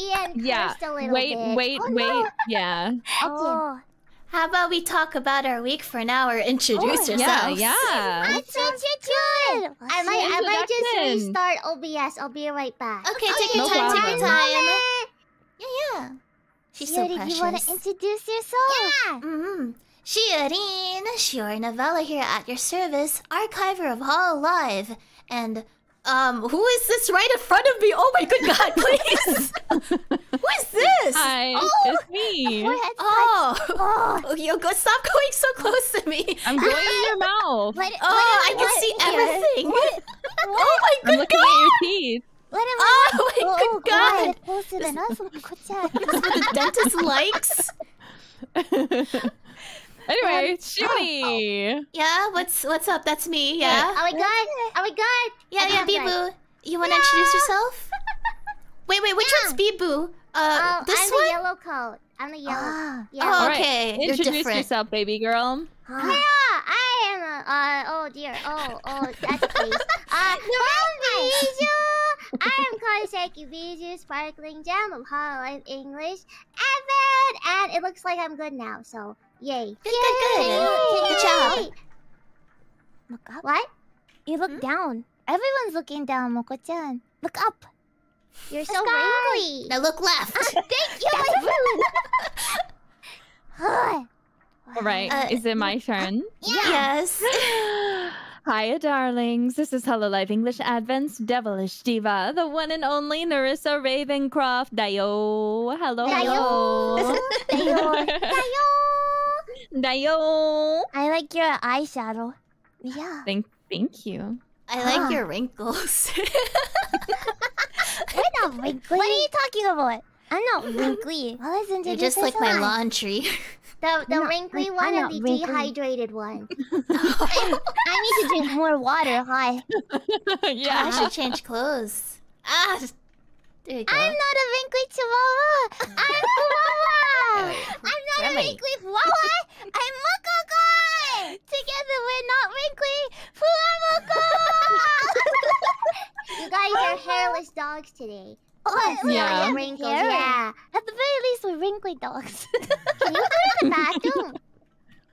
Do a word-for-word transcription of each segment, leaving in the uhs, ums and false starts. He had yeah. cursed a little wait, bit. Wait, oh, wait, no. wait. Yeah. Oh. How about we talk about our week for an hour? Introduce oh, yourself. Yeah, yeah. That sounds good. I might, I might just restart O B S. I'll be right back. Okay, okay. take your no time. Problem. Take your time. Yeah, yeah. She's Yorick, so precious. You want to introduce yourself? Yeah. Mm-hmm. Shiori, Shiori Novella here at your service, archiver of Hololive, and um, who is this right in front of me? Oh my good God, please! Who is this? Hi, oh, it's me. Oh, oh, you go! Stop going so close to me. I'm going in your mouth. What, what oh, I, I can see everything. What, what? Oh my good I'm looking God! At your teeth. What am I? Oh my oh, good God! God. This is what the dentist likes. Anyway, um, Shiori. Oh, oh. Yeah, what's what's up? That's me. Yeah. Oh my God. Oh my God. Yeah, yeah, Bibu. You want to no. introduce yourself? Wait, wait. Which yeah. one's Bibu? Uh, oh, this I'm one. I'm the yellow coat. I'm the yellow. Ah. yellow. Oh, okay. Right. Introduce different. yourself, baby girl. Huh. Yeah, I am. A, uh, oh dear. Oh, oh, that's please. Uh, I'm Bijou. I am Koseki Bijou, sparkling gem of Hololive English, Advent, and it looks like I'm good now. So. Yay. Good, Yay. good, good. Good job. Look up. What? You look hmm? down. Everyone's looking down, Moco-chan. Look up. You're so wrinkly. Now look left. Uh, thank you, my All right. Uh, is it my turn? Yeah. Yes. Hiya, darlings. This is Hololive English Advent's devilish diva, the one and only Nerissa Ravencroft. Dayo. Hello. Dayo. Dayo. Dayo. Dayo. I like your eyeshadow. Yeah. Thank, thank you. I like ah. your wrinkles. We're not wrinkly. What are you talking about? I'm not wrinkly. Well, listen to You're just like my laundry. The the no, wrinkly like, one and the wrinkly. dehydrated one. I need to drink more water. Hi. Yeah. I should change clothes. Ah. I'm not a wrinkly chihuahua! I'm Chihuahua! I'm not Friendly. a wrinkly chihuahua! I'm Mococo! Together we're not wrinkly! Fuamoco! You guys are hairless dogs today. Oh, yeah. yeah. Wrinkles, yeah. At the very least, we're wrinkly dogs. Can you go to the bathroom?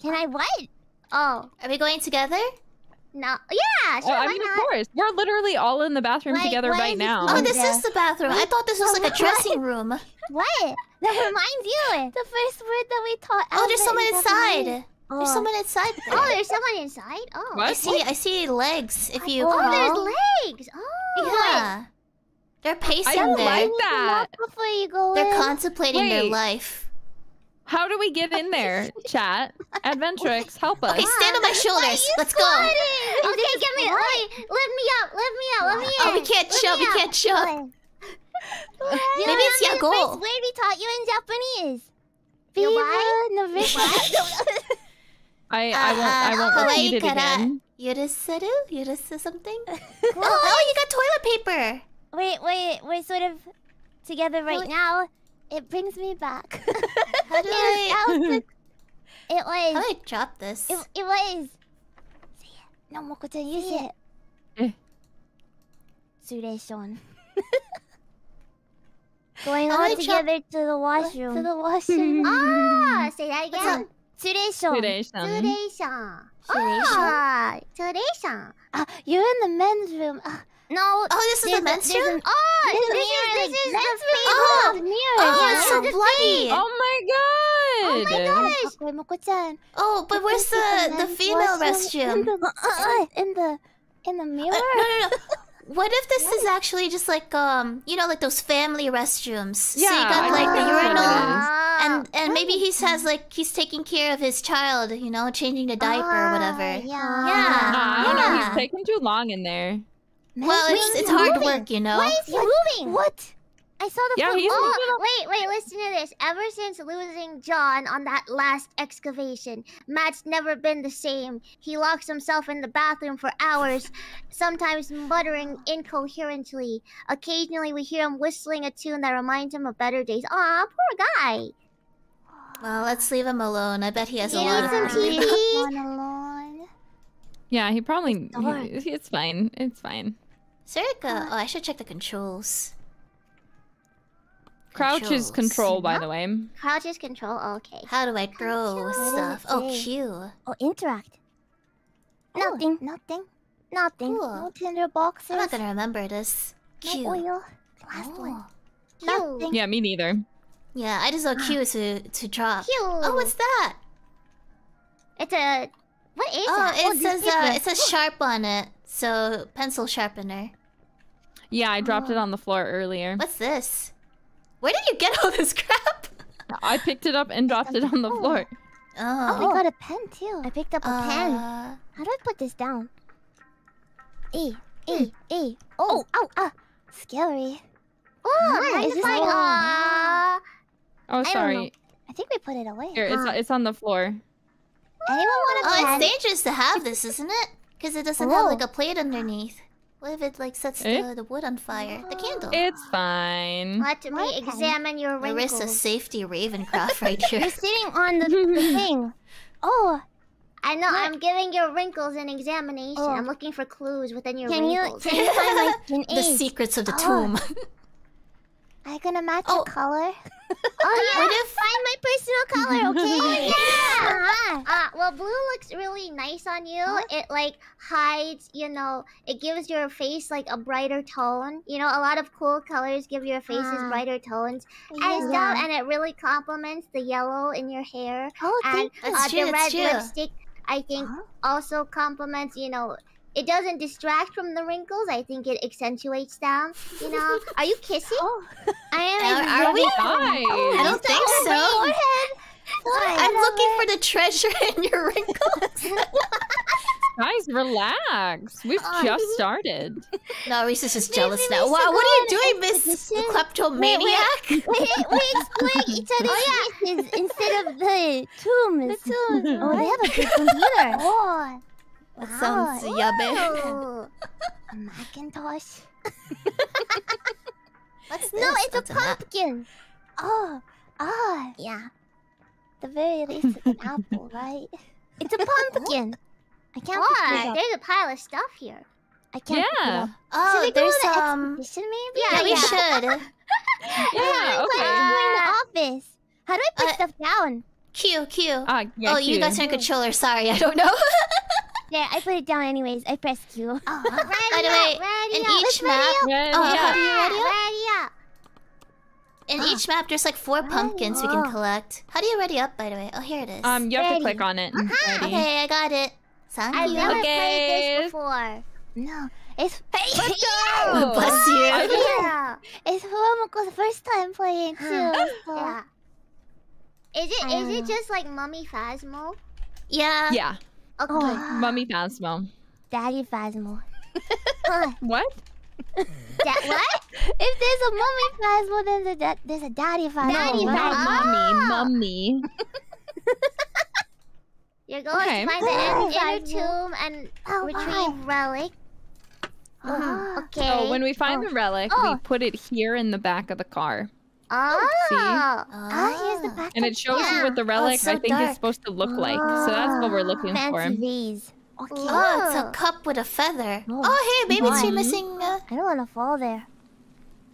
Can I what? Oh. Are we going together? No. Yeah, sure, oh, I mean, not? Of course. We're literally all in the bathroom like, together right now. Oh, this yeah. is the bathroom. Wait, I thought this was like a dressing room. What? That reminds you. The first word that we taught. Oh, there's someone inside. Oh. There's someone inside. There. Oh, there's someone inside? Oh. What? I see I see legs if you... Oh, there's legs. Oh. Yeah. What? They're pacing I there. I like that. Before you go They're in. contemplating Wait. their life. How do we get in there, chat? Adventrix, help us. Okay, stand on my shoulders. Let's go. Okay, this get me up. Lift me up. Lift me up. Let me in. Oh, we can't Let jump. We can't jump. Maybe it's Yago. The first word we taught you in Japanese. Viva I I won't I won't uh, repeat it again. Yuriseru? Yuriseru something? Cool. Oh, oh, you got toilet paper. Wait, wait, we're sort of together right Wait. now. It brings me back. How do I... It was... How do I drop this? It, it was... Say it. No, Moco-chan, you say it. Tsureishon. Going all together to the washroom. To the washroom. Ah! Say that again. Tsureishon. Tsureishon. Ah! Tsureishon. You're in the men's room. Uh, No. Oh, this is the men's room? Oh, this is the men's room. Oh, it's so bloody. Oh my God. Oh my gosh. Oh, but where's the the female restroom? In the in the mirror? No, no, no. What if this is actually just like um, you know, like those family restrooms? Yeah. So you got like the urinals, and and maybe he has like he's taking care of his child, you know, changing the diaper or whatever. Yeah. Yeah. I don't know. He's taking too long in there. Well, wait, it's, it's hard moving. work, you know? Why is he what? moving? What? I saw the... Yeah, he's oh, wait, wait, listen to this. Ever since losing John on that last excavation, Matt's never been the same. He locks himself in the bathroom for hours, sometimes muttering incoherently. Occasionally, we hear him whistling a tune that reminds him of better days. Aw, poor guy. Well, let's leave him alone. I bet he has he a lot of... He needs some T V. Yeah, he probably... He, it's fine. It's fine. Circa. Oh, I should check the controls. Crouch controls. is control, by the way. Crouch is control? Okay. How do I throw stuff? Oh, Q. Oh, interact. Oh, nothing. Nothing. Nothing. Cool. No tinder boxes. I'm not gonna remember this. Q. No oil. Last oh. one. Q. Nothing. Yeah, me neither. Yeah, I just saw Q to, to drop. Q. Oh, what's that? It's a... What is oh, it? Oh, it says uh, it says sharp on it. So, pencil sharpener. Yeah, I dropped oh. it on the floor earlier. What's this? Where did you get all this crap? I picked it up and dropped it on the floor. Oh. Oh, I got a pen too. I picked up a uh, pen. How do I put this down? E, E, E. Oh, oh, ah. Scary. Oh, nice. Is this like, uh... Oh, sorry. I, I think we put it away. Here, it's, ah. it's on the floor. Anyone want a pen? Oh, it's dangerous to have this, isn't it? Because it doesn't oh. have like a plate underneath. What if it like sets it? The, the wood on fire? The candle. It's fine. Let me My examine pen. your wrinkles. Nerissa safety Ravencroft right here. You're sitting on the, the thing. Oh, I know. What? I'm giving your wrinkles an examination. Oh. I'm looking for clues within your can wrinkles. You, can you find my like, the age? secrets of the oh. tomb? I gonna match oh. a color. Oh yeah, if... find my personal color, okay? Oh yeah. Uh, well, blue looks really nice on you. Huh? It like hides, you know. It gives your face like a brighter tone. You know, a lot of cool colors give your faces uh, brighter tones yeah. and stuff. And it really complements the yellow in your hair. Oh, and uh, true, the red true. lipstick, I think, huh? also complements, you know. It doesn't distract from the wrinkles. I think it accentuates them. You know? Are you kissing? Oh. I am. Are, are we? Oh, I don't think so. Forehead. Forehead. I'm looking for the treasure in your wrinkles. Guys, relax. We've oh. just started. No, Rissa's just jealous Risa, now. Risa, wow, what are you doing, Miss Kleptomaniac? We explain each other's oh, yeah. faces instead of the tombs. The tombs. Oh, they have a good computer. Oh. That wow. sounds yummy. A Macintosh. What's this? No, it's What's a pumpkin. That? Oh, ah, oh. yeah. The very least it's an apple, right? It's a pumpkin. I can't. Why? There's a pile of stuff here. I can't. Yeah. Oh, should we there's go to um. Should maybe? Yeah, yeah, we yeah. should. yeah. Okay. We're in the office. How do I put uh, stuff down? Q, Q. Uh, yeah, oh, Q. You guys are in controller. Sorry, I don't know. Yeah, I put it down anyways. I press Q. Oh, ready By the way, ready in up. each Let's map, ready oh, up. Ready ready up. in oh. each map, there's like four ready pumpkins up. we can collect. How do you ready up? By the way, oh here it is. Um, you have ready. to click on it. Uh -huh. Okay, I got it. Sound I've you. never okay. played this before. No, it's Let's go. Bless you. Yeah. It's Mococo's first time playing too. So. Yeah. Is it? Is it just like Mummy Phasmo? Yeah. Yeah. Okay. Oh. Mummy Phasmo. Daddy Phasmo. Huh. What? Da what? If there's a Mummy Phasmo, then the da there's a Daddy Phasmo. Daddy no, Phasmo. Oh. Mummy, Mummy. You're going okay. to find oh. the inner tomb and oh, retrieve oh. relic. Oh. Okay. So when we find oh. the relic, oh. we put it here in the back of the car. Oh. See? Oh, here's the back. And it shows yeah. you what the relic oh, so I think dark. is supposed to look like. Oh. So that's what we're looking Fancy for. These. Okay. Oh, it's a cup with a feather. Oh, oh hey, maybe it's you missing. Uh... I don't want to fall there.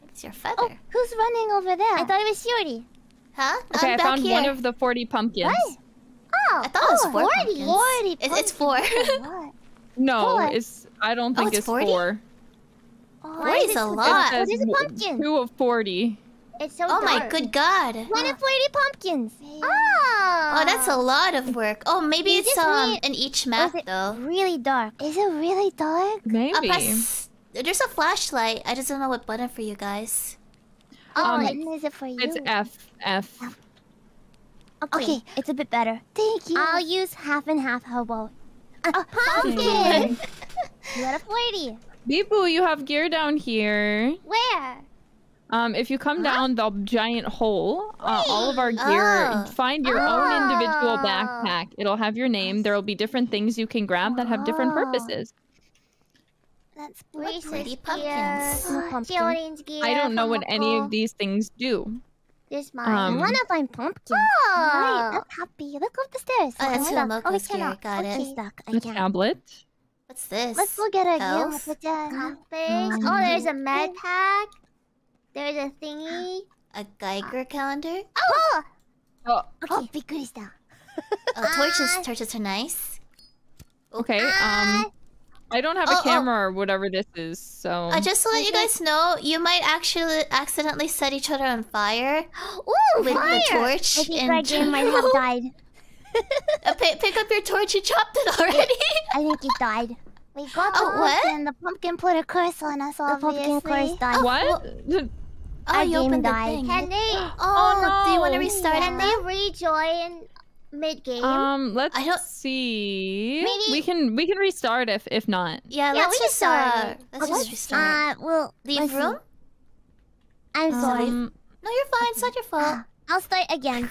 It's your feather. Oh, who's running over there? I thought it was Shiori. Huh? Okay, I'm I back found here. one of the forty pumpkins. What? Oh, I thought oh, it was four. forty. forty it's, it's four. What? No, four. it's. I don't think oh, it's, it's four. Oh, forty is a lot. It says oh, a pumpkin. Two of forty. It's so oh dark. my good god! one forty pumpkins! Oh. oh, that's a lot of work. Oh, maybe you it's um need... in each map it though. Really dark. Is it really dark? Maybe. Press... There's a flashlight. I just don't know what button for you guys. Oh, um, what is it for you? It's F. F. F. Okay. okay, it's a bit better. Thank you. I'll use half and half hobo. Uh, oh, pumpkin! You got a forty. Bibu, you have gear down here. Where? Um, if you come down huh? the giant hole, uh, all of our gear, oh. find your oh. own individual backpack. It'll have your name. There will be different things you can grab that have different purposes. That's pretty pumpkins. Pumpkin. Gear I don't know what any of these things do. There's mine. Um, I want to find pumpkins. Oh. Right, I'm happy. Look up the stairs. Oh, that's oh, oh, we cannot. Got okay. it. Stuck. I can't. Tablet. What's this? Let's look at our gear. Oh, there's a med pack. There's a thingy. A Geiger calendar? Oh! Oh, okay. Oh, oh, torches. Torches are nice. Okay, um... I don't have oh, a camera oh. or whatever this is, so... Uh, just so that you guys know, you might actually accidentally set each other on fire. Ooh, with fire. The torch. I think my game might have died. uh, pick up your torch, you chopped it already. I think it died. We got the oh, what? And the pumpkin put a curse on us, obviously. The pumpkin curse died. Oh, what? Well, oh, our you game opened died. The thing. Can they... Oh, oh no. Do you want to restart? Can they rejoin... Mid game. Um, let's I don't... see. Maybe... We can we can restart if if not. Yeah, yeah let's just uh, let's just restart. Uh, well, leave room. I'm um, sorry. No, you're fine. It's not your fault. I'll start again.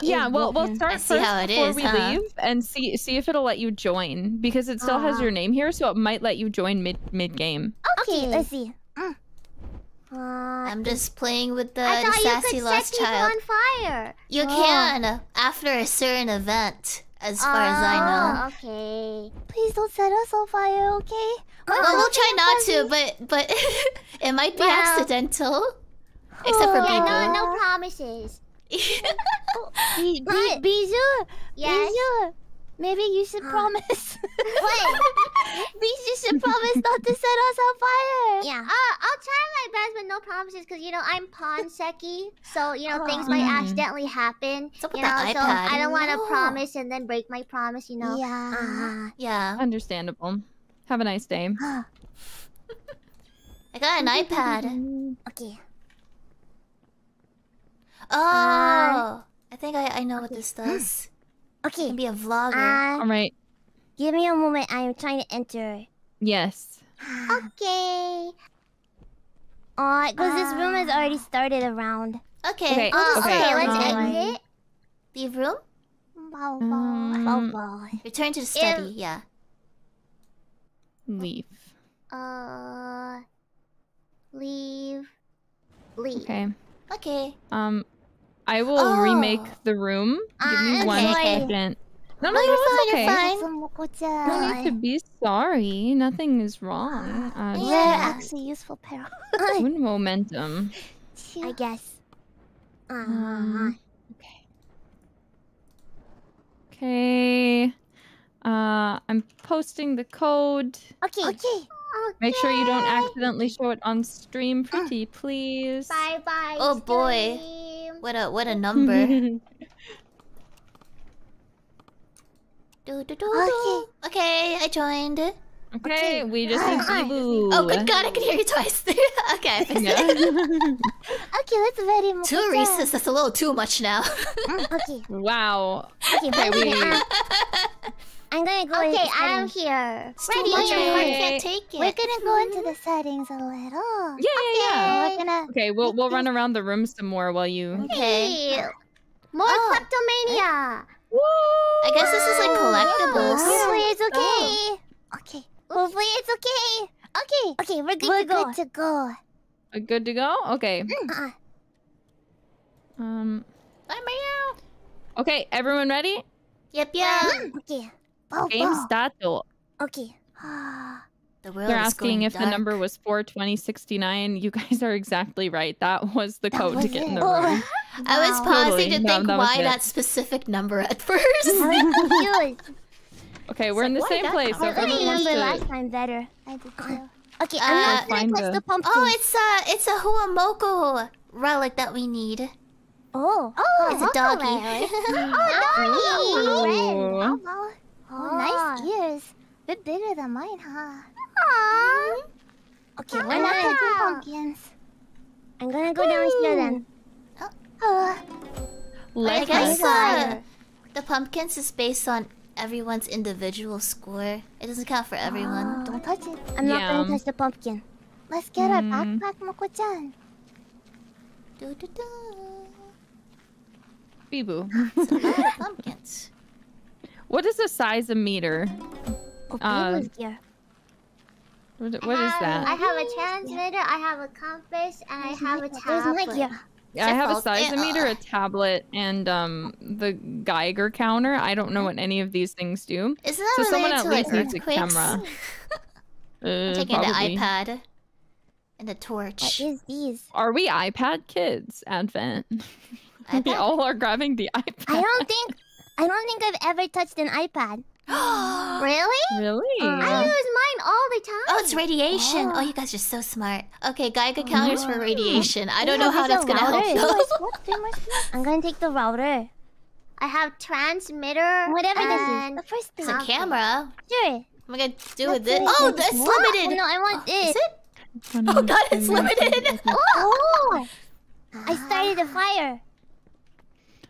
Yeah, well, we'll start first how it before is, we huh? leave and see see if it'll let you join because it still uh. has your name here, so it might let you join mid mid game. Okay, okay. Let's see. Mm. Uh, I'm just playing with the, I the sassy you could lost set child. On fire. You oh. can after a certain event, as oh, far as I know. Okay. Please don't set us on fire, okay? Well, well we'll try not to, but but it might be well, accidental. Except for yeah, Bijou. No, no promises. Bijou, Bijou. Yes. Bijou. Maybe you should uh. promise. What? Bijou should promise not to set us on fire. Yeah. Uh, I'll try my best, but no promises, because, you know, I'm Ponseki. So, you know, oh. things might accidentally happen. So you know, iPad. So I don't want to no. promise and then break my promise, you know? Yeah. Uh-huh. Yeah. Understandable. Have a nice day. I got an iPad. Okay. Oh. Uh, I think I, I know okay. what this does. Okay. Can be a vlogger. Uh, All right. Give me a moment. I am trying to enter. Yes. Okay. Oh, because uh, this room has already started a round. Okay. Okay. Oh, okay. okay. Let's exit. Leave room. Bow, bow. Um, bow, bow. Return to the study. If... Yeah. Leave. Uh. Leave. Leave. Okay. Okay. Um. I will oh. remake the room. Give uh, me okay. one second. No, no, no, you're fine, okay. you're fine. No need to be sorry. Nothing is wrong. Uh, yeah, yeah, actually useful peril. Good momentum. I guess. Uh, um, okay. Okay. Uh, I'm posting the code. Okay. Okay. Okay. Make sure you don't accidentally show it on stream, pretty, please. Bye bye. Oh stream. Boy. What a what a number. do, do, do, do. Okay. Okay, I joined. Okay, okay. We just did Boo. Oh good god, I can hear you twice. Okay, I fixed yeah. it. Okay, let's very much. Two recess, that's a little too much now. Okay. Wow. Okay, okay we... I'm gonna go okay, into I'm here. Ready? Can't take it. We're gonna go into the settings a little. Yeah, okay. yeah, yeah. We're gonna... Okay, we'll we'll run around the room some more while you. Okay. okay. More oh. kleptomania. Woo! I guess this is like collectibles. Yeah. Hopefully it's okay. Oh. Okay. Hopefully it's okay. Okay. Okay, we're good we're to go. We're good to go. We're good to go. Okay. Mm. Uh-uh. Um. Bye, Mario. Okay, everyone ready? Yep. Yeah. Mm. Okay. Oh, Game oh. Stato. Okay. The They're asking if dark. The number was four twenty sixty-nine. You guys are exactly right. That was the that code was to get it. In the room. Oh. Wow. I was pausing totally. To think no, that why that specific number at first. Okay, we're so in the same place. I so remember last time better. I did too. Okay, uh, I'm not gonna touch the, the pumpkin. Oh, it's a it's a Huamoco relic that we need. Oh, oh, it's a doggy. Oh, doggy. Oh. Oh, nice ears. Bit bigger than mine, huh? Aww. Okay, we're not picking pumpkins. I'm gonna go down here then. Oh. Oh. Let's I guess uh, the pumpkins is based on everyone's individual score. It doesn't count for everyone. Oh, don't touch it. I'm yeah. not gonna touch the pumpkin. Let's get mm. our backpack, Moko-chan. Do do do. Bibu. It's a lot of pumpkins. What is the size of meter? Oh, uh, yeah. What, what have, is that? I have a transmitter, I have a compass, and there's I have like, a tablet. Like, yeah. Yeah, I have a seismometer, a tablet, and um the Geiger counter. I don't know what any of these things do. Is that so someone at least like needs a camera. uh, I'm taking probably. The iPad. And a torch. What is these? Are we iPad kids, Advent? iPad? We all are grabbing the iPad. I don't think... I don't think I've ever touched an iPad. Really? Really? Uh, I use mine all the time. Oh, it's radiation. Oh, oh you guys are so smart. Okay, Geiger counters oh. for radiation. I don't yeah, know how that's going to help though. I'm going to take the router. I have transmitter. Whatever and this is. The first thing. It's a camera. Sure. I'm going to do with it. Oh, that's limited. Oh, no, I want it. Is it? Oh god, it's limited! Oh! I started a fire.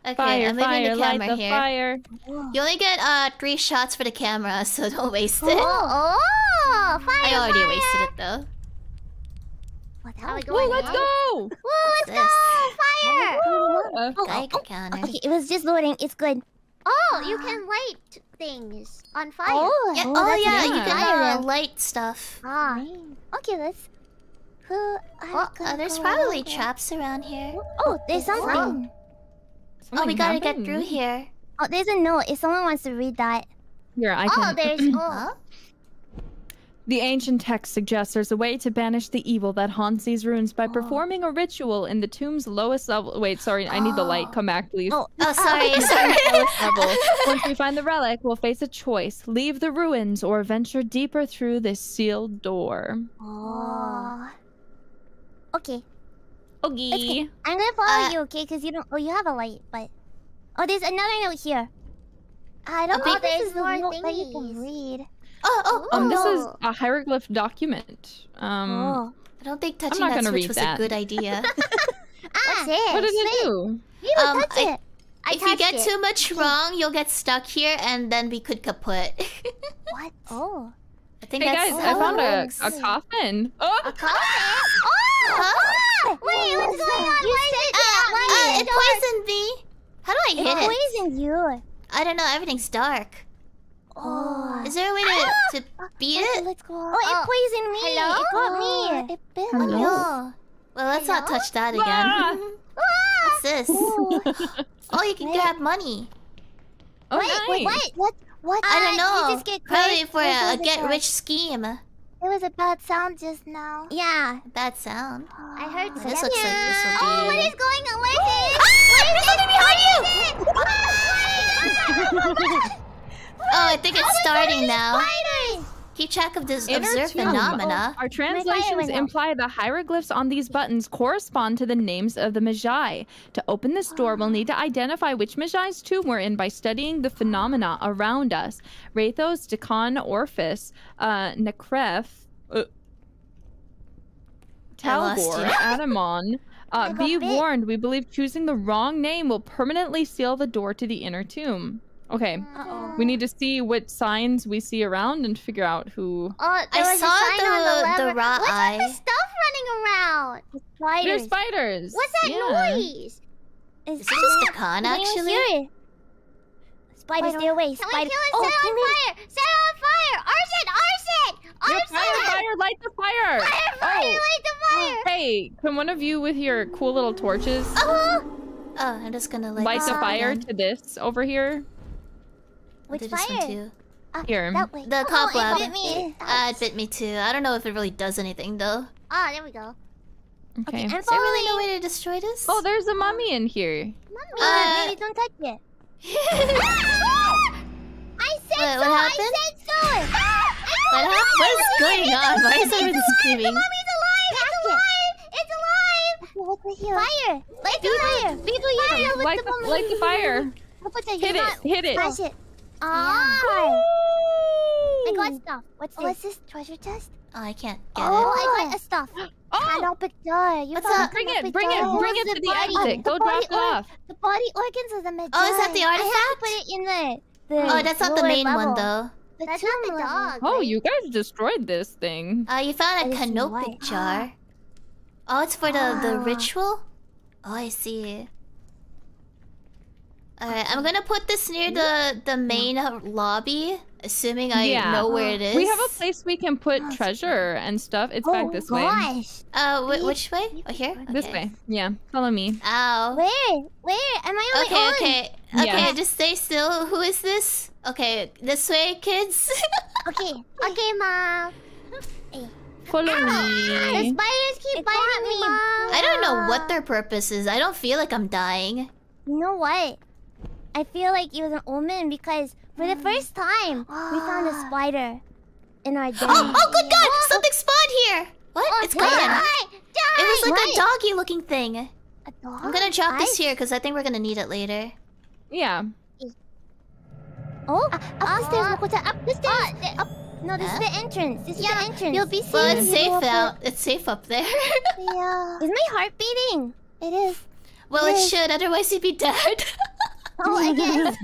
Okay, fire, I'm making fire, the camera the here. Fire. You only get uh three shots for the camera, so don't waste it. Oh! Oh fire! I already fire. wasted it though. What the hell are we going Whoa, let's on? go! Whoa, let's go! Fire! Oh, oh, oh, oh, okay, it was just loading. It's good. Oh, you can light things on fire. Oh yeah, oh, oh, yeah. you can uh, light stuff. Ah. Okay, let's... Who oh, uh, there's probably traps around here. Oh, there's something. Oh, something oh we gotta happened. get through here. Oh, there's a note. If someone wants to read that. Here, I can... Oh, there's... oh. The ancient text suggests there's a way to banish the evil that haunts these ruins by oh. performing a ritual in the tomb's lowest level. Wait, sorry, I need oh. the light. Come back, please. Oh, oh sorry, sorry. Lowest level. Once we find the relic, we'll face a choice: leave the ruins or venture deeper through this sealed door. Oh. Okay. Okay. okay. I'm gonna follow uh, you, okay? Because you don't. Oh, you have a light, but oh, there's another note here. I don't know. This is more note that you can read. Oh, oh, oh! Um, this is a hieroglyph document. Um, oh. I don't think touching that switch was that. a good idea. ah, it. What did it do? You don't um, touch I, it. I if you get it. too much wrong, you'll get stuck here, and then we could kaput. What? Oh, I think hey that's. Guys, oh. I found a, a coffin. Oh, a coffin! Oh! Huh? Wait, what's going on? You Why said that? Uh, uh, it poisoned me. How do I hit it? It poisoned you. I don't know. Everything's dark. Oh. Is there a way to, to beat it? Let's go. Oh, it poisoned me. Hello? It got oh, me. It bit Hello? me. Well, let's Hello? not touch that again. What's this? Oh, you can grab money. Oh, wait, nice. wait, what? What? What? I don't know. Just get Probably for a, a get-rich scheme. It was a bad sound just now. Yeah. Bad sound. Oh, I heard oh, this. Looks yeah. like this will oh, be... what is going on? What is it? Ah! There's something behind you! Oh, wait! Oh, I think it's starting now. Spiders? Keep track of this observed phenomena. Oh, our translations imply the hieroglyphs on these buttons correspond to the names of the Magi. To open this door, we'll need to identify which Magi's tomb we're in by studying the phenomena around us. Rathos, Decon, Orphis, uh, Nekref, uh, Talbor, Adamon. Uh, be bit. warned, we believe choosing the wrong name will permanently seal the door to the inner tomb. Okay, uh-oh. we need to see what signs we see around and figure out who... Oh, there I was saw a sign the, on the, the raw What's eye. What's all the stuff running around? The spiders. There's spiders. What's that yeah. noise? Is, Is it just a con, actually? Can Spiders, stay away. Can Spider we kill it? Oh, set on fire! Set on fire! Arson! Arson! Arson! Fire, fire, light the fire! Fire, fire, oh. light the fire! Oh. Hey, can one of you with your cool little torches... Uh-huh. Oh, I'm just gonna light, light the fire again. to this over here? Which fire? Uh, Here. That way. The oh, cobweb. It bit me. Uh, it bit me too. I don't know if it really does anything though. Ah, oh, there we go. Okay. okay Is there really no way to destroy this? Oh, there's a mummy in here. Mummy, uh, maybe don't touch it. I said Wait, so. What happened? I said so. what happened? What is going on? Why is everyone screaming? The mummy's alive. It's alive. It's alive. It's alive. Fire. Light the fire. Fire. Light the Light the fire. Hit it. Hit it. Flash it. Oh! Yeah. I got stuff. What's oh, this? What's this treasure chest? Oh, I can't get oh, it. Oh, I got a stuff. Oh! Can't open door. You What's up? Bring it, bring it, bring it to the exit. Go drop it off. The body organs of the Magi. Oh, is that the artifact? I have to put it in the, the oh, that's not the main level. one though. The that's not the dog. Oh, you guys destroyed this thing. Oh, uh, you found a canopic jar. Oh, it's for the the ritual. Oh, I see. Alright, I'm gonna put this near the, the main lobby, assuming I yeah. know where it is. We have a place we can put oh, treasure and stuff. It's oh, back this gosh. way. Uh, wh which way? Oh, here? Okay. This way. Yeah, follow me. Ow. Where? Where? Am I on okay, my okay. own? Okay, okay. Yeah. Okay, just stay still. Who is this? Okay, this way, kids. okay. Okay, Mom. Hey. Follow Ow. me. Spiders keep biting me. Mama. I don't know what their purpose is. I don't feel like I'm dying. You know what? I feel like it was an omen because for the first time we found a spider in our den. Oh, oh, good God! Whoa. Something spawned here. What? Oh, it's gone. Die. Die. It was like what? a doggy-looking thing. A dog? I'm gonna drop I... this here because I think we're gonna need it later. Yeah. Oh, uh, upstairs, uh, Mococo. Up the stairs. Uh, up. No, this yeah. is the entrance. This is yeah. the entrance. You'll be safe. Well, it's safe out. It's safe up there. Yeah. Is my heart beating? It is. Well, it, it is. should. Otherwise, you'd be dead. Oh, I guess.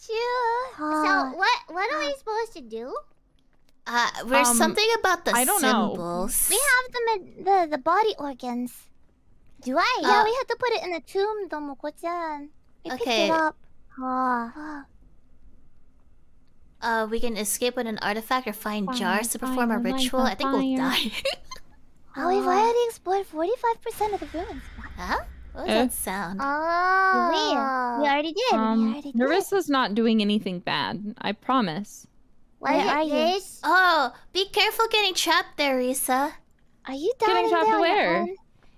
Chill. Uh, so, what what are we supposed to do? Uh, there's um, something about the I don't symbols. Know. We have the the the body organs. Do I? Uh, yeah, we have to put it in a tomb, though, Mococo. We okay. picked it up. Oh. Uh, we can escape with an artifact or find fire, jars to perform fire, a ritual. I think fire. we'll die. Oh, we've already explored forty-five percent of the ruins. What? Huh? What was eh. that sound? Oh, we already did. Um, we already did. Nerissa's not doing anything bad. I promise. What Where are you? Oh, be careful getting trapped there, Risa. Are you down Getting in trapped there where?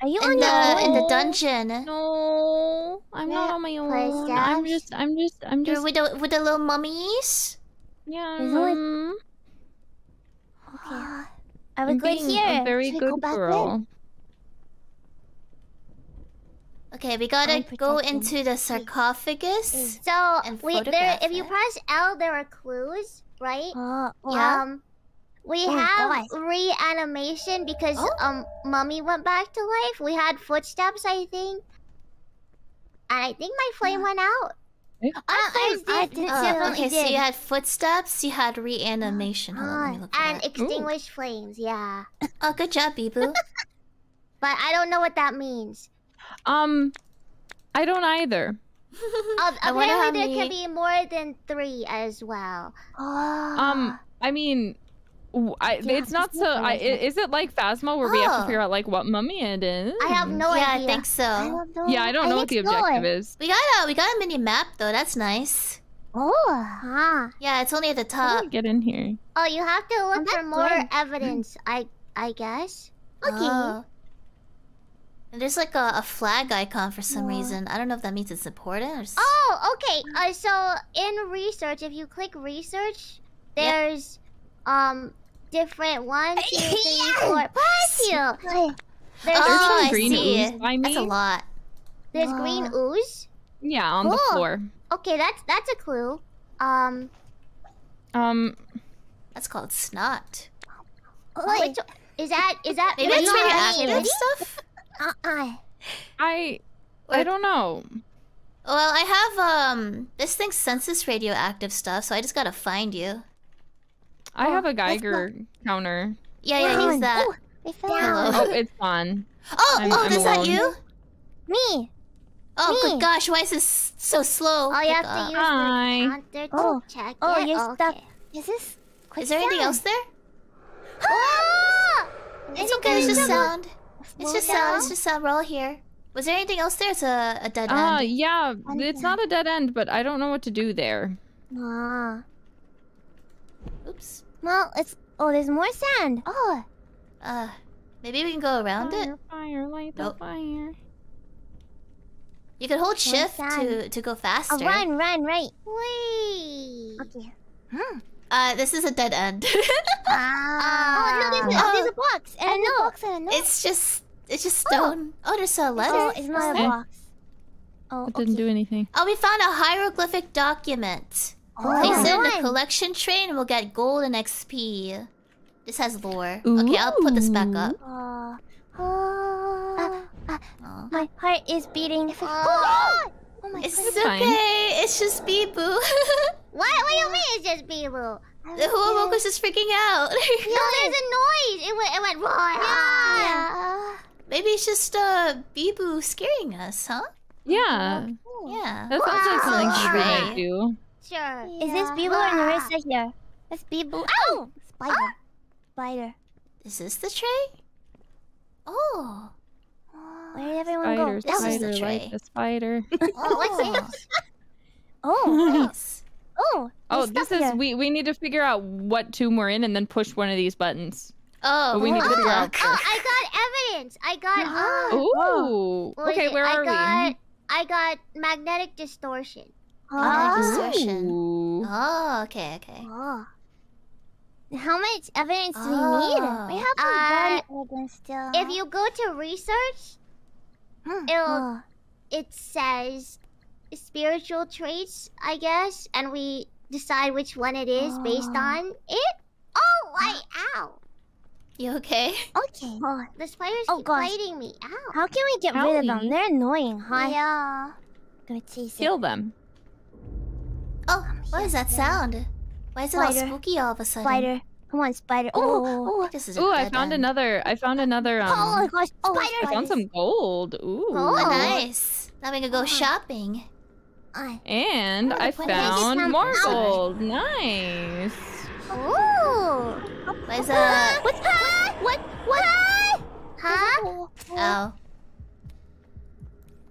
Are you in on the your own? in the dungeon? No, I'm yeah, not on my own. I'm just, I'm just, I'm just. You're with the with the little mummies. Yeah. Um... Okay. I would go here. A very Should good go girl. Okay, we gotta go into the sarcophagus. So, and wait, there. If you press L, there are clues, right? Uh, yeah. Um, We oh, have God. reanimation because oh. um mommy went back to life. We had footsteps, I think. And I think my flame yeah. went out. Hey. Uh, I, I, I did, uh, okay, did. so you had footsteps, you had reanimation. Hold on, let me look and at extinguished Ooh. flames, yeah. Oh, good job, Bibu. But I don't know what that means. Um, I don't either. Uh, apparently I there many... can be more than three as well. um, I mean... I, yeah, it's not so. I, is it like Phasma where oh. we have to figure out like what mummy it is? I have no yeah, idea. I think so. I don't know. Yeah, I don't I know what the objective going. is. We got a we got a mini map though. That's nice. Oh, huh. Yeah, it's only at the top. How do we get in here? Oh, you have to look oh, for more good. evidence. I I guess. Okay. Oh. And there's like a, a flag icon for some yeah. reason. I don't know if that means it's important. Or just... Oh, okay. Uh, so in research, if you click research, there's yep. um. different one, two, three, four. Bless you! There's, oh, some green I see. Ooze by me. That's a lot. There's oh. green ooze? Yeah, on cool. the floor. Okay, that's that's a clue. Um... Um... That's called snot. Wait, Which, is that... Is that... Maybe that's radioactive stuff? Uh-uh. I... I don't know. Well, I have, um... This thing senses radioactive stuff, so I just gotta find you. I oh, have a Geiger counter. Yeah, yeah, wow. use that. Ooh, it fell. Oh, it's gone. Oh, I'm, oh, I'm is alone. that you? Me. Oh, me. Good gosh, why is this so slow? Oh, you have to use Hi. the counter to oh. check Oh, it. you're okay. stuck. Is this? Is there down. anything else there? Oh! It's okay. It's just sound. It's just sound. It's just sound. We're all here. Was there anything else there? It's a, a dead uh, end. Oh, yeah. It's not a dead end, but I don't know what to do there. Ah. Oops. Well, it's... Oh, there's more sand. Oh. Uh, maybe we can go around fire, it. Fire, light nope. the fire. You can hold shift to, to go faster. Oh, run, run, right. Whee! Okay. Hmm. Uh, this is a dead end. ah. Oh, no, there's a, oh, there's a box. And, and a box and a note. It's just... It's just stone. Oh, oh there's a letter. Oh, it's not okay. a box. Oh, It didn't okay. do anything. Oh, we found a hieroglyphic document. Oh, place it in the collection tray and we'll get gold and X P. This has lore. Ooh. Okay, I'll put this back up. Uh, uh, uh, oh. My heart is beating. Uh, oh, oh my it's goodness. okay. It's just Bibu. what? What do you mean it's just Bibu? The Huamoko's just freaking out. No, there's a noise. It went. It went. Yeah. Yeah. Maybe it's just uh, Bibu scaring us, huh? Yeah. Oh, cool. Yeah. That sounds like something she might do. Sure. Yeah. Is this Bibu ah. or Nerissa here? That's Bibu. Oh! Spider. Ah. Spider. Is this the tray? Oh. Where did everyone spider, go? Spider, this is the tray. Like the spider. Oh, what's this? Oh, nice. Oh. Oh, this is here. we we need to figure out what tomb we're in and then push one of these buttons. Oh. We need oh, to figure out oh, I got evidence. I got. Uh, Ooh. Oh. Okay, where I are got, we? I got magnetic distortion. Oh. Magnetic distortion. Oh. Okay. Okay. Oh. How much evidence oh. do we need? We have some body organs still. If you go to research, hmm. it'll oh. it says spiritual traits, I guess, and we decide which one it is oh. based on it. Oh, why? Ow. You okay? Okay. Oh, the spiders oh, keep gosh. biting me. Ow. How can we get How rid we? of them? They're annoying, huh? Yeah. Gonna chase Kill it. them. Oh, what is that sound? Why is it spider. all spooky all of a sudden? Spider. Come on, spider. Oh, oh. This is a Ooh, I found end. another. I found another. Um, oh my gosh. Oh, spider. I found some gold. Ooh. Oh, nice. Now we can go oh. shopping. Uh, and I found more gold. Nice. Ooh. What's up? What's up? What? What? Huh? Oh. oh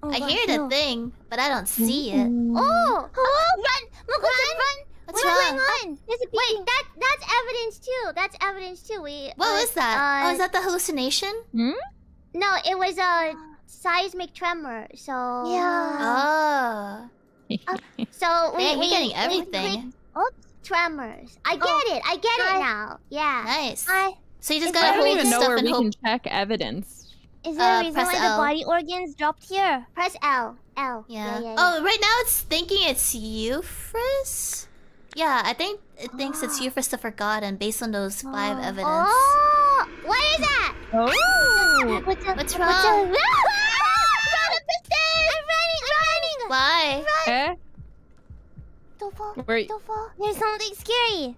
I hear no. the thing, but I don't see it. Oh! Oh! Run! Mococo, run! run. What's What's going on? There's a Wait, that that's evidence too. That's evidence too. We. What uh, was that? Uh, oh, is that the hallucination? Hmm? No, it was a seismic tremor. So. Yeah. Oh. uh, so we. Man, we, we're getting everything. Oh, tremors. I get oh, it. I get I, it now. Yeah. Nice. I, so you just gotta hold this stuff and hope. I don't even know where we can check evidence. Is there uh, a reason why L. the body organs dropped here? Press L. L. Yeah. yeah, yeah, yeah. Oh, right now it's thinking it's Euphris. Yeah, I think it thinks oh. it's Euphris the Forgotten based on those five oh. evidence. Oh, what is that? Oh, what's, up? what's wrong? What's up? Run up the stairs! I'm running! I'm running! Why? Run. Eh? Don't fall! Wait. Don't fall! There's something scary.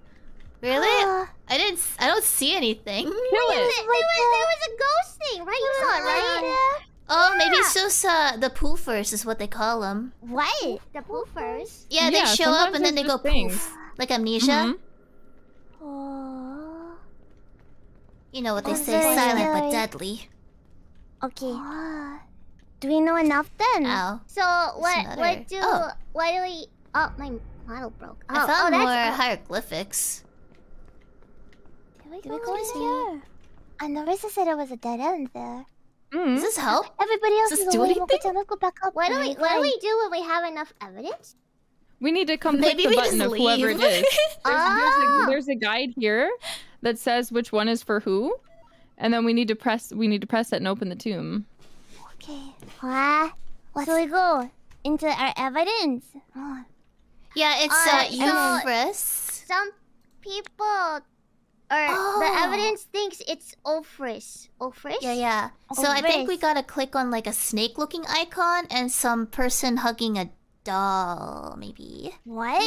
Really? Uh, I didn't. I don't see anything. There was, there was a ghost thing, right? You uh, saw it, right? Uh, Oh, yeah. maybe it's just uh, the poofers is what they call them. What? The poofers? Yeah, they yeah, show up and then they go things. poof. Like amnesia. Mm-hmm. oh. You know what they oh, say, really silent really. but deadly. Okay. Oh. Do we know enough then? Ow. So what what do oh. what do we Oh, my model broke. Oh, I found oh, more oh. hieroglyphics. Did we go, go in here? I Nerissa said it was a dead end there. Mm. Does this help? Everybody else Does this is do anything? Let's go back up. What do we What do we do when we have enough evidence? We need to come click the button of leave. whoever it is. There's, oh. there's, a, there's a guide here that says which one is for who, and then we need to press. We need to press it and open the tomb. Okay. What? Let's so we go into our evidence. Oh. Yeah, it's uh, uh, Euphris. So some people. Or oh. the evidence thinks it's Euphris. Euphris? Yeah, yeah. So Euphris. I think we gotta click on like a snake-looking icon and some person hugging a doll, maybe. What?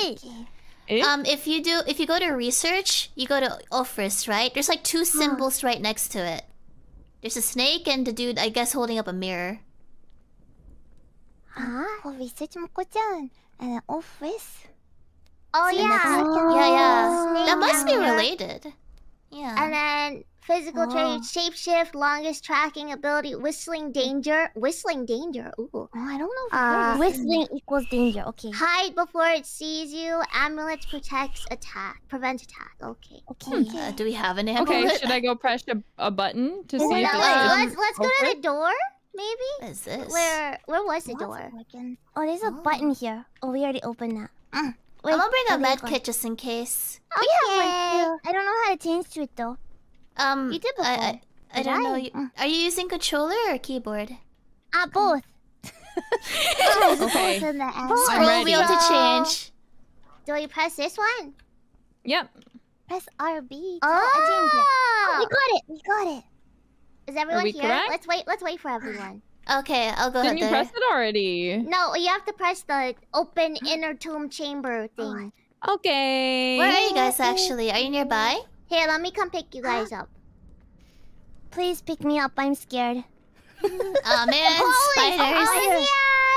Okay. Um, if you do, if you go to research, you go to Euphris, right? There's like two symbols huh. right next to it. There's a snake and the dude, I guess, holding up a mirror. Huh? Oh, research Moko-chan and Euphris. Oh Shin yeah. Oh. yeah, yeah, yeah. That must be related. Yeah. And then physical oh. trait, shapeshift, longest tracking ability, whistling danger, whistling danger. Ooh. Oh, I don't know. If uh, whistling equals danger. Okay. Hide before it sees you. Amulet protects attack, prevents attack. Okay. Okay. okay. Uh, do we have an amulet? Okay. Should I go press a, a button to see? No, if let's um, let's go to the door. Maybe. What is this? Where where was the door? Oh, there's a oh. button here. Oh, we already opened that. Mm. Wait, I'm gonna bring a med kit just in case. Okay. We have one too. I don't know how to change to it though. Um, you did before. I, I, I don't I? know. You, are you using controller or keyboard? Ah, uh, both. oh, okay. Both in the both. Scroll wheel to change. Do you press this one? Yep. Press R B. Oh, oh we got it. We got it. Is everyone here? Correct? Let's wait. Let's wait for everyone. Okay, I'll go Didn't ahead. Didn't you there. press it already? No, you have to press the open inner tomb chamber thing. Okay. Where are you guys actually? Are you nearby? Here, let me come pick you guys up. Please pick me up. I'm scared. Aw, man, spiders. Oh, yeah.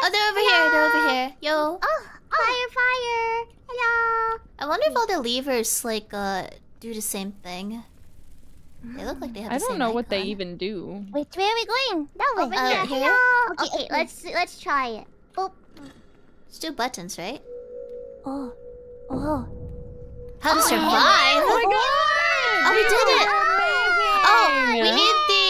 oh, they're over Hello. here. They're over here. Yo. Oh, fire, fire. Hello. I wonder if all the levers, like, uh, do the same thing. They look like they have I the don't know icon. what they even do. Wait, where are we going? That way. Uh, here? Okay, okay, let's let's try it. Boop. Let's do buttons, right? Oh, Whoa. How to survive? Oh my god! Oh, we did it! Oh, we need the...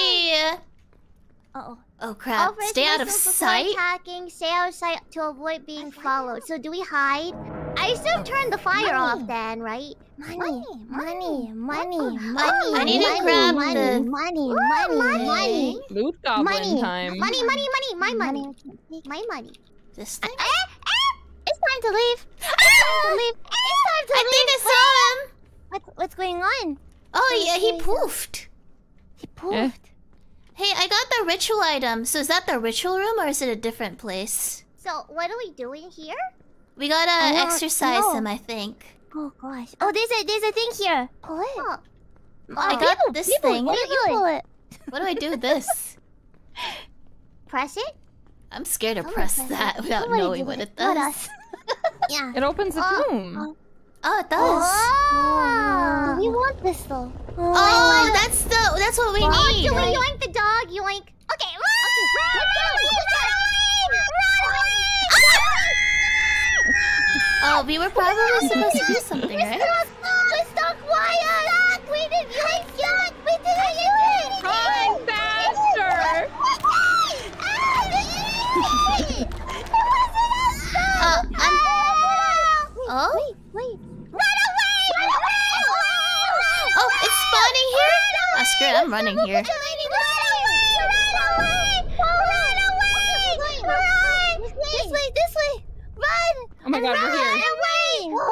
Uh-oh. Oh, crap. Oh, stay out of sight? Attacking, stay out of sight to avoid being followed. So do we hide? I still turn the fire money. off then, right? Money, money, money, money, oh, money. I need money, to grab money, the money, Ooh, money, money, money. Loot goblin money. time. Money, money, money, my money, my money. This thing. Eh, eh, it's time to leave. It's time to leave. It's time to I leave. I think I saw him. What's what's going on? Oh yeah, he poofed. He poofed. Yeah. Hey, I got the ritual item. So is that the ritual room or is it a different place? So what are we doing here? We gotta oh, exercise no. them, I think. Oh gosh. Oh, there's a there's a thing here. Pull it. Oh. Oh, I got people, this people, thing. What, what, do you pull it? What do I do with this? Press it? I'm scared to oh, press that it. without Nobody knowing what it, it does. Yeah. It opens a oh, tomb. Oh. oh, it does. Oh. We want this though. Oh, oh that's the that's what we oh, need. So we yoink the dog, yoink. Okay, run! Okay, run! Run! Run! Run! Run! Oh, we were probably supposed to do something, right? We're stuck wired! We didn't do anything! We didn't do anything! Run faster! It wasn't us! Oh? Wait, wait! Run away! Run away! Oh, it's spawning here? Ah, screw it, I'm running here. Run away! Run away! Run away! Run! This way, this way! Run! Oh my god, run, we're here. Run away! Run away!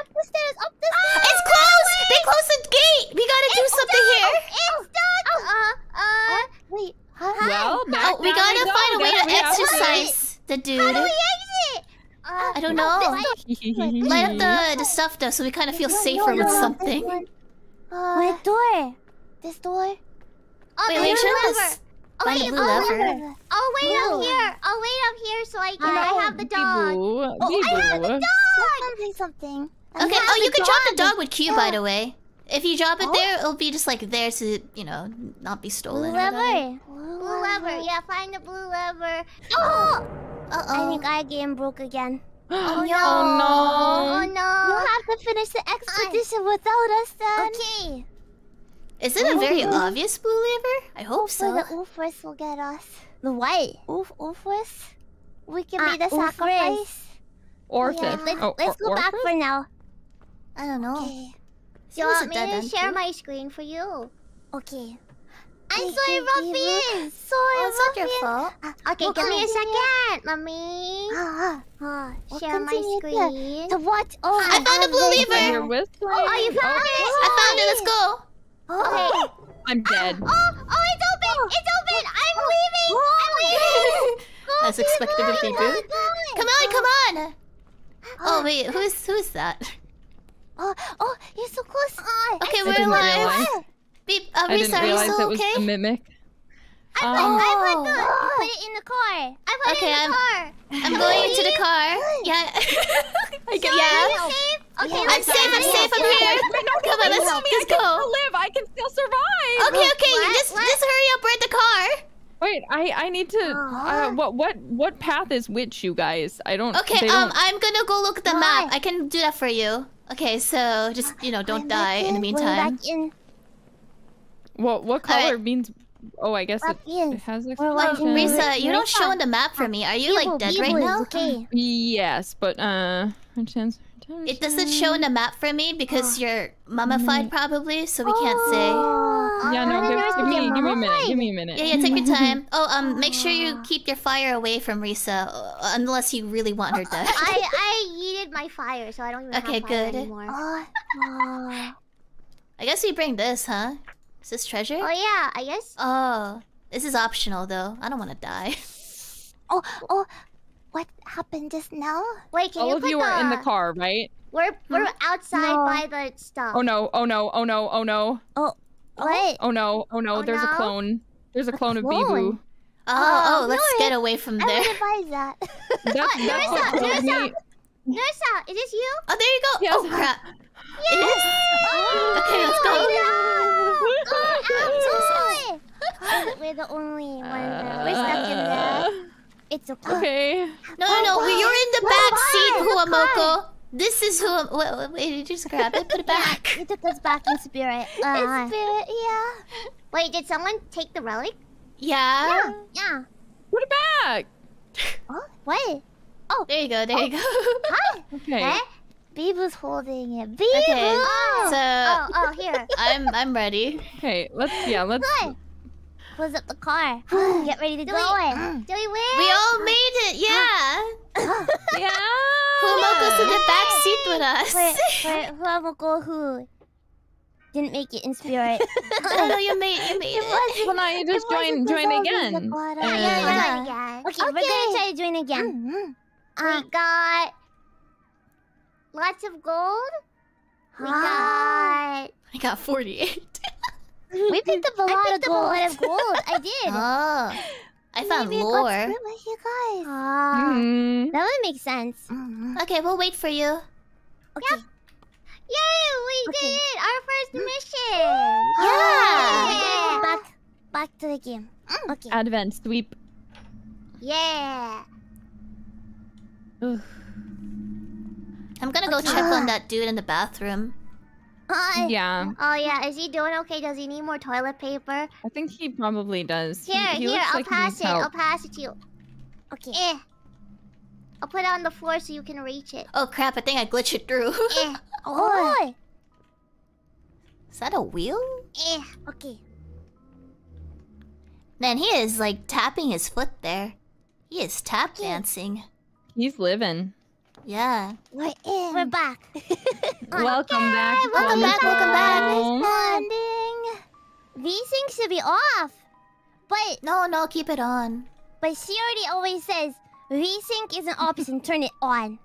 Up the stairs! Up the stairs! It's closed! They closed the gate! We gotta do something here! It's stuck! Uh, uh... Wait, huh? Well, we gotta find a way to exercise the dude. How do we exit? I don't know. Light up the, the stuff, though, so we kind of feel safer with something. What door? This door? Wait, wait, show us. Oh wait, blue oh, lever. oh wait blue. up here! Oh wait up here so I can I have the dog. Blue. Oh blue. I have the dog! Something. Okay, oh you can drop the dog with Q yeah. by the way. If you drop it oh. there, it'll be just like there to, you know, not be stolen. Blue lever. Blue, blue lever. lever, yeah, find the blue lever. Oh! Uh oh. I think our game broke again. Oh no. Oh no. Oh no. You'll have to finish the expedition I... without us then. Okay. Is it a very obvious blue lever? I hope so. The Oofus will get us. The what? Oof, Oofus? We can uh, be the Oofus. sacrifice. Orphus. Yeah. Let's, oh, let's or go Orphus? back for now. I don't know. Okay. You want me to share too? my screen for you? Okay. I'm hey, sorry, Ruffian! Sorry, oh, it's not your fault. Uh, okay, we'll give continue. me a second, mommy. Uh, uh, we'll share my screen. To, to watch all I found a blue lever! Oh, oh, you found okay. it? I found it, let's go. Oh. Okay. I'm dead. Ah, oh, oh, it's open! It's open! I'm leaving! I'm leaving! As expected with Bijou. Come on, come on! Oh wait, who's who's that? Oh, oh, you're so close. Okay, I we're alive. Beep, uh, I didn't sorry, realize so it was okay? a mimic. I put, oh. I put the, you put it in the car. I put okay, it in the I'm, car. I'm going into the car. Yeah. I get yeah. Safe? Okay, yeah, I'm, I'm safe, I'm safe, I'm here. Come on, let's, let's go. I can still live. I can still survive. Okay, okay, what? just what? just hurry up. We're at the car. Wait, I I need to. Uh, what what what path is which, you guys? I don't. Okay, um, don't... I'm gonna go look at the Why? map. I can do that for you. Okay, so just you know, don't I'm die in. in the meantime. Back in. What what color right. means? Oh, I guess it, it has explosion. Risa, you don't show on the map for me. Are you like dead right now? Okay. Yes, but uh, chance. It doesn't show in the map for me because oh. you're mummified probably, so we can't say. Yeah, no, give, give, me, give me a minute, give me a minute. Yeah, yeah, take your time. Oh, um, make sure you keep your fire away from Risa, unless you really want her dead. I, I yeeted my fire, so I don't even okay, have fire good. anymore. Oh. Oh. I guess we bring this, huh? Is this treasure? Oh yeah, I guess. Oh, this is optional though. I don't want to die. Oh, oh. What happened just now? Wait, can All you of put you the... are in the car, right? We're we're outside no. by the stuff. Oh no! Oh no! Oh no! Oh no! Oh, what? Oh no! Oh no! Oh, There's no? a clone. There's a clone, a clone? of Bijou. Oh, oh, oh let's Yorick. get away from there. I would advise that. That's, that's Nerissa, Nerissa, Nerissa, is this you? Oh, there you go. Yes. Oh crap! Yes. It is. Oh, okay, let's go. Oh, oh, we're the only one. Uh, we're stuck in there. It's okay. Okay. No, no, no. You're in the back seat, Huamoko. This is who. Wait, wait, did you just grab it? Put it back. Yeah, you took us back in spirit. Uh, in spirit, yeah. Wait, did someone take the relic? Yeah. Yeah. Yeah. Put it back. Oh, what? Oh, there you go. There oh. you go. Hi. Okay. Hey? Beeb was holding it. Beeb. Okay. Oh. So oh, oh, here. I'm I'm ready. Okay, let's yeah, let's. Good. Close up the car. Get ready to do go. We, it. Do we win? We all made it. Yeah. Yeah. Humoko's in the back seat with us. Wait, wait, Humoko who didn't make it in spirit. Oh no, you made you made it. it. Well, now you just it join join again. Uh, yeah, yeah, yeah. Okay, okay, we're gonna try to join again. Mm-hmm. We um, got lots of gold. We got. I got forty-eight. We picked up a lot of gold. I picked up a lot of gold. I did. Oh, I found lore. I got screwed with you guys. Ah, mm-hmm. That would make sense. Mm-hmm. Okay, we'll wait for you. Okay. Yep. Yay! We okay. did it. Our first mission. Yeah. yeah. Back, back to the game. Mm. Okay. Advent sweep. Yeah. Oof. I'm gonna go okay. check on that dude in the bathroom. Uh, yeah. Oh yeah. Is he doing okay? Does he need more toilet paper? I think he probably does. Here, he, he here. I'll like pass it. Help. I'll pass it to you. Okay. Eh. I'll put it on the floor so you can reach it. Oh crap! I think I glitched it through. Eh. Oh. Boy. Is that a wheel? Eh. Okay. Man, he is like tapping his foot there. He is tap okay. dancing. He's living. Yeah. We're in. We're back. Welcome okay, back. Welcome back. Welcome back. Responding. These things should be off. But no, no, keep it on. But Shiori always says, "Resync is an option. Turn it on."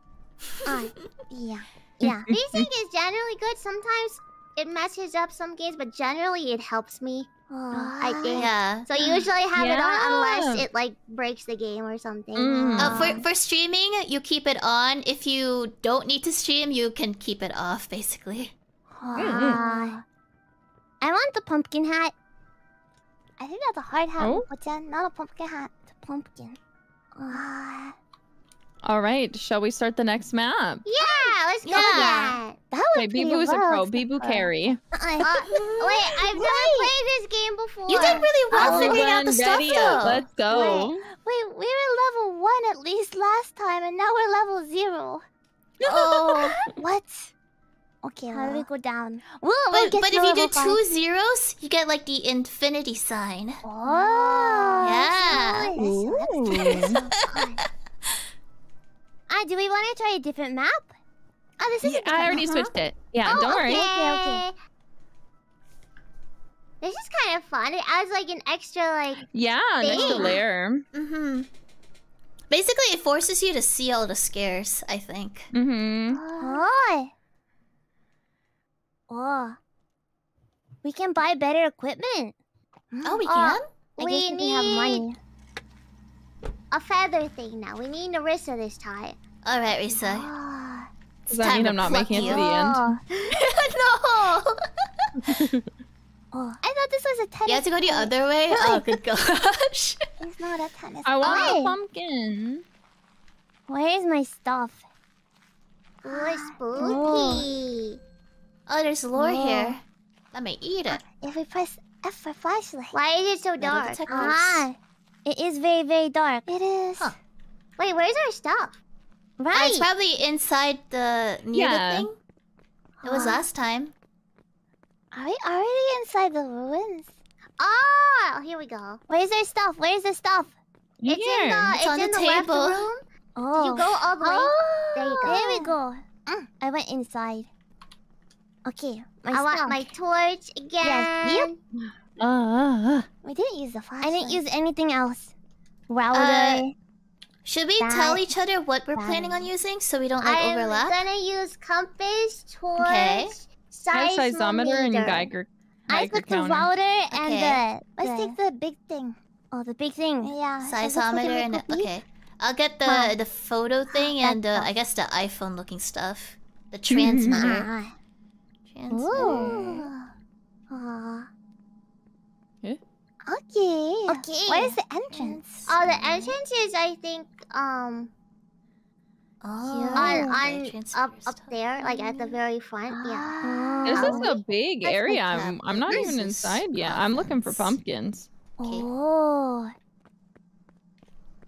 On. Uh, yeah. Yeah. Resync is generally good. Sometimes it messes up some games, but generally it helps me. Oh, I think. Yeah. So you usually have yeah. it on unless it like breaks the game or something. Mm. Uh, for for streaming, you keep it on. If you don't need to stream, you can keep it off, basically. Oh. Mm. I want the pumpkin hat. I think that's a hard hat. Oh? Not a pumpkin hat. It's a pumpkin. Oh. All right. Shall we start the next map? Yeah, let's go. Yeah. That would be Bibu's a pro. Bibu carry. Uh, wait, I've wait. never played this game before. You did really well oh, figuring out the stuff, though. Let's go. Wait. wait, we were level one at least last time, and now we're level zero. Oh, what? Okay, how do we go down? We'll, we'll but but if you do five. two zeros, you get like the infinity sign. Oh, yeah. Nice. Ah, do we want to try a different map? Oh, this is yeah, I already uh-huh. switched it. Yeah, oh, don't okay. worry. Okay, okay. This is kind of fun. It adds like an extra like yeah, an extra layer. Mm-hmm. Basically, it forces you to see all the scares, I think. Mm-hmm. Oh. Oh. We can buy better equipment. Oh, we can? Uh, I we guess we need... can have money. A feather thing now. We need Nerissa this time. All right, Risa. Oh. Does that mean I'm not making you. it to the end? Oh. No! Oh, I thought this was a tennis ball. You have to go the other way? Oh, good gosh. It's not a tennis ball. I want oh. a pumpkin. Where's my stuff? Ooh, spooky. Oh. oh, there's lore oh. here. Let me eat it. If we press F for flashlight. Why is it so dark? Ah, it is very, very dark. It is. Huh. Wait, where's our stuff? Right. Uh, it's probably inside the near yeah. the thing. It was huh. last time. Are we already inside the ruins? Oh, here we go. Where's our stuff? Where's the stuff? It's here. in the it's, it's on in the, the table. Room. Oh. Did you go all the way? Oh. There you go. There we go. Mm. I went inside. Okay. My I stuff. want my torch again. Yes. Yep. Uh, uh, we didn't use the flashlight. I didn't use anything else. Router. Uh, Should we that, tell each other what we're that. planning on using so we don't like I'm overlap? I'm gonna use compass, torch, okay. seismometer, and Geiger. I took the router and okay. the. Let's take the big thing. Oh, the big thing. Yeah. Seismometer and the, okay. I'll get the wow. the photo thing and the, I guess the iPhone looking stuff. The transmitter. transmitter. Ooh. Okay. Okay. Where's the entrance? Oh, the entrance is, I think, um, Oh, on, on up up there, like at the very front. Yeah. This is a big area. I'm I'm not even inside yet. I'm looking for pumpkins. Oh.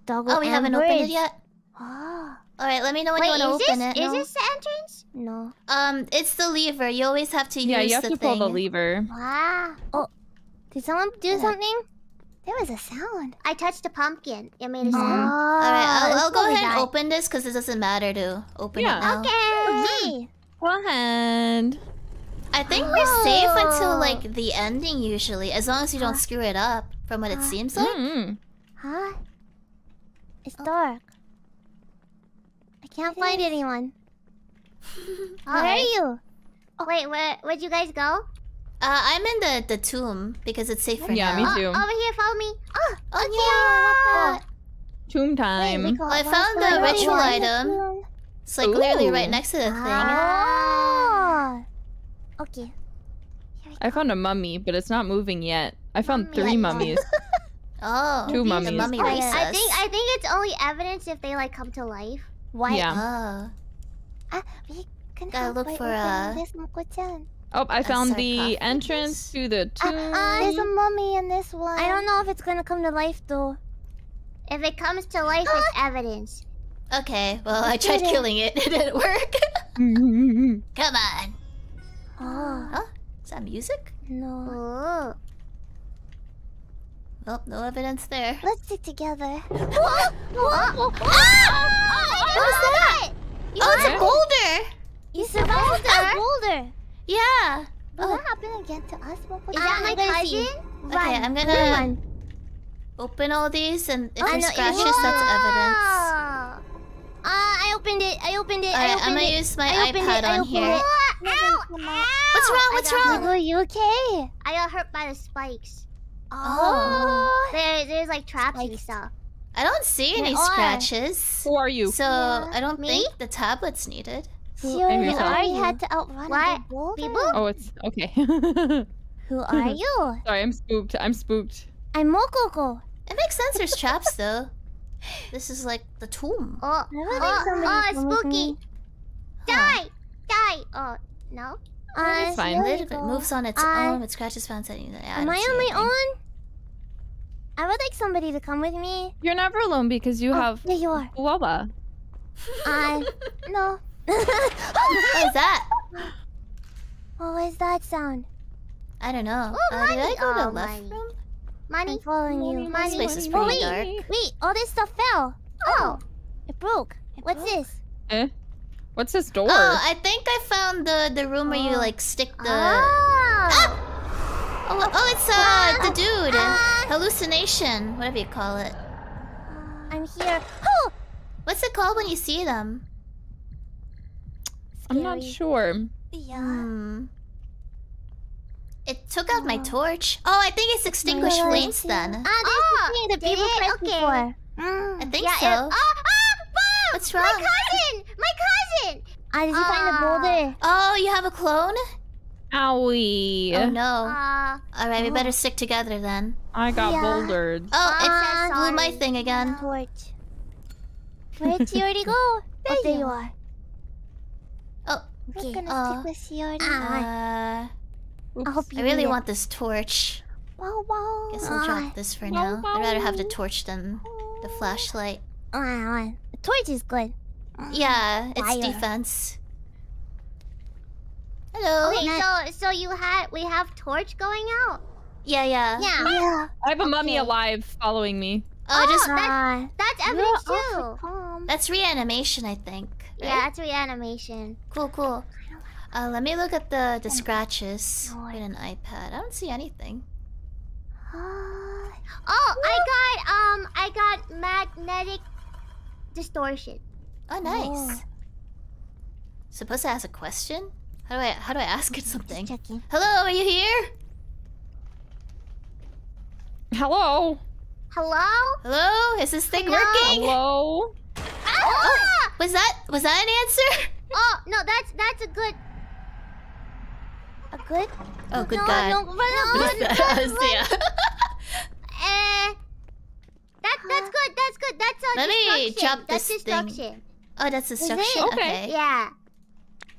Double oh, we haven't opened it yet. Oh. All right, let me know when Wait, you want to open this, it. Is no. this the entrance? No. Um, it's the lever. You always have to yeah, use the thing. Yeah, you have to thing. pull the lever. Wow. Oh, did someone do yeah. something? There was a sound. I touched a pumpkin. It made a sound. Mm. All right, I'll, I'll go ahead and open this because it doesn't matter to open yeah. it now. Okay. Go ahead. I think oh. we're safe until like the ending usually, as long as you don't huh. screw it up. From what huh. it seems like. Mm-hmm. Huh? It's oh. dark. I can't it find is. anyone. Where right. are you? Oh. Wait, where? Where'd you guys go? Uh, I'm in the the tomb because it's safe for yeah, now. Yeah, me too. Oh, over here, follow me. Oh, okay. Oh, yeah. Tomb time. Wait, well, I found the ritual right item. It's like Ooh. literally right next to the thing. Ah. Okay. I found a mummy, but it's not moving yet. I found mummy. three mummies. oh, two mummies. The mummy I, I think I think it's only evidence if they like come to life. Why? Yeah. Uh, we can gotta look for a. Oh, I found the entrance to the tomb. Uh, uh, there's a mummy in this one. I don't know if it's gonna come to life though. If it comes to life, uh, it's evidence. Okay, well I tried killing it. It didn't work. Come on. Oh. Huh? Is that music? No. Oh. Well, no evidence there. Let's stick together. What? What? What? Ah! What was that? You oh, it's a boulder. You survived a boulder. Yeah. Will oh. that happen again to us? What was Is that my cousin? Okay, run. I'm gonna run. open all these, and if oh, there's no, scratches, whoa. that's evidence. Uh, I opened it. I opened it. All right, I opened I'm gonna it. use my I iPad it, on here. It. Ow! Ow! What's wrong? What's wrong? Are you okay? I got hurt by the spikes. Oh. oh. There, there's like traps spikes. and stuff. I don't see any there scratches. Are. Who are you? So yeah. I don't Me? think the tablet's needed. Who are you? I had to outrun the boulder. People? Oh, it's okay. Who are you? Sorry, I'm spooked. I'm spooked. I'm Mococo. It makes sense. There's traps, though. This is like the tomb. Oh, oh, oh spooky! Die, die! Oh, no. Uh, it's fine. It moves on its uh, own. It scratches found anything. Yeah, am I on my own? I would like somebody to come with me. You're never alone because you oh, have. There you are. Guava. I uh, no. What is that? What was that sound? I don't know. Oh, uh, did I go to oh, left money. room? Money. I'm following money, you. Money. This place is pretty oh, wait, dark. Wait, all this stuff fell. Oh, it broke. It What's broke. this? Eh? What's this door? Oh, I think I found the the room oh. where you like stick the. Oh, ah! oh, oh it's uh ah. the dude. Ah. Hallucination, whatever you call it. I'm here. Oh, what's it called when you see them? Scary. I'm not sure. Yeah. Hmm. It took out oh. my torch. Oh, I think it's extinguished no, flames then. Ah, oh, the people pressed okay. before. Mm. I think yeah, so. It, oh, oh, Bob! What's wrong? My cousin! My cousin! Ah, did you uh, find a boulder? Oh, you have a clone? Owie. Oh, no. Uh, Alright, we better stick together then. I got yeah. bouldered. Oh, it uh, blew sorry. my thing again. Torch. Where did Shiori go? There, oh, there you, you are. Oh, okay. We're gonna oh. stick with Shiori. Uh, I hope you I really want it. this torch. Wow, wow. Guess I'll uh, drop this for wow, now. Wow. I'd rather have the torch than the flashlight. Uh, the torch is good. Yeah, it's Liar. defense. Hello. Wait, okay, so so you had we have torch going out. Yeah, yeah. Yeah. yeah. I have a okay. mummy alive following me. Oh, oh just that, that's evidence too. That's reanimation, I think. Right? Yeah, that's reanimation. Cool, cool. Uh, let me look at the the scratches no, in an iPad. I don't see anything. Oh, I got um, I got magnetic distortion. Oh, nice. Oh. Supposed to ask a question? How do I how do I ask it something? Hello, are you here? Hello. Hello. Hello. Is this thing Hello? working? Hello. Ah! Oh, was that was that an answer? Oh no, that's that's a good. A good. Oh, good no, God. No, no, no, yeah. uh, that that's good. That's good. That's a Let destruction. Me drop this that's destruction. Thing. Oh, that's destruction? Okay. okay. Yeah.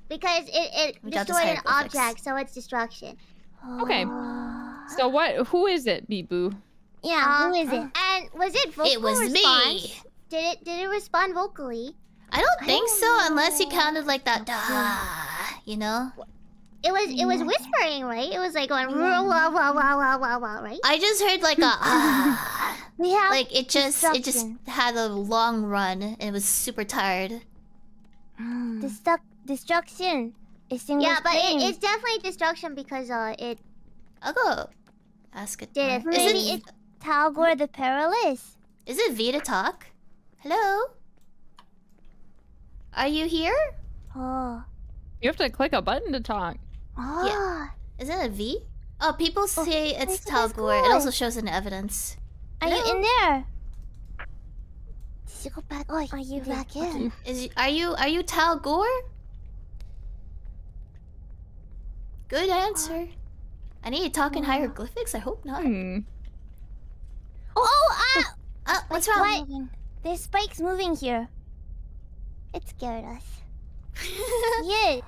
Because it, it destroyed an object, so it's destruction. Okay. So what? Who is it, Bibu? Yeah, uh, who is it? And was it vocal It was response? me! Did it, did it respond vocally? I don't I think don't so, know. unless you counted like that da, you know? It was it was whispering, right? It was like going wah wah wah wah wah wah wah, right? I just heard like a ah. We have like it just it just had a long run and it was super tired. Destruct destruction. It's yeah, but it, it's definitely destruction because uh it. I'll go ask it. Did it maybe is it it's Talgor the Perilous? Is it V to talk? Hello. Are you here? Oh. You have to click a button to talk. Oh. Yeah. Is it a V? Oh, people say oh, it's Talgor. It also shows an evidence. Are Hello? you in there? Did you go back? Oh, are you back there? in? Is are you are you Talgor? Good answer. Oh. I need to talk in oh. hieroglyphics. I hope not. Hmm. Oh, oh, ah! Uh, what's wrong? What? There's spikes moving here. It scared us. Yeah.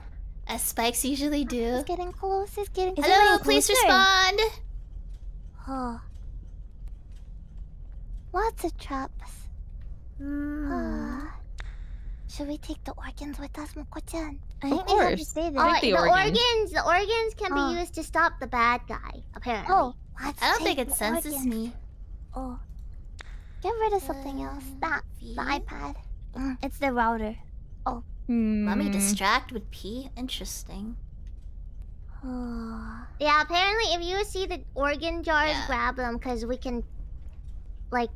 As spikes usually do. It's getting close. It's getting close. Hello, please respond. Oh. Lots of traps. Mm. Oh. Should we take the organs with us, Moko-chan? I think we have to say that. Uh, the, the organs. organs, the organs can oh. be used to stop the bad guy. Apparently. Oh, let's I don't think it senses organs. me. Oh. Get rid of something uh, else. That the iPad. Mm. It's the router. Oh. Mm. Let me distract with P. Interesting. Oh. Yeah, apparently if you see the organ jars, yeah. grab them because we can, like,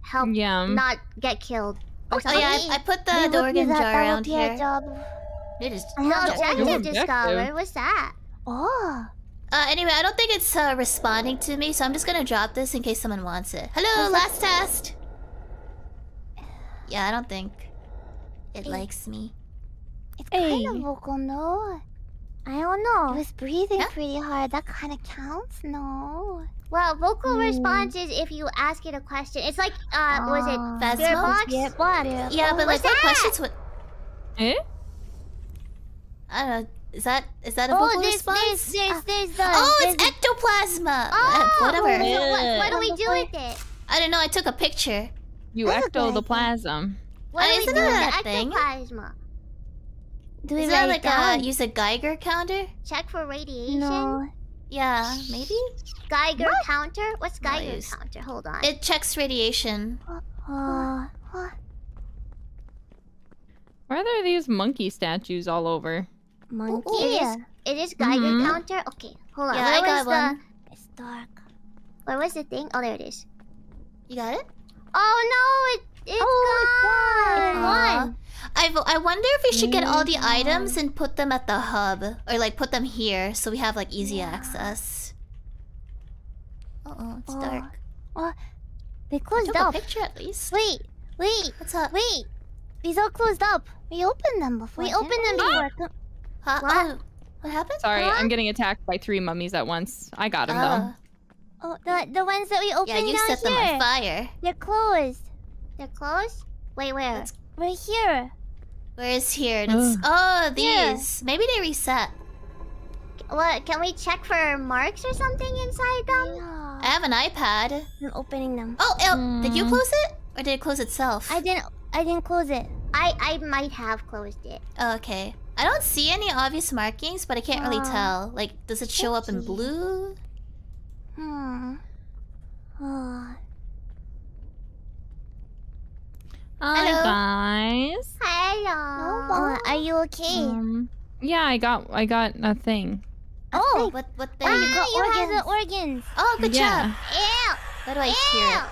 help yeah. not get killed. Oh, oh yeah, I, I put the, the organ jar around here. Job. It is no objective discovered. What's that? Oh. Uh, anyway, I don't think it's uh, responding to me, so I'm just gonna drop this in case someone wants it. Hello, last test. Yeah, I don't think it, it likes me. It's kind hey. of vocal, no? I don't know. It was breathing huh? pretty hard. That kind of counts, no? Well, vocal mm. response is if you ask it a question. It's like, uh, oh. was it Phasmophobia? Yep. Yep. Yeah, oh, but like the questions would. Eh? I don't know. Is that is that a vocal oh, there's, response? There's, there's, there's the, oh, there's it's ectoplasma. Oh, uh, whatever. Yeah. So what, what do we do with it? I don't know. I took a picture. You ectoplasm. What do we do with the ectoplasma? Do we like uh, use a Geiger counter? Check for radiation? No. Yeah, maybe? Geiger what? counter? What's Geiger no, counter? Hold on. It checks radiation. Uh, what? Why are there these monkey statues all over? Monkey? Ooh, it, is, it is Geiger mm-hmm. counter? Okay, hold on. Yeah, Where I got the... one. It's dark. Where was the thing? Oh, there it is. You got it? Oh no, it, it's oh, gone! It's gone! I've, I wonder if we should get all the items and put them at the hub. Or like put them here so we have like easy yeah. access. Uh oh, it's oh. dark. Oh. They closed I took up. A picture at least. Wait, wait, what's up? Wait! These all closed up. We opened them before. We opened them before. Huh? Huh? What? Uh, what happened? Sorry, huh? I'm getting attacked by three mummies at once. I got them uh. though. Oh, the, the ones that we opened Yeah, you set here. them on fire. They're closed. They're closed? Wait, where? That's... We're here. Where is here? That's... Oh, these. Here. Maybe they reset. What? Can we check for marks or something inside them? Yeah. I have an iPad. I'm opening them. Oh, El mm. did you close it? Or did it close itself? I didn't... I didn't close it. I, I might have closed it. Oh, okay. I don't see any obvious markings, but I can't oh. really tell. Like, does it show Thank up in you. blue? Hmm. Oh. Hello, guys. Hello. Oh, are you okay? Um, yeah, I got I got a thing. A oh, thing. what what thing? Ah, you got you organs. Have the organs. Oh, good yeah. job. Ew. What do I Ew. hear?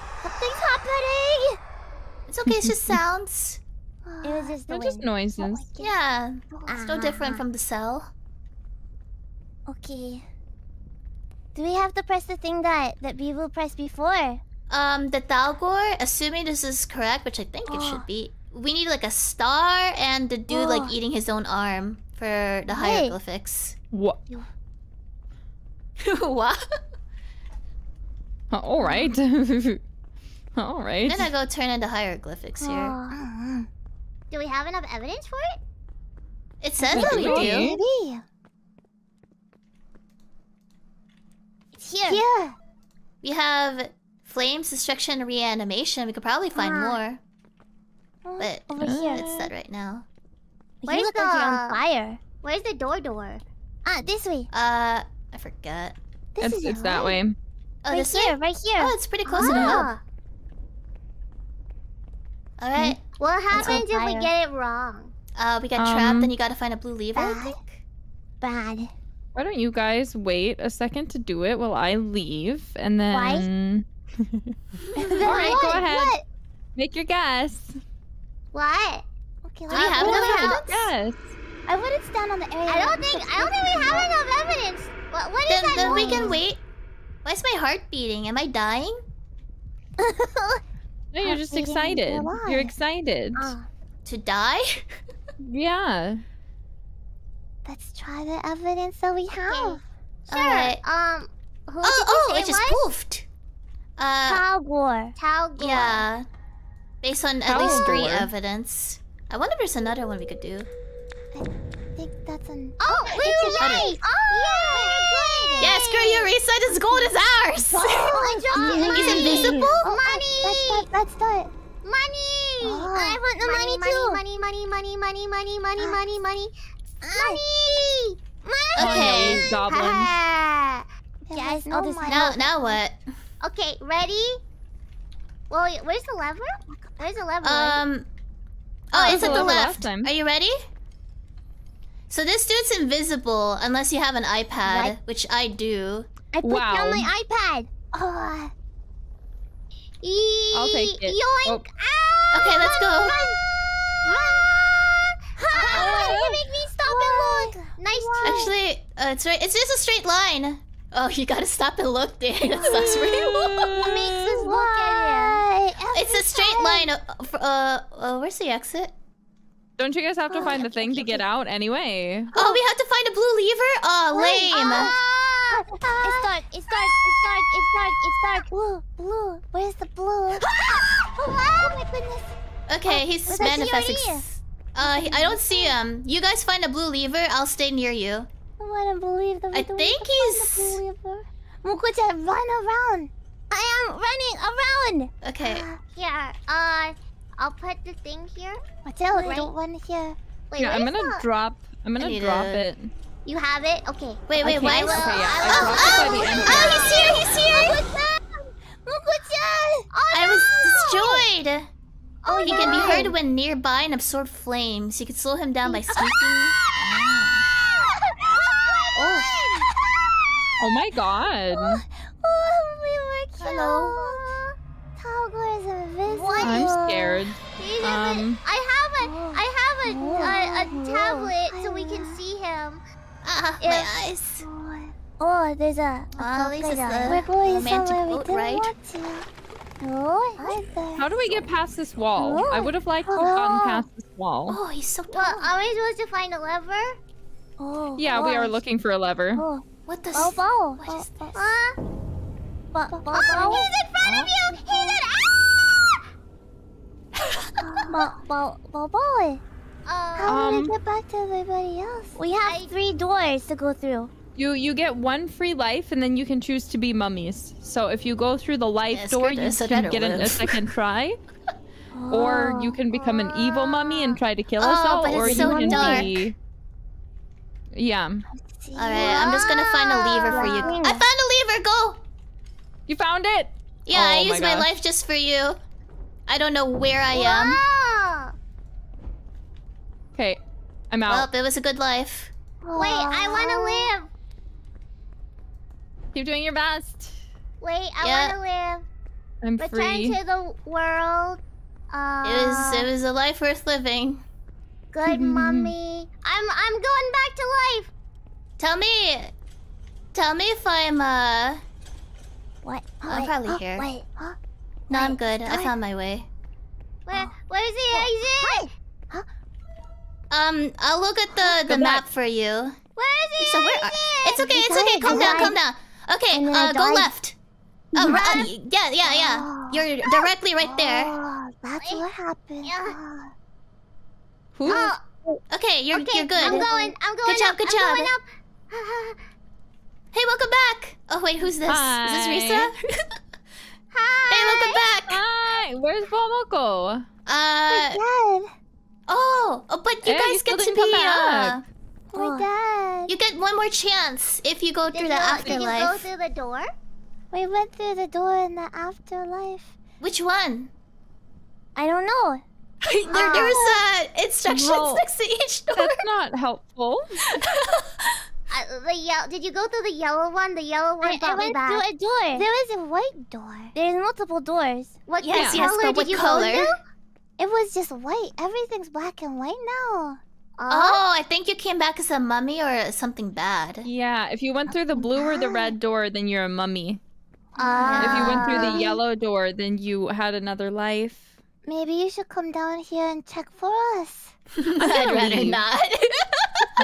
Something's happening. It's okay. It's just sounds. It was just the They're wind. just noises. Like yeah, it's uh, no different from the cell. Okay. Do we have to press the thing that, that we will press before? Um, the Talgor, assuming this is correct, which I think oh. it should be. We need like a star and the dude oh. like eating his own arm for the hieroglyphics. What? What? Uh, all right. All right. Then I go turn into hieroglyphics here. Oh. Do we have enough evidence for it? It says that we do. Maybe. It's here. Yeah. We have flames, destruction, reanimation. We could probably find uh, more. But over here. It's set right now. Where's the... on fire? Where's the door door? Ah, this way. Uh, I forgot. This it's, is it's that way. way. Oh, right this here, way? Right here. Oh, it's pretty close ah. enough. All right. Mm-hmm. What happens if we get it wrong? Uh, we got um, trapped, and you gotta find a blue lever, bad. I think. Bad. Why don't you guys wait a second to do it while I leave, and then... Why? All right, what? go ahead. What? Make your guess. What? Okay, do we have enough evidence? I wouldn't stand on the area. I don't think. I don't think we have enough evidence. What? What is that? Then we can wait. Why is my heart beating? Am I dying? No, you're just excited. You're excited. Uh, to die? Yeah. Let's try the evidence that we have. Okay. Sure. All right. Um. Who oh, oh! It just poofed. Uh. Talgor. Talgor. Yeah. Based on at Talgor. least three evidence. I wonder if there's another one we could do. I think that's an... Oh, we were right! Oh, yay! Yeah, screw you, Risa. This gold is ours! Oh, he's invisible? Money! Let's start. Money! Oh, I want the money, money, money too! Money, money, money, money, money, money, uh, money, money, money! Money! Okay. Goblins. Yes, no this now, now what? Okay, ready? Well, wait, where's the lever? Where's the lever? Um... Oh, oh it's at the left. Are you ready? So this dude's invisible unless you have an iPad, what? which I do. I put wow. down my iPad. Oh. E I'll take it. Yoink! Oh. Ah, okay, let's go. Run! Run! Ah, ah, you make me stop what? and look. Nice. Actually, uh, it's right. It's just a straight line. Oh, you gotta stop and look, there. That sucks for you. What makes us look at it? It's a straight line. Uh, uh, uh, where's the exit? Don't you guys have to oh, find the thing to get out anyway? Oh, oh, we have to find a blue lever? Oh, lame. Ah! Ah! It's dark, it's dark, it's dark, it's dark, it's dark. Blue, blue, where's the blue? Oh my goodness. Okay, oh, he's manifesting. Uh, I don't see him. You guys find a blue lever, I'll stay near you. I wouldn't believe that. I think he's... Mokocha, run around. I am running around. Okay. Yeah, uh... I'll put the thing here. What's out? I don't want here. Wait, yeah, I'm gonna that? drop. I'm gonna drop it. it. You have it? Okay. Wait, wait, okay, why? Okay, yeah, I oh, oh, oh, oh, he's here! He's here! Mokocha! Oh, I was destroyed. Oh, he no. can be heard when nearby and absorb flames. You can slow him down by squeaking. oh. oh my god! Oh, oh we were killed. Hello. Is invisible. What? I'm scared. Um, I have a, I have a, a, a tablet so we can see him. Ah, uh, my eyes. Oh, there's a. a uh, at least it's the We're going somewhere we didn't right? want to. Oh, there. How do we get past this wall? Oh. I would have liked to have gotten past this wall. Oh, he's so tall. Well, are we supposed to find a lever? Oh. Yeah, oh. we are looking for a lever. Oh. What the? Oh, oh. What is this? Uh, Ba ba ba oh, he's in front of you! He's in... Ah! Ba ba boy. How do we get back to everybody else? We have I... three doors to go through. You you get one free life, and then you can choose to be mummies. So if you go through the life yeah, door, you can get an, a second try. oh. Or you can become an evil mummy and try to kill us oh, all. But or it's you so can dark. be... Yeah. Alright, I'm just gonna find a lever for you. I found a lever! Go! You found it? Yeah, oh, I used my, my life just for you. I don't know where I am. Okay, I'm out. Well, it was a good life. Aww. Wait, I want to live. Keep doing your best. Wait, I yeah. want to live. I'm free. Return to the world. Uh, it was it was a life worth living. Good mommy. I'm I'm going back to life. Tell me, tell me if I'm uh. What? Oh, I'm wait, probably oh, here. Wait, huh? No, wait, I'm good. God. I found my way. Where? Oh. Where's the exit? Huh? Um, I'll look at the the Go map back. for you. Where is the so exit? Where are... It's okay. It's okay. Calm down. Calm down. Okay. Uh, go left. Oh, uh, yeah, yeah, yeah. You're directly right there. Oh, that's what happened. Yeah. Who? Oh. Okay, you're okay, you're good. I'm going. I'm going. Good job. Up, good job. I'm going up. Hey, welcome back. Oh wait, who's this? Hi. Is this Risa? Hi. Hey, welcome back. Hi. Where's Mococo? Uh. Oh my God. Oh, oh, but you hey, guys you get to be. Uh, oh my God. You get one more chance if you go Did through the afterlife. You go through the door? We went through the door in the afterlife. Which one? I don't know. there, uh, there was uh, instructions no. next to each door. That's not helpful. uh, the yellow. Did you go through the yellow one? The yellow one. I, I went back. through a door. There was a white door. There's multiple doors. What yes, yeah. color yes, but what did you color? go through? It was just white. Everything's black and white now. Oh, oh, I think you came back as a mummy or something bad. Yeah, if you went through the blue or the red door, then you're a mummy. Uh, if you went through the yellow door, then you had another life. Maybe you should come down here and check for us. I'd rather not.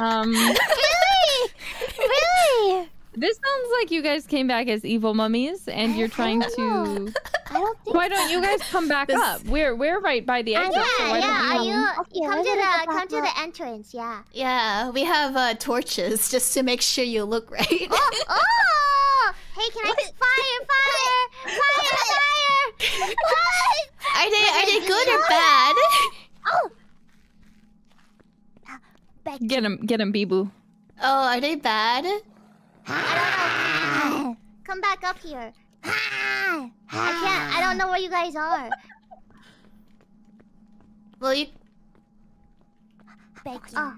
um, really? Really? This sounds like you guys came back as evil mummies, and I, you're trying I don't to. Know. I don't think. Why don't you guys come back this... up? We're we're right by the exit. Uh, yeah, so why yeah. Don't you Are you... Okay, come to the come to the entrance. Yeah. Yeah, we have uh, torches just to make sure you look right. oh, oh! Hey, can what? I get fire? Fire! Fire! Fire! Fire! Are they are they good or bad? Oh, get him, get him, Bibu. Oh, are they bad? I don't know. Come back up here. I can't. I don't know where you guys are. Will you? Becky. Oh.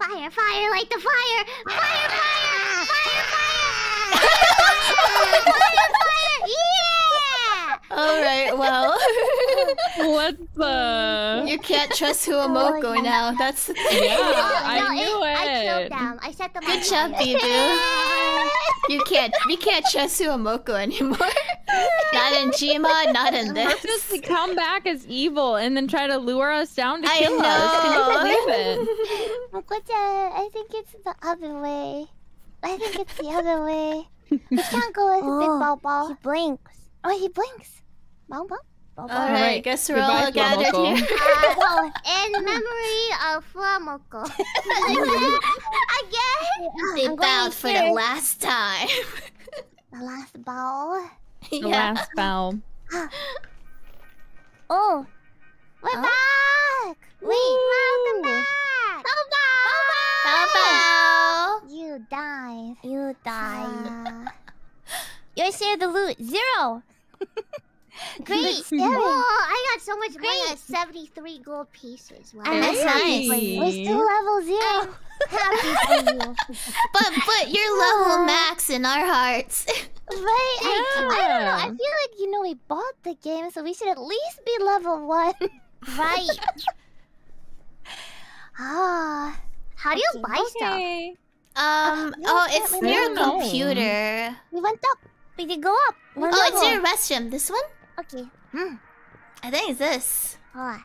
Fire! Fire! Light the fire! Fire! Fire! Fire! Fire! Fire! Fire! Fire! Yeah! All right, well, what the? You can't trust Huamoco now. That's the thing. Yeah, oh, I no, knew it. it. I choked down. I set the mic. Good job, Bibu. You can't. We can't trust Huamoco anymore. Not in Jima. Not in this. Just to come back as evil and then try to lure us down to I kill know. us. Can you believe it? I think it's the other way. I think it's the other way. We can't go as oh, Big Ball Ball. He blinks. Oh, he blinks. Bong bong. All right, right, guess we're Goodbye, all gathered Flamoco. here. Uh, well, in memory of Flamoco. Again? They I'm bowed for here. the last time. The last bow. The yeah. last bow. Oh, we're oh. back. Wait, welcome back. Bow bow. Bow bow. You died. You died. Your share of the loot, zero! Great! Oh, I got so much Great. money at seventy-three gold pieces. Wow. And that's nice. Hey. We're still level zero. Happy for you. But, but you're level uh, max in our hearts. Right? Yeah. I, I don't know. I feel like, you know, we bought the game, so we should at least be level one. Right. Ah. How do you okay, buy okay. stuff? Um, no, oh, it's near a computer. We went up. We can go up. We're oh, level. It's your restroom. This one? Okay. Hmm. I think it's this. Oh.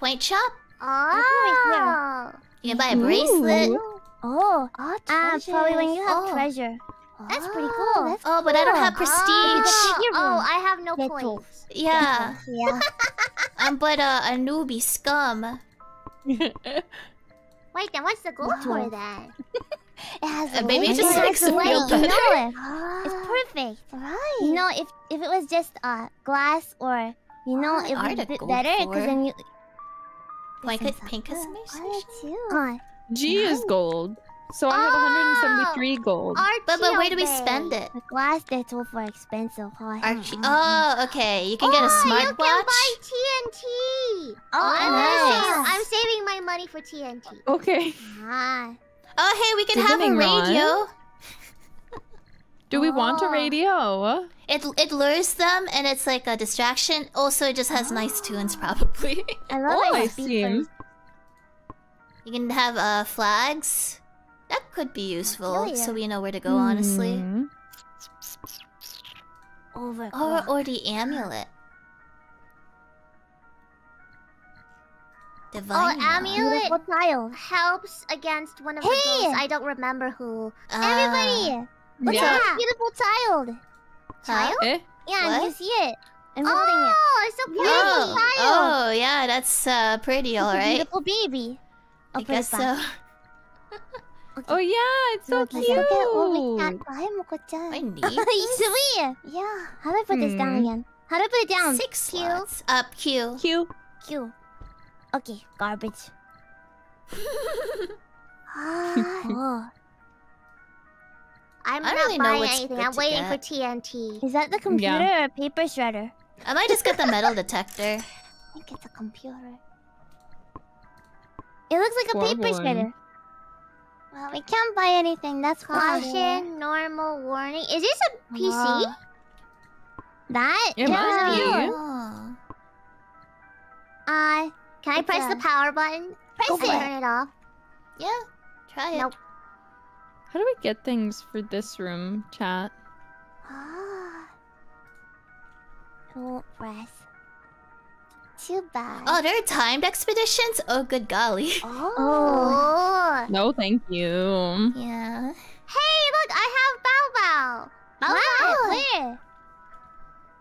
Point shop. Oh. You can buy a bracelet. Ooh. Oh. Ah, oh, uh, probably when you have oh. treasure. Oh. That's pretty cool. That's oh, cool. But I don't have prestige. Oh, oh I have no Get points. Yeah. yeah. I'm but uh, a newbie scum. Wait, then what's the goal wow. for that? It has uh, a maybe it just makes it feel better. No, it's perfect. Right. You know, if if it was just uh glass or you know, oh, it would be better because then you. Blanket pink is amazing. G is gold, so oh! I have one hundred seventy-three gold. Archie but but where do we spend it? The glass that's all for expensive. Oh, Archie. Oh, okay. You can oh, get a smartwatch. You can buy T N T. Oh, oh I'm, nice. I'm saving my money for T N T. Okay. Ah. Oh, hey, we could have a radio. Do we oh. want a radio? It it lures them, and it's like a distraction. Also, it just has oh. nice tunes, probably. I love oh, I see. You can have uh, flags. That could be useful, so we know where to go, mm. honestly. Over or, or the amulet. Divine oh, amulet tile. helps against one of hey. the ghosts. I don't remember who. Uh, Everybody! What's yeah. that beautiful child? Child? Huh? Yeah, what? You see it. I'm oh, holding it. It's so pretty. Oh, oh, yeah, that's that's uh, pretty, all right. Beautiful baby. I'll I guess so. Okay. Oh yeah, it's so cute. My knee. Yeah. How do I put hmm. this down again? How do I put it down? Six Q. Slots. Up Q. Q. Q. Okay. Garbage. ah, oh. I'm I not really buying anything. I'm waiting get. for T N T. Is that the computer yeah. or a paper shredder? I might just get the metal detector. I think it's a computer. It looks like a Four paper one. shredder. Well, we can't buy anything, that's caution, normal warning. Is this a P C? Uh, that? It must be. Oh. Uh, can it's I press a... the power button? Press Go it! Turn it off. Yeah, try it. Nope. How do we get things for this room, chat? Ah. It won't press. Too bad. Oh, there are timed expeditions? Oh, good golly. Oh. oh. No, thank you. Yeah. Hey, look, I have Bao Bao. Bao Bao? Where?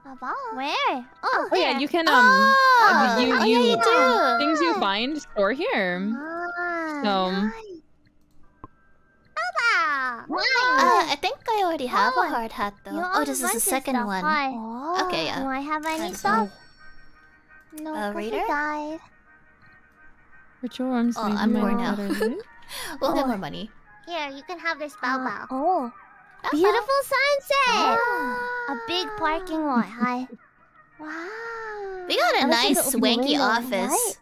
Bao Bao? Where? Oh, oh yeah, you can, um... Oh. You, you, you oh, yeah, you do. Things you find, store here. Oh, so... Nice. Bao Bao! Wow. Uh, I think I already have oh. a hard hat, though. Oh, this is the second stuff. one. Oh. Okay, yeah. Do I have any stuff? No, uh, reader? died. Put your arms. Oh, I'm more now. We'll oh. get more money. Here, you can have this Bao Bao. Uh, oh, Bao beautiful Bao. sunset! Oh. A big parking lot. Hi. Wow. We got a I nice swanky office. Right?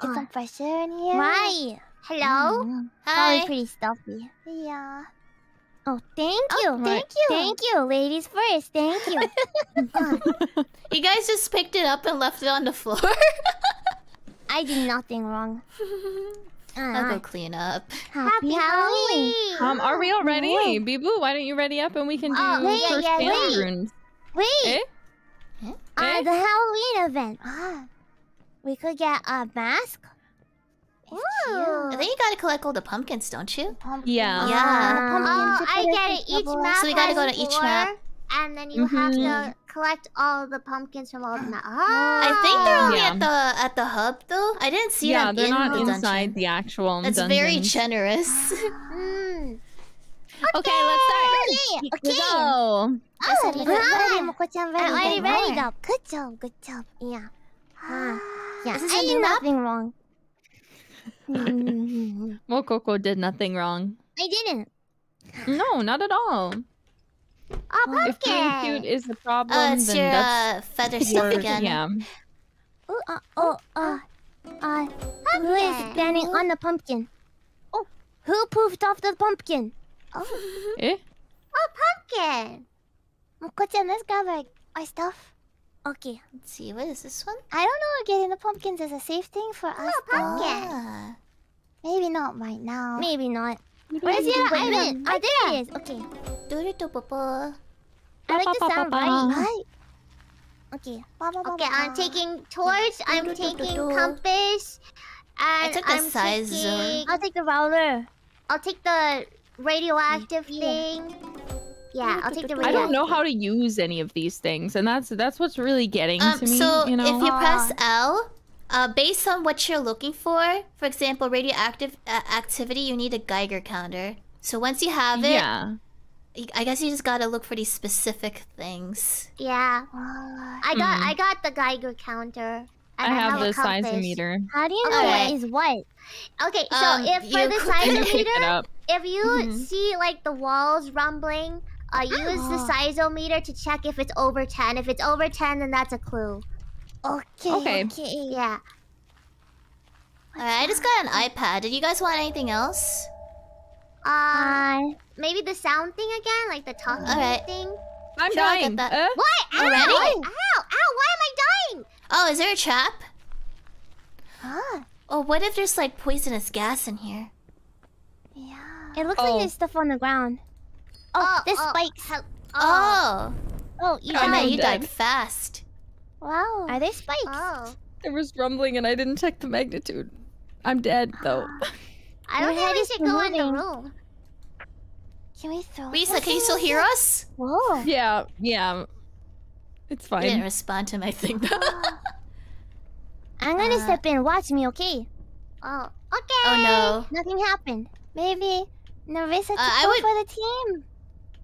Get oh. some fresh air in here. Right. Hello. Mm. Hi. Probably pretty stuffy. Yeah. Oh, thank you. Oh, thank you. Thank you. Ladies first. Thank you. You guys just picked it up and left it on the floor? I did nothing wrong. Uh, I'll go clean up. Happy, Happy Halloween. Halloween! Um, are we all ready? Yeah. Bibu, why don't you ready up and we can do oh, wait, first yeah, wait. runes? Wait! Eh? Eh? Uh, the Halloween event. Ah. We could get a mask. Ooh. I think you gotta collect all the pumpkins, don't you? Pumpkins. Yeah. Yeah. Uh, oh, I get it. Each map so we gotta go to each map, and then you mm-hmm. have to collect all the pumpkins from all the maps. Oh. I think they're only yeah. at the at the hub, though. I didn't see yeah, them. Yeah, they're in not the inside dungeon. the actual. That's dungeon. very generous. mm. okay, okay, let's start. Okay. okay. Go. Oh, good. Ready, ready, ready. Good job, good job. Yeah. Huh. Yeah. This is I did nothing wrong. Mococo did nothing wrong. I didn't. No, not at all. Oh, pumpkin! If being cute is the problem, uh, it's then your, that's... Uh, feather stuff again. Yeah. Ooh, uh, oh, uh, uh... Pumpkin. Who is standing on the pumpkin? Oh! Who poofed off the pumpkin? Oh. Eh? Oh, pumpkin! Moco-chan, let's grab our, our stuff. Okay. Let's see, what is this one? I don't know if getting the pumpkins is a safe thing for oh, us. Pumpkin. Ah. Maybe not right now. Maybe not. Where's the other island? Oh, there it is. Okay. I like the sound, right? Okay. Okay, I'm taking torch, I'm taking compass, and I took the I'm size taking... zone. I'll take the router. I'll take the radioactive yeah. thing. Yeah, I'll take the radioactive. I don't know how to use any of these things, and that's that's what's really getting um, to me. So you know? if you press L, uh, based on what you're looking for, for example, radioactive uh, activity, you need a Geiger counter. So once you have it, yeah. I guess you just gotta look for these specific things. Yeah, I got mm. I got the Geiger counter. I, I have, have the seismometer. How do you know okay. what is what? Okay, so um, if for the seismometer, if you mm-hmm. see like the walls rumbling. Uh, use oh. the seismometer to check if it's over ten. If it's over ten, then that's a clue. Okay. Okay. okay yeah. Alright, I just got an iPad. Did you guys want anything else? Uh, maybe the sound thing again? Like the talking right. thing? I'm sure, dying. That. Uh, what? Ow! Already? Ow! Ow! Why am I dying? Oh, is there a trap? Huh? Oh, what if there's like poisonous gas in here? Yeah. It looks oh. like there's stuff on the ground. Oh, oh, this oh, spikes. Help. Oh. Oh, you died. Oh, you died fast. Wow. Are they spikes? Oh. There was rumbling and I didn't check the magnitude. I'm dead, though. I don't think we should go in the room. Can we throw Lisa, can you still hear us? Whoa. Yeah, yeah. It's fine. You didn't respond to my thing, though. I'm gonna uh, step in. Watch me, okay? Oh, okay. Oh no. Nothing happened. Maybe Nerissa took uh, I would... for the team.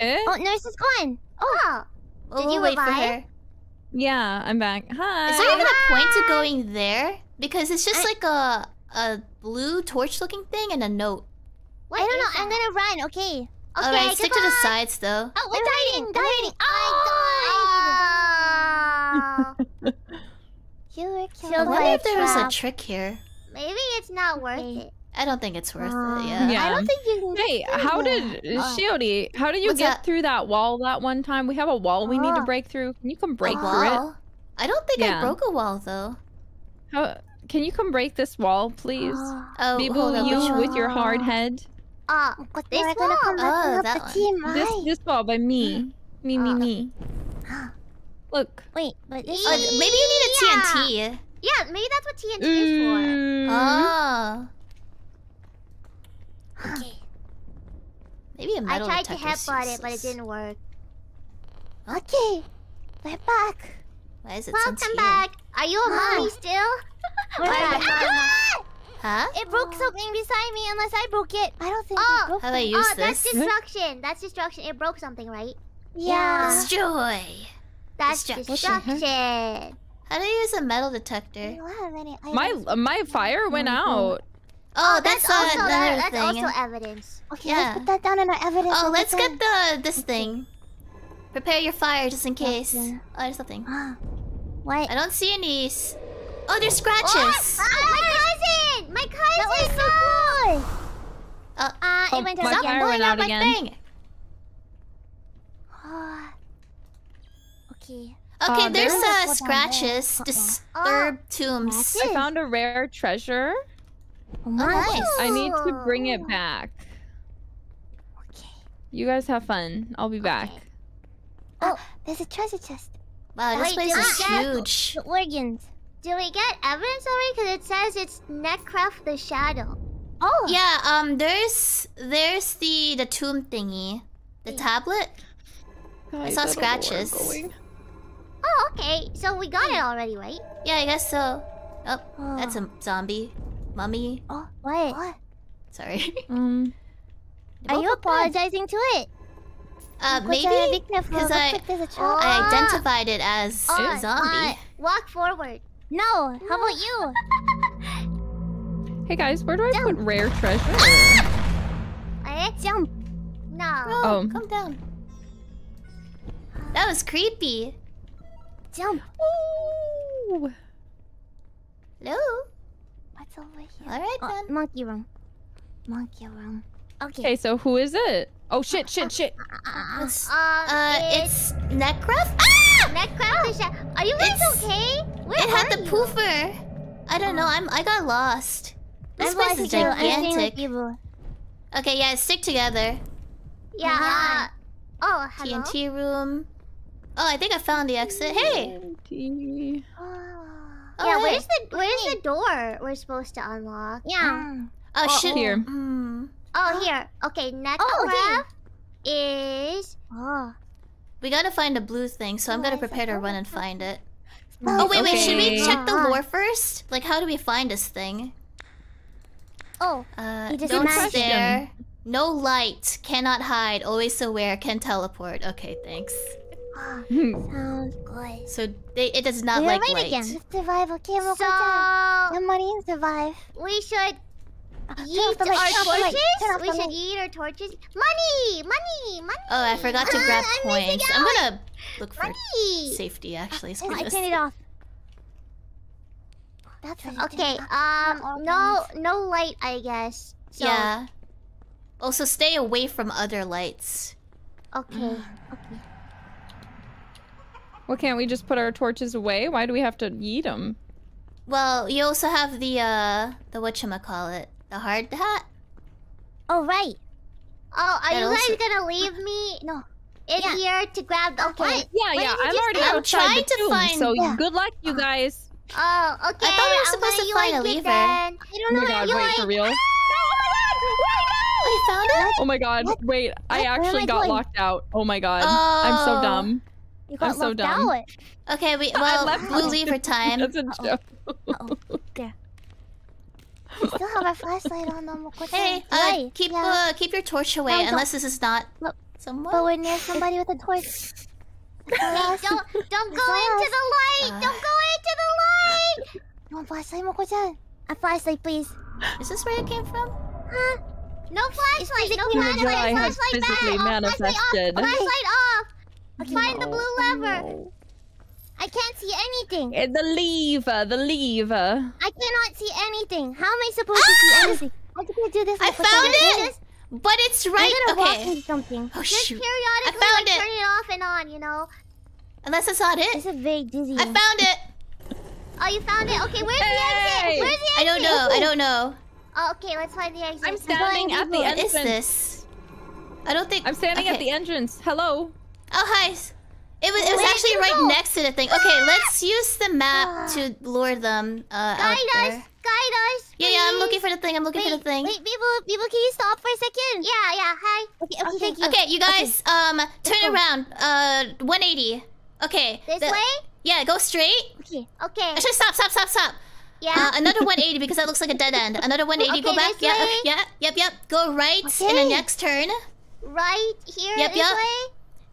Eh? Oh, Nerissa's gone. Oh. Well, Did you we'll wait for her? Yeah, I'm back. Hi. Is there even Hi. a point to going there? Because it's just I... like a a blue torch-looking thing and a note. What I don't know. That? I'm gonna run. Okay. Okay. All right. Stick to the sides, though. Oh, we're dying. Dying. I died. You were killed. I wonder if there was a trick here. Maybe it's not worth Wait. it. I don't think it's worth um, it. Yeah. yeah. I don't think you can. Hey, how did oh. Shiori? How did you What's get that? through that wall that one time? We have a wall we oh. need to break through. Can you come break a through wall? it? I don't think yeah. I broke a wall though. How? Can you come break this wall, please? Oh, Bibu, you with your hard head. Uh, this wall? Oh, that one. Team, right? This this wall by me, me, me, uh, me. Look. Wait, but this uh, maybe you need a T N T. Yeah, maybe that's what T N T mm. is for. Oh. Okay. Maybe a metal I tried to headbutt it, but it didn't work. Okay, we're back. Why is it Welcome back. Here? Are you a mommy oh. still? We're back. Ah! Huh? It broke oh. something beside me, unless I broke it. I don't think oh. it broke How do I use Oh, this? That's destruction. That's destruction. It broke something, right? Yeah. Destroy. That's destruction. destruction. How do you use a metal detector? My my fire went out. Oh, that's, that's also another that's thing. also evidence. Okay, yeah. let's put that down in our evidence. Oh, let's get the this thing. Prepare your fire just in case. Yeah, yeah. Oh, there's something. What? I don't see any. Oh, there's scratches. Oh, oh, my cousin! My cousin! That was so cool! Uh, uh, oh, it went my fire went out, out again. My thing. okay. Okay, uh, there's uh, scratches. There. Disturbed uh, tombs. I found a rare treasure. Oh, nice. I need to bring it back. Okay. You guys have fun. I'll be back. Okay. Oh, there's a treasure chest. Wow, this Wait, place is huge. The organs. Do we get evidence already? Because it says it's Necroft the Shadow. Oh. Yeah. Um. There's there's the the tomb thingy, the Wait. tablet. God, I saw scratches. Oh, okay. So we got it already, right? Yeah, I guess so. Oh, oh. that's a zombie, mummy. Oh, what? What? Sorry. Um. Are you apologizing to it? Uh, maybe because I I identified it as oh, a zombie. Uh, walk forward. No. How about you? Hey guys, where do I jump. put rare treasure? Ah! I jump. No. Bro, oh. come down. That was creepy. Jump. Ooh. Hello. What's over here? All right oh, then. Monkey room. Monkey room. Okay. Okay. So who is it? Oh shit! Shit! Shit! Uh, it's, uh, it's Necroft. Ah! Necroft. Are you guys it's, okay? Where it had the you? poofer. I don't know. I'm. I got lost. This I'm place is gigantic. Okay. Yeah. Stick together. Yeah. Uh, oh. Hello? T N T room. Oh, I think I found the exit. Hey. T N T. Oh, yeah. Hey. Where's the Where's the door we're supposed to unlock? Yeah. Mm. Oh, oh shit. Here. Mm. Oh, here. Okay, Necroft oh, okay. is... Oh. We gotta find a blue thing, so oh, I'm gonna prepare to run and find it. Oh, wait, okay. wait, should we check the lore first? Like, how do we find this thing? Oh, uh, don't stare. No light. Cannot hide. Always aware. Can teleport. Okay, thanks. Sounds good. So they, it does not we like light. Again. Survive. Okay, we'll so... The marine survive. We should... Eat our torches? We should eat our torches. Money! Money! Money! Oh, I forgot to grab uh, coins. I'm, I'm gonna look for money. safety, actually. Oh, I turned it off. That's okay, um, no, no light, I guess. So. Yeah. Also, stay away from other lights. Okay, mm. okay. Well, can't we just put our torches away? Why do we have to eat them? Well, you also have the, uh, the whatchamacallit. The hard hat? Oh, right. Oh, are that you also... guys gonna leave me no. in yeah. here to grab the... Okay. What? Yeah, what yeah, I'm already grab? outside the tomb, to find... so yeah. good luck, you guys. Oh, okay. I thought we were I'm supposed to find a lever. Then. I don't know oh my god, wait, like... for real? Ah! Oh my god, wait, no! I found it? Oh my god, what? wait, what? I actually got going? locked out. Oh my god, oh. I'm so dumb. You got I'm so left dumb. Out. Okay, we well blue lever time. That's a joke. Uh oh. Uh -oh. There. We still have our flashlight on them. What's hey, uh, keep yeah. uh, keep your torch away no, unless this is not look, someone. But we're near somebody with a torch. Don't don't go into the light. Uh, don't go into the light. You want flashlight, Moko-chan? A flashlight, please. Is this where it came from? Huh? No flashlight. No flashlight. Flashlight back. Flashlight off. Flashlight off. Okay, find no. the blue lever. No. I can't see anything. It, the lever, the lever. I cannot see anything. How am I supposed ah! to see anything? How can I do this? I found it. This? But it's right. I'm gonna okay. walk in something. Oh, just shoot. periodically I found like, it. turn it off and on, you know. Unless that's not it. It's a vague dizzy. I found it. Oh, you found it. Okay, where's hey! the exit? Where's the exit? I don't know. I don't know. Oh, okay, let's find the exit. I'm standing I'm at the entrance. What is this? I don't think. I'm standing okay. at the entrance. Hello. Oh, hi. It was, it was actually right go? next to the thing. Okay, let's use the map to lure them uh, guide out there. Guide us! Guide us! Yeah, please. yeah, I'm looking for the thing. I'm looking wait, for the thing. Wait, people, people, can you stop for a second? Yeah, yeah, hi. Okay, okay, okay. thank you. Okay, you guys, okay. um, turn let's around. Go. Uh, one eighty. Okay. This the, way? Yeah, go straight. Okay, okay. Actually, stop, stop, stop, stop. Yeah. Uh, another one eighty because that looks like a dead end. Another one eighty, okay, go back. Yeah, okay, yeah, yep, yep. Go right okay. in the next turn. Right here yep, this yep. way?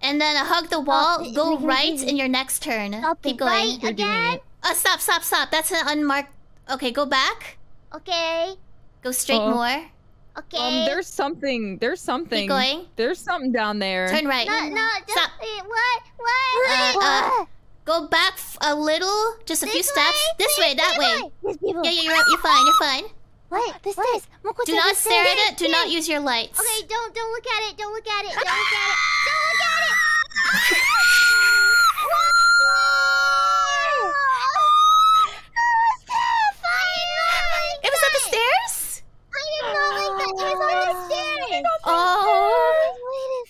And then uh, hug the wall, oh, go right in your next turn. Stop Keep going. Right again? Oh, stop, stop, stop. That's an unmarked... Okay, go back. Okay. Go straight oh. more. Okay. Um, there's something. There's something. Keep going. There's something down there. Turn right. No, no. Just, stop. Wait, what? What? Uh, what? Uh, go back f a little. Just a this few steps. Way? This way, that way. Yes, yeah, yeah, you're, you're fine. You're fine. What? This what? is. Moko-chan, do not stare at it. Do not use your lights. Okay, don't don't look at it. Don't look at it. Don't look at it. Don't look at it. It was at the stairs? I did not like that. It was on the stairs. Oh.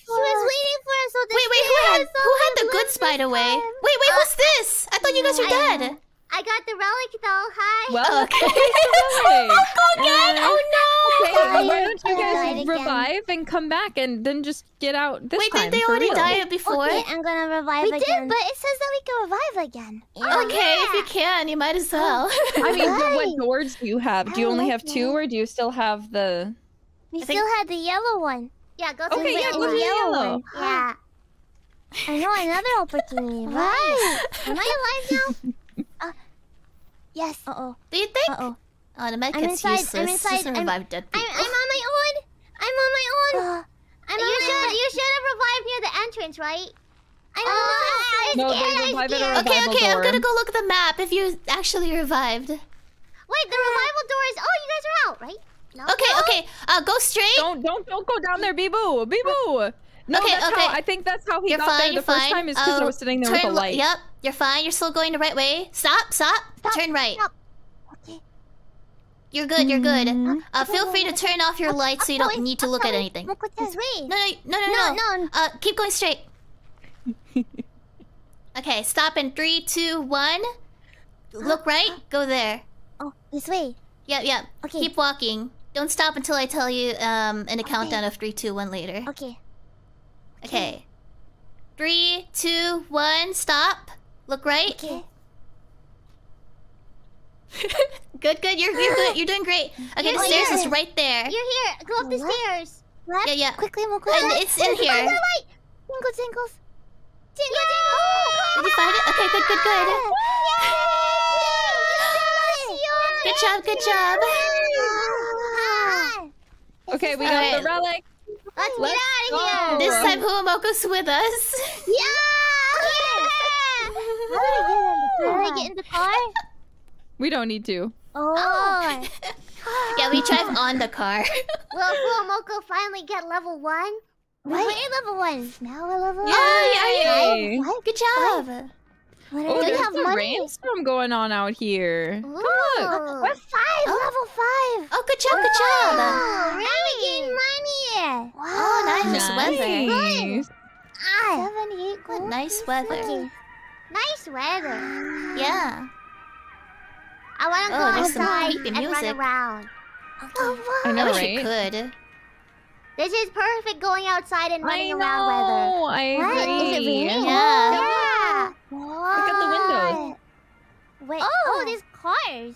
She was waiting for us. Wait, wait, who had who had the goods, by the way? Wait, wait, who's this? I thought you guys were dead. I got the relic though. Hi. Well, okay. Uncle Gang. Uh, oh no. Okay, why don't you guys revive again. and come back and then just get out this Wait, time? Wait, did they already die before? Okay, I'm gonna revive we again. We did, but it says that we can revive again. Oh, okay, yeah. if you can, you might as well. I mean, right. what doors do you have? Do you only like have two, that. or do you still have the? We I still think... had the yellow one. Yeah, go to okay, the, yeah, go to the yellow. yellow one. Yeah. I know another opportunity. Right? Am I alive now? Yes. Uh oh. Do you think? Uh oh. Oh, the medkit's inside, useless. I'm inside. Doesn't revive I'm, dead people. I'm, I'm on my own. I'm on my own. Uh, I'm you on should. My own. You should have revived near the entrance, right? I don't uh, know. I, I no, they revive Okay, okay. Door. I'm gonna go look at the map. If you actually revived. Wait, the revival door is. Oh, you guys are out, right? No. Okay, no? okay. Uh, go straight. Don't, don't, don't go down there, Bibu. Bibu. No, okay, that's okay. How, I think that's how he you're got fine, there the first fine. time is because oh, I was sitting there with a light. Yep, you're fine. You're still going the right way. Stop, stop. stop turn right. Stop. Okay. You're good, you're good. Mm-hmm. uh, feel free to turn off your light so you don't need to look at anything. No, no, no, no, no. no. Uh, keep going straight. Okay, stop in three, two, one. Look right, go there. Oh, this way. Yep, yep. Okay. Keep walking. Don't stop until I tell you um, in a countdown okay. of three, two, one later. Okay. Okay. Three, two, one, stop. Look right. Okay. Good, good. You're you're good. You're doing great. Okay, you're the stairs here. is right there. You're here. Go up the what? stairs. What? Yeah, yeah. Quickly, more quickly. And it's in here. Tingle, tingles. Tingle, tingles. Did you find it? Okay, good, good, good. Yay! Good job, good job. Okay, we got right. the relic. Let's, Let's get out of here! This time Huamoko's with us. Yeah! yeah! How did I get in the car? We don't need to. Oh! Yeah, we drive on the car. Will Huamoko finally get level one? What? We're level one. Now we're level one. Yeah, yeah, good job. What? What oh, there's have a money? rainstorm going on out here. Ooh. Look, we're five, oh. level five. Oh, good job, Ooh. good job. Now we gain money. Wow, oh, nice, nice. weather. Good. Ah. seventy-eight good, nice weather. Okay. Nice weather. Yeah. I want to oh, go outside some and music. run around. Okay. Oh, wow. I, know, I wish right? we could. This is perfect going outside and running I know. around weather. I agree. What? Is it really? Yeah. yeah. look at the windows. Wait, oh, oh there's cars.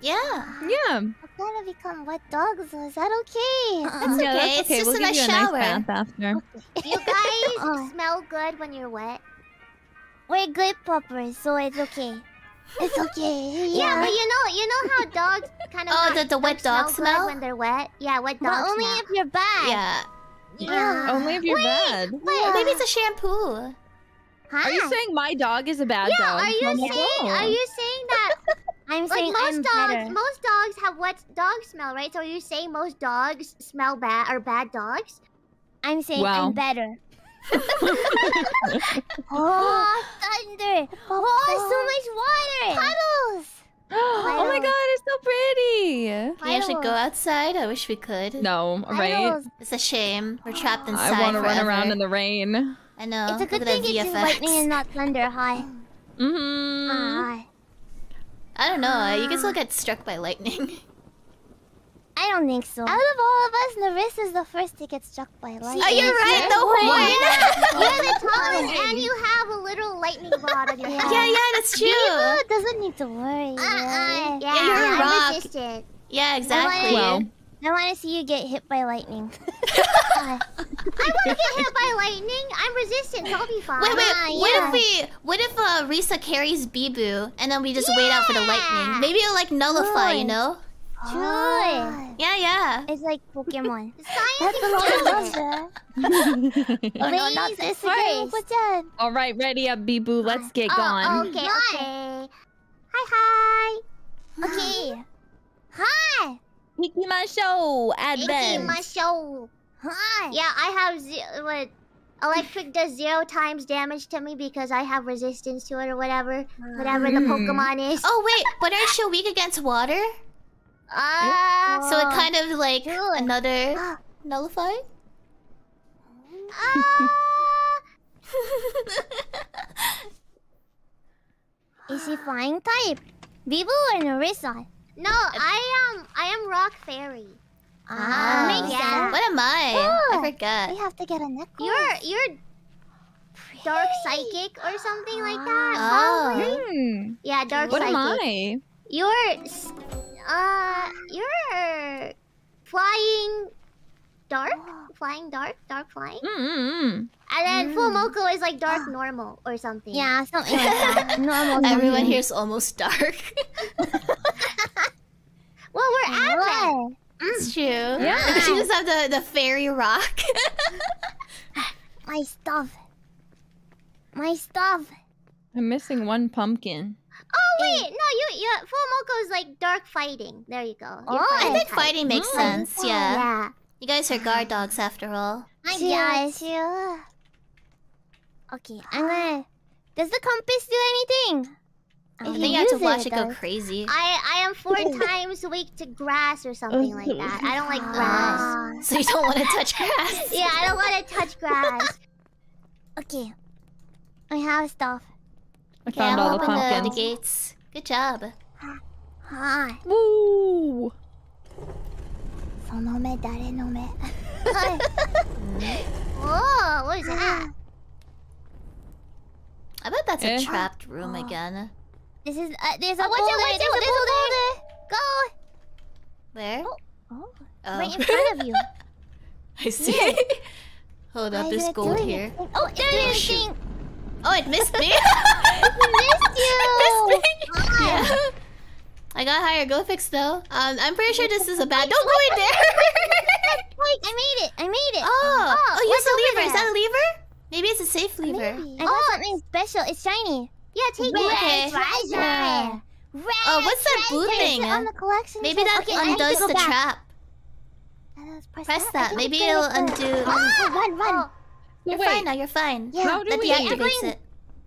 Yeah. Yeah. I'm gonna become wet dogs. Is that okay? Uh, that's, okay. Yeah, that's okay. It's we'll just give a nice you shower. A nice bath after. Okay. You guys oh. smell good when you're wet. We're good poppers, so it's okay. It's okay. Yeah, yeah, but you know, you know how dogs kind of oh, the, the wet dog smell, smell? when they're wet. Yeah, wet dog. But only smell. if you're bad. Yeah. Yeah. yeah. Only if you're Wait, bad. Wait, yeah. maybe it's a shampoo. Huh? Are you saying my dog is a bad yeah, dog? Yeah. Are you no, saying? No. Are you saying that? I'm like saying most I'm dogs, better. most dogs have wet dog smell, right? So you're saying most dogs smell bad or bad dogs? I'm saying wow. I'm better. oh thunder! Oh, so much water! Puddles! Oh my god, it's so pretty! Puddles. We actually go outside. I wish we could. No, right? Puddles. It's a shame. We're trapped inside. I want to run around in the rain. I know. It's a good thing it's just lightning and not thunder. Hi. Mm-hmm. Hi. I don't know, uh, you can still get struck by lightning. I don't think so. Out of all of us, Nerissa is the first to get struck by lightning. Are you right, though, Horn? You're the tallest, and you have a little lightning ball out of your head. Yeah, yeah, that's true. Bibu doesn't need to worry. Uh, uh, yeah, yeah, you're a rock. Resistant. Yeah, exactly. I want well. to see you get hit by lightning. uh, I want to get hit by lightning. I'm resistant. I'll be fine. Wait, wait. Ah, yeah. What if we? What if uh, Risa carries Bibu and then we just yeah. wait out for the lightning? Maybe it'll like nullify, Good. you know? Good. Oh. Yeah, yeah. It's like Pokemon. Science is Oh no, not this again. All right, ready up, Bibu. Let's get oh, gone. Okay, okay. Hi, hi. Okay. Hi. Ikimasho, Advent. Ikimasho. Hi. Yeah, I have ze what electric does zero times damage to me because I have resistance to it or whatever, whatever mm. the Pokemon is. Oh wait, but aren't you weak against water? Ah, uh, so it kind of like cool. another nullify. Uh... is he flying type? Bibu or Nerissa? No, I am. I am Rock Fairy. Ah, oh, yeah. What am I? Oh, I forgot. We have to get a necklace. You're you're Pretty. dark psychic or something oh. like that. Oh, hmm. yeah, dark what psychic. What am I? You're uh, you're flying dark, flying dark, dark flying. Mm -hmm. And then mm. full Moco is like dark normal or something. Yeah, something like that. Normal. Everyone here is almost dark. well, we're at it. It's true. Yeah. She just have the, the fairy rock. My stuff. My stuff. I'm missing one pumpkin. Oh wait, yeah. no, you you full Moco is like dark fighting. There you go. Oh, I think type. fighting makes mm. sense. Yeah. yeah. You guys are guard dogs after all. I guess you. Okay, I'm gonna. Does the compass do anything? I think you have to watch it, it go crazy. I, I am four times weak to grass or something like that. I don't like grass. Uh, so you don't want to touch grass? yeah, I don't want to touch grass. Okay. I have stuff. I okay, found I'm all the pumpkins. The, the gates. Good job. Hi. Woo! Sonome dare nome. Whoa, what is that? I bet that's a eh? trapped room oh. again. This is uh, there's a oh, boulder. Watch it, watch there's it, a boulder. Go. Where? Oh, oh. oh. Right in front of you. I see. Yeah. Hold up, there's gold here. It. Oh, there it is. Thing. Oh, it missed me. it missed you. It missed me. Yeah. I got higher. Go fix though. Um, I'm pretty sure this is a bad. Don't go in there. Wait, I made it. I made it. Oh, oh, oh use the lever. Is that a lever? Maybe it's a safe lever. Maybe. I got oh, something special. It's shiny. Yeah, take Red it. Treasure. Yeah. Red oh, what's that blue thing? On the collection Maybe that okay, undoes the back. trap. Press, press that. that. Maybe it'll it. undo. Ah! Run, run. Oh. You're wait. fine now. You're fine. Yeah. How do that we deactivates it.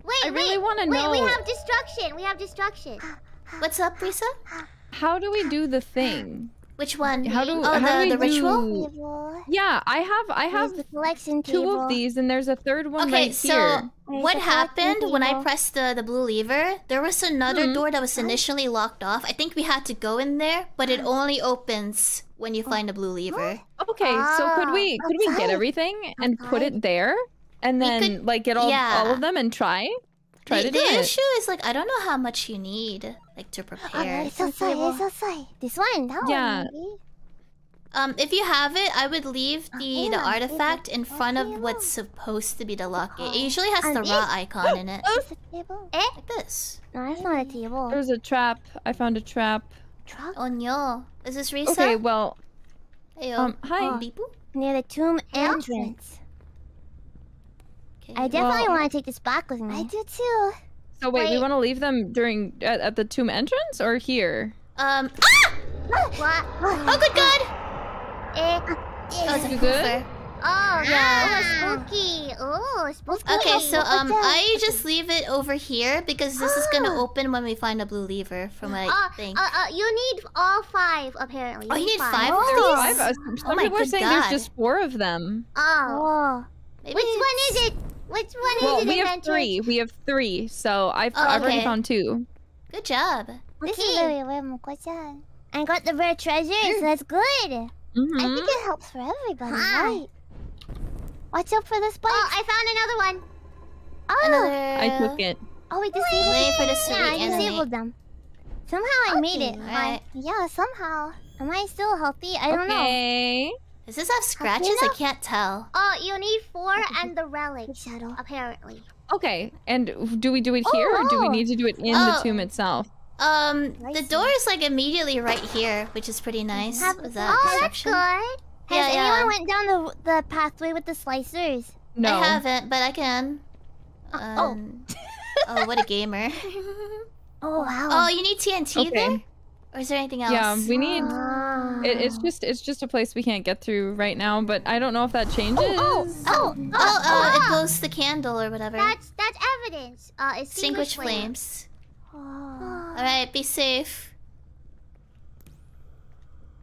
Wait, I really want to know. Wait, we have destruction. We have destruction. What's up, Risa? How do we do the thing? Which one? How do, oh, how the, do the ritual? Do... Yeah, I have I have two table. of these, and there's a third one okay, right so here. Okay, so what happened table. when I pressed the, the blue lever? There was another mm-hmm. door that was initially locked off. I think we had to go in there, but it only opens when you find the blue lever. Okay, ah, so could we could we get everything and put it there, and then could, like get all yeah. all of them and try? Try the, to do the it. The issue is like I don't know how much you need like to prepare. So so so this one, that yeah. one. Um, if you have it, I would leave the the artifact in front of what's supposed to be the locket. It usually has the raw icon in it. Like this. No, that's not a table. There's a trap. I found a trap. Trap? Oh no! Is this Risa? Okay, well. Heyo. Um, hi. Oh. Near the tomb entrance. Okay. I definitely well, want to take this back with me. I do too. So wait, wait. we want to leave them during at, at the tomb entrance or here? Um. Ah! What? Oh good God! Eh. Oh, it's a good. Oh yeah. Oh, spooky. Oh, spooky. Okay, so um, I just leave it over here because this oh. is gonna open when we find a blue lever from my uh, thing. Uh, uh, you need all five apparently. Oh, you need five. five oh. of these? Five. Some oh, people are saying God. there's just four of them. Oh. oh. Which one is it? Which one well, is it? Well, we have three. We have three. So I've, oh, okay. I've already found two. Good job. This okay. is very rare, Mococo. I got the rare treasures. Mm. So that's good. Mm-hmm. I think it helps for everybody, huh. right? Watch out for this bike. Oh, I found another one. Oh, another... I took it. Oh, we disabled Wait for the yeah, I disabled them. Somehow I okay, made it. Right. I... Yeah, somehow. Am I still healthy? I don't okay. know. Does this have scratches? I can't tell. Oh, you need four and the relic shadow, apparently. Okay, and do we do it here, oh, or do we need to do it in oh. the tomb itself? Um, the door is like immediately right here, which is pretty nice. Have, that oh, section. that's good. Has yeah, anyone yeah. went down the the pathway with the slicers? No, I haven't, but I can. Um, oh, oh, what a gamer! Oh wow. Oh, you need T N T okay. there. Or is there anything else? Yeah, we need. Oh. It, it's just, it's just a place we can't get through right now. But I don't know if that changes. Oh, oh, oh, oh! oh, oh, oh. It goes the candle or whatever. That's that's evidence. Uh, extinguish flames. Oh. All right, be safe.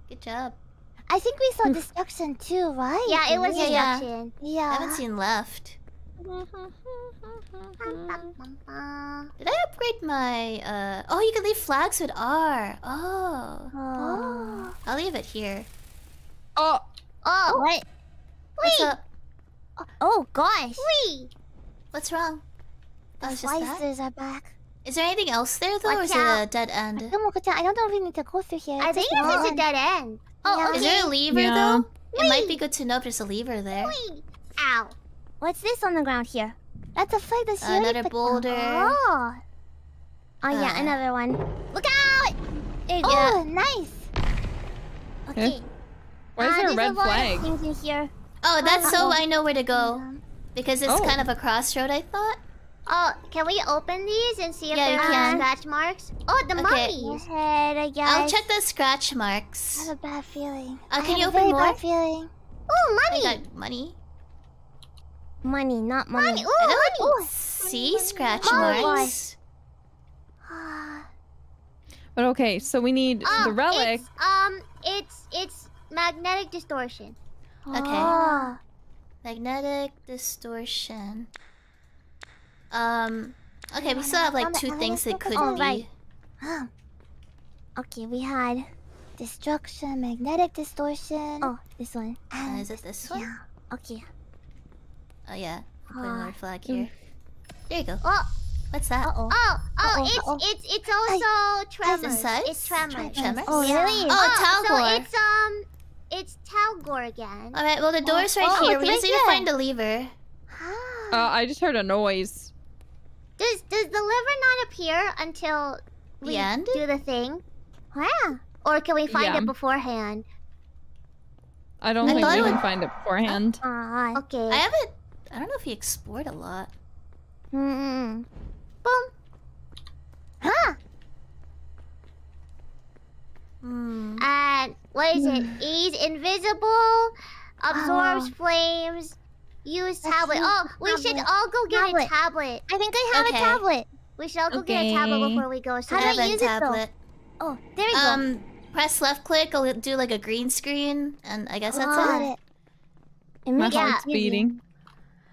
Good job. I think we saw destruction too, right? Yeah, it was yeah, destruction. Yeah. yeah. I haven't seen left. Did I upgrade my uh oh you can leave flags with R. Oh. oh. I'll leave it here. Oh oh what? What's up? Oh gosh. Whee. What's wrong? The oh, slicers are back. Is there anything else there though? Watch or is out. it a dead end? I don't know if we need to go through here. I think it's just a dead end. Oh yeah. okay. Is there a lever yeah. though? Whee. It might be good to know if there's a lever there. Whee. Ow. What's this on the ground here? That's a flag that's Yorick. Another boulder. Oh, oh uh. yeah, another one. Look out! It, oh, yeah. nice. Okay. Why is uh, there a red a flag? In here. Oh, that's uh, so uh -oh. I know where to go. Because it's oh. kind of a crossroad, I thought. Oh, can we open these and see if yeah, there are scratch marks? Oh, the okay. mummies. Ahead, I guess. I'll check the scratch marks. I have a bad feeling. Uh, can I have you open a very more? Bad feeling. Oh, money. I got money. Money, not money. money. Ooh, I don't money. Like, see money, scratch money. marks. Oh, but okay, so we need oh, the relic. It's, um, it's it's magnetic distortion. Okay. Oh. Magnetic distortion. Um. Okay, we still have like two things that could oh, be. Right. Huh. Okay, we had destruction, magnetic distortion. Oh, this one. Uh, is it this one? Yeah. Okay. Oh yeah, I'm putting another flag here. There you go. Oh, what's that? Uh oh, oh, oh, uh -oh it's uh -oh. it's it's also tremors. It's, it's tremors. Tremors. Oh really? Oh, oh Talgor. So it's um, it's Talgor again. All right, well the door's right oh, here. We just right need here. to find the lever. uh, I just heard a noise. Does does the lever not appear until we the end? do the thing? Yeah. Or can we find yeah. it beforehand? I don't I think we would... can find it beforehand. Uh, okay. I haven't. I don't know if he explored a lot. Mm-mm. Boom. Huh. Mm. And what is it? He's invisible, absorbs oh. flames, use tablet. Oh, we tablet. should all go get tablet. a tablet. I think I have okay. a tablet. We should all go okay. get a tablet before we go. So How do I use tablet. it though? Oh, there we um, go. Press left click. I'll do like a green screen, and I guess that's oh. it. it. My yeah. heart's beating.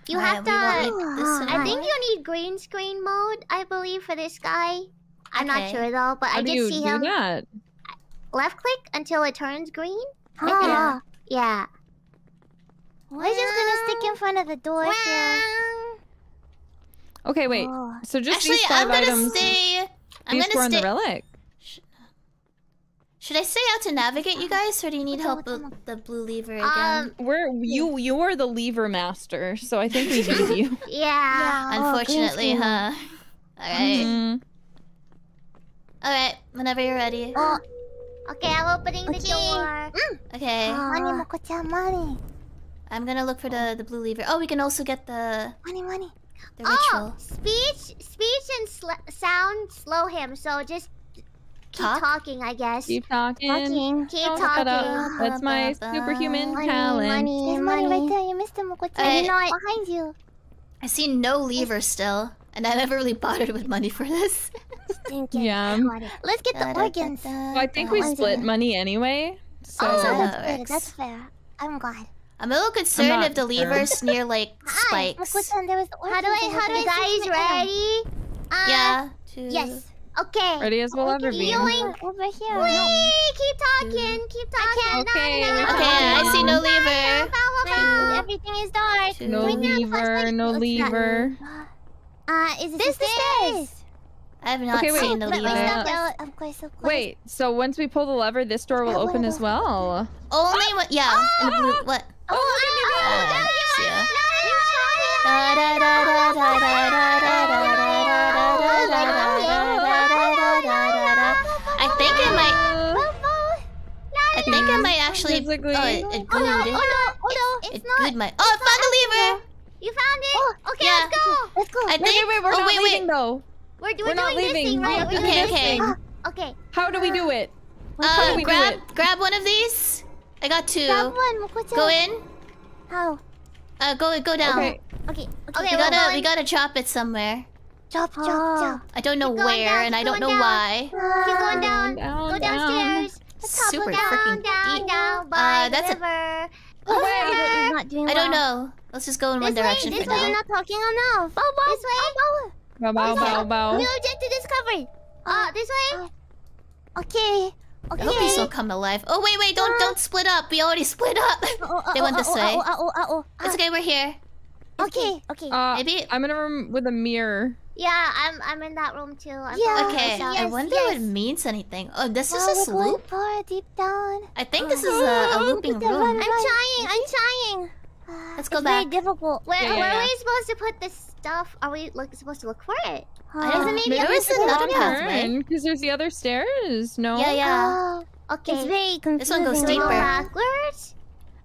You All have right, to. Like I think you need green screen mode, I believe, for this guy. I'm okay. not sure though, but How I did do see do him. That? Left click until it turns green. Oh. Yeah. yeah. We're just gonna stick in front of the door here. Okay, wait. Oh. So just Actually, these five I'm items. Stay... I'm gonna stay. The relic. Should I stay out to navigate, you guys, or do you need help with the blue lever again? Um, we're you. You are the lever master, so I think we need you. Yeah. yeah. Unfortunately, oh, huh? All right. Mm-hmm. All right. Whenever you're ready. Oh. Okay, I'm opening the door. Mm. Okay. Uh, I'm gonna look for the the blue lever. Oh, we can also get the. Money, money. The ritual. Oh, speech, speech, and sl sound slow him. So just keep Talk? talking, I guess. Keep talking. talking. Keep Don't talking. That's my superhuman money, talent. Money, money, money, right there. You missed him, Mococo. I know it behind you. I see no lever still, and I never really bothered with money for this. yeah. Let's get the organs. Well, I think we split money anyway. So oh, that's that fair. That's fair. I'm glad. I'm a little concerned if the lever's sure. near like spikes. Hi, there was how do I? How do I? Guys, ready? Uh, yeah. Two. Yes. Okay. Ready as we'll ever be. Over here. Wee! Keep talking. Keep talking. Okay. No, no, no. Okay. I see no lever. No, everything is dark. Two. No lever. No lever. Uh, is this the stairs? I have not okay, wait, seen the lever. Uh, of course, of course. Wait. So once we pull the lever, this door will open as well. Only what? Yeah. What? Oh, I think I might. I think I might actually. Oh, it gooed. Oh no! It gooed my. Oh, I found the lever. You found it. Okay, let's go. Let's go. I think we're not leaving though. We're doing this thing, right? Okay, okay. Okay. How do we do it? How do we do it? Grab, grab one of these. I got two. One, go in. How? Uh, go go down. Okay. Okay. okay we okay, gotta well, we gotta chop it somewhere. Chop chop oh. chop. I don't know where down, and I don't know down. why. Keep going down. down go downstairs. Down. Super freaking down, deep. Down uh, that's river. a. Oh, wait. Not doing well. I don't know. Let's just go in this one way, direction this for way now. This way, not talking enough. Bow bow. This way. Oh, bow bow bow bow. No objective discovered. Uh, this way. Okay. Okay. I hope these all come to life. Oh wait, wait! Don't, uh, don't split up. We already split up. Uh, uh, they went this uh, way. Uh, uh, uh, uh, uh, uh, it's okay. We're here. Okay. Okay. Uh, Maybe I'm in a room with a mirror. Yeah, I'm. I'm in that room too. I'm yeah. Okay. Yes, I wonder yes. what it means anything. Oh, this well, is a loop. Far deep down. I think this is a, a looping room. I'm trying. I'm trying. Let's go it's back. It's very difficult. Where, yeah, yeah, where yeah. are we supposed to put this stuff? Are we look, supposed to look for it? Uh, I don't know. There is another pathway. Because there's the other stairs. No. Yeah, yeah. Oh, okay. It's very confusing. This one goes deeper. Backwards.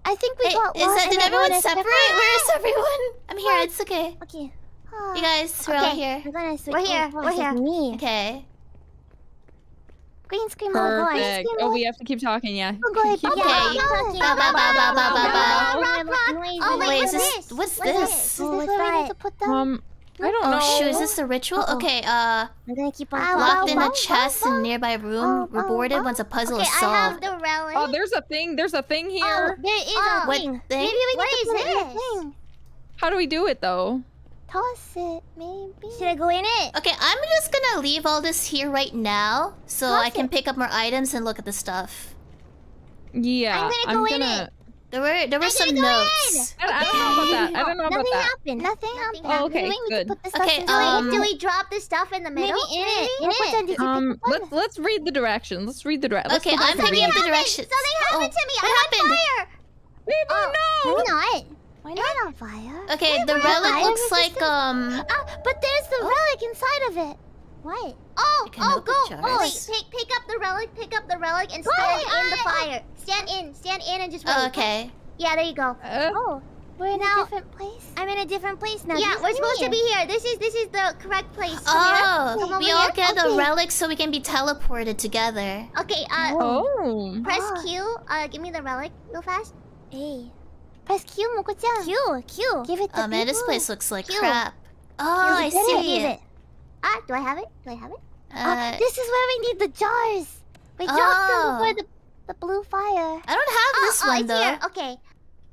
I think we hey, got one. Is that? Did everyone separate? separate? Where is everyone? I'm here. What? It's okay. Okay. You guys, we're okay. all here. We're, gonna switch. we're here. We're here. Me. Okay. Green screen. Perfect. Oh, we have to keep talking. Yeah. Oh, go ahead. Keep okay. Talking. Ba ba ba ba ba ba ba. Oh wait, what's this? What's this? What do I need to put down? Um. I don't oh, know. Oh, shoot, is this a ritual? Uh -oh. Okay, uh... I'm gonna keep on locked in a chest in a nearby room, oh, rewarded oh, once a puzzle okay, is solved. I have the relic. Oh, there's a thing. There's a thing here. Oh, there is oh, a what thing. thing. Maybe we need to put a thing. How do we do it, though? Toss it, maybe. Should I go in it? Okay, I'm just gonna leave all this here right now, so Toss I can it. pick up more items and look at the stuff. Yeah, I'm gonna go I'm gonna... in it. There were there were some notes. I, okay. I don't know about that. I don't know Nothing about that. Nothing happened. Nothing happened. Oh, okay, we good. Okay, um, do we drop the stuff in the middle? Maybe in it. In in it. it. Um, let's let's read the directions. Let's read the directions. Okay, I'm picking up the directions. Something happened oh, to me. I'm on happened? fire. We don't know. Why not? Why not on fire? Okay, Wait, the relic looks like um. Ah, but there's the oh. relic inside of it. What? Oh, oh, go! Oh, pick, pick up the relic, pick up the relic, and stand in the fire. Stand in, stand in, and just wait. Oh, okay. Yeah, there you go. Uh, oh, we're in now, a different place. I'm in a different place now. Yeah, this we're supposed here. to be here. This is this is the correct place. Oh, Come we all here. get okay. the relic so we can be teleported together. Okay. Uh, oh. Press Q. Uh, give me the relic real fast. Hey. Press Q, Moco-chan. Q, Q. Give it. Oh man, people. this place looks like Q. crap. Oh, Q. I see it. it. Ah, do I have it? Do I have it? Uh, ah, this is where we need the jars. We dropped oh. them before the the blue fire. I don't have oh, this oh, one it's though. Here. Okay,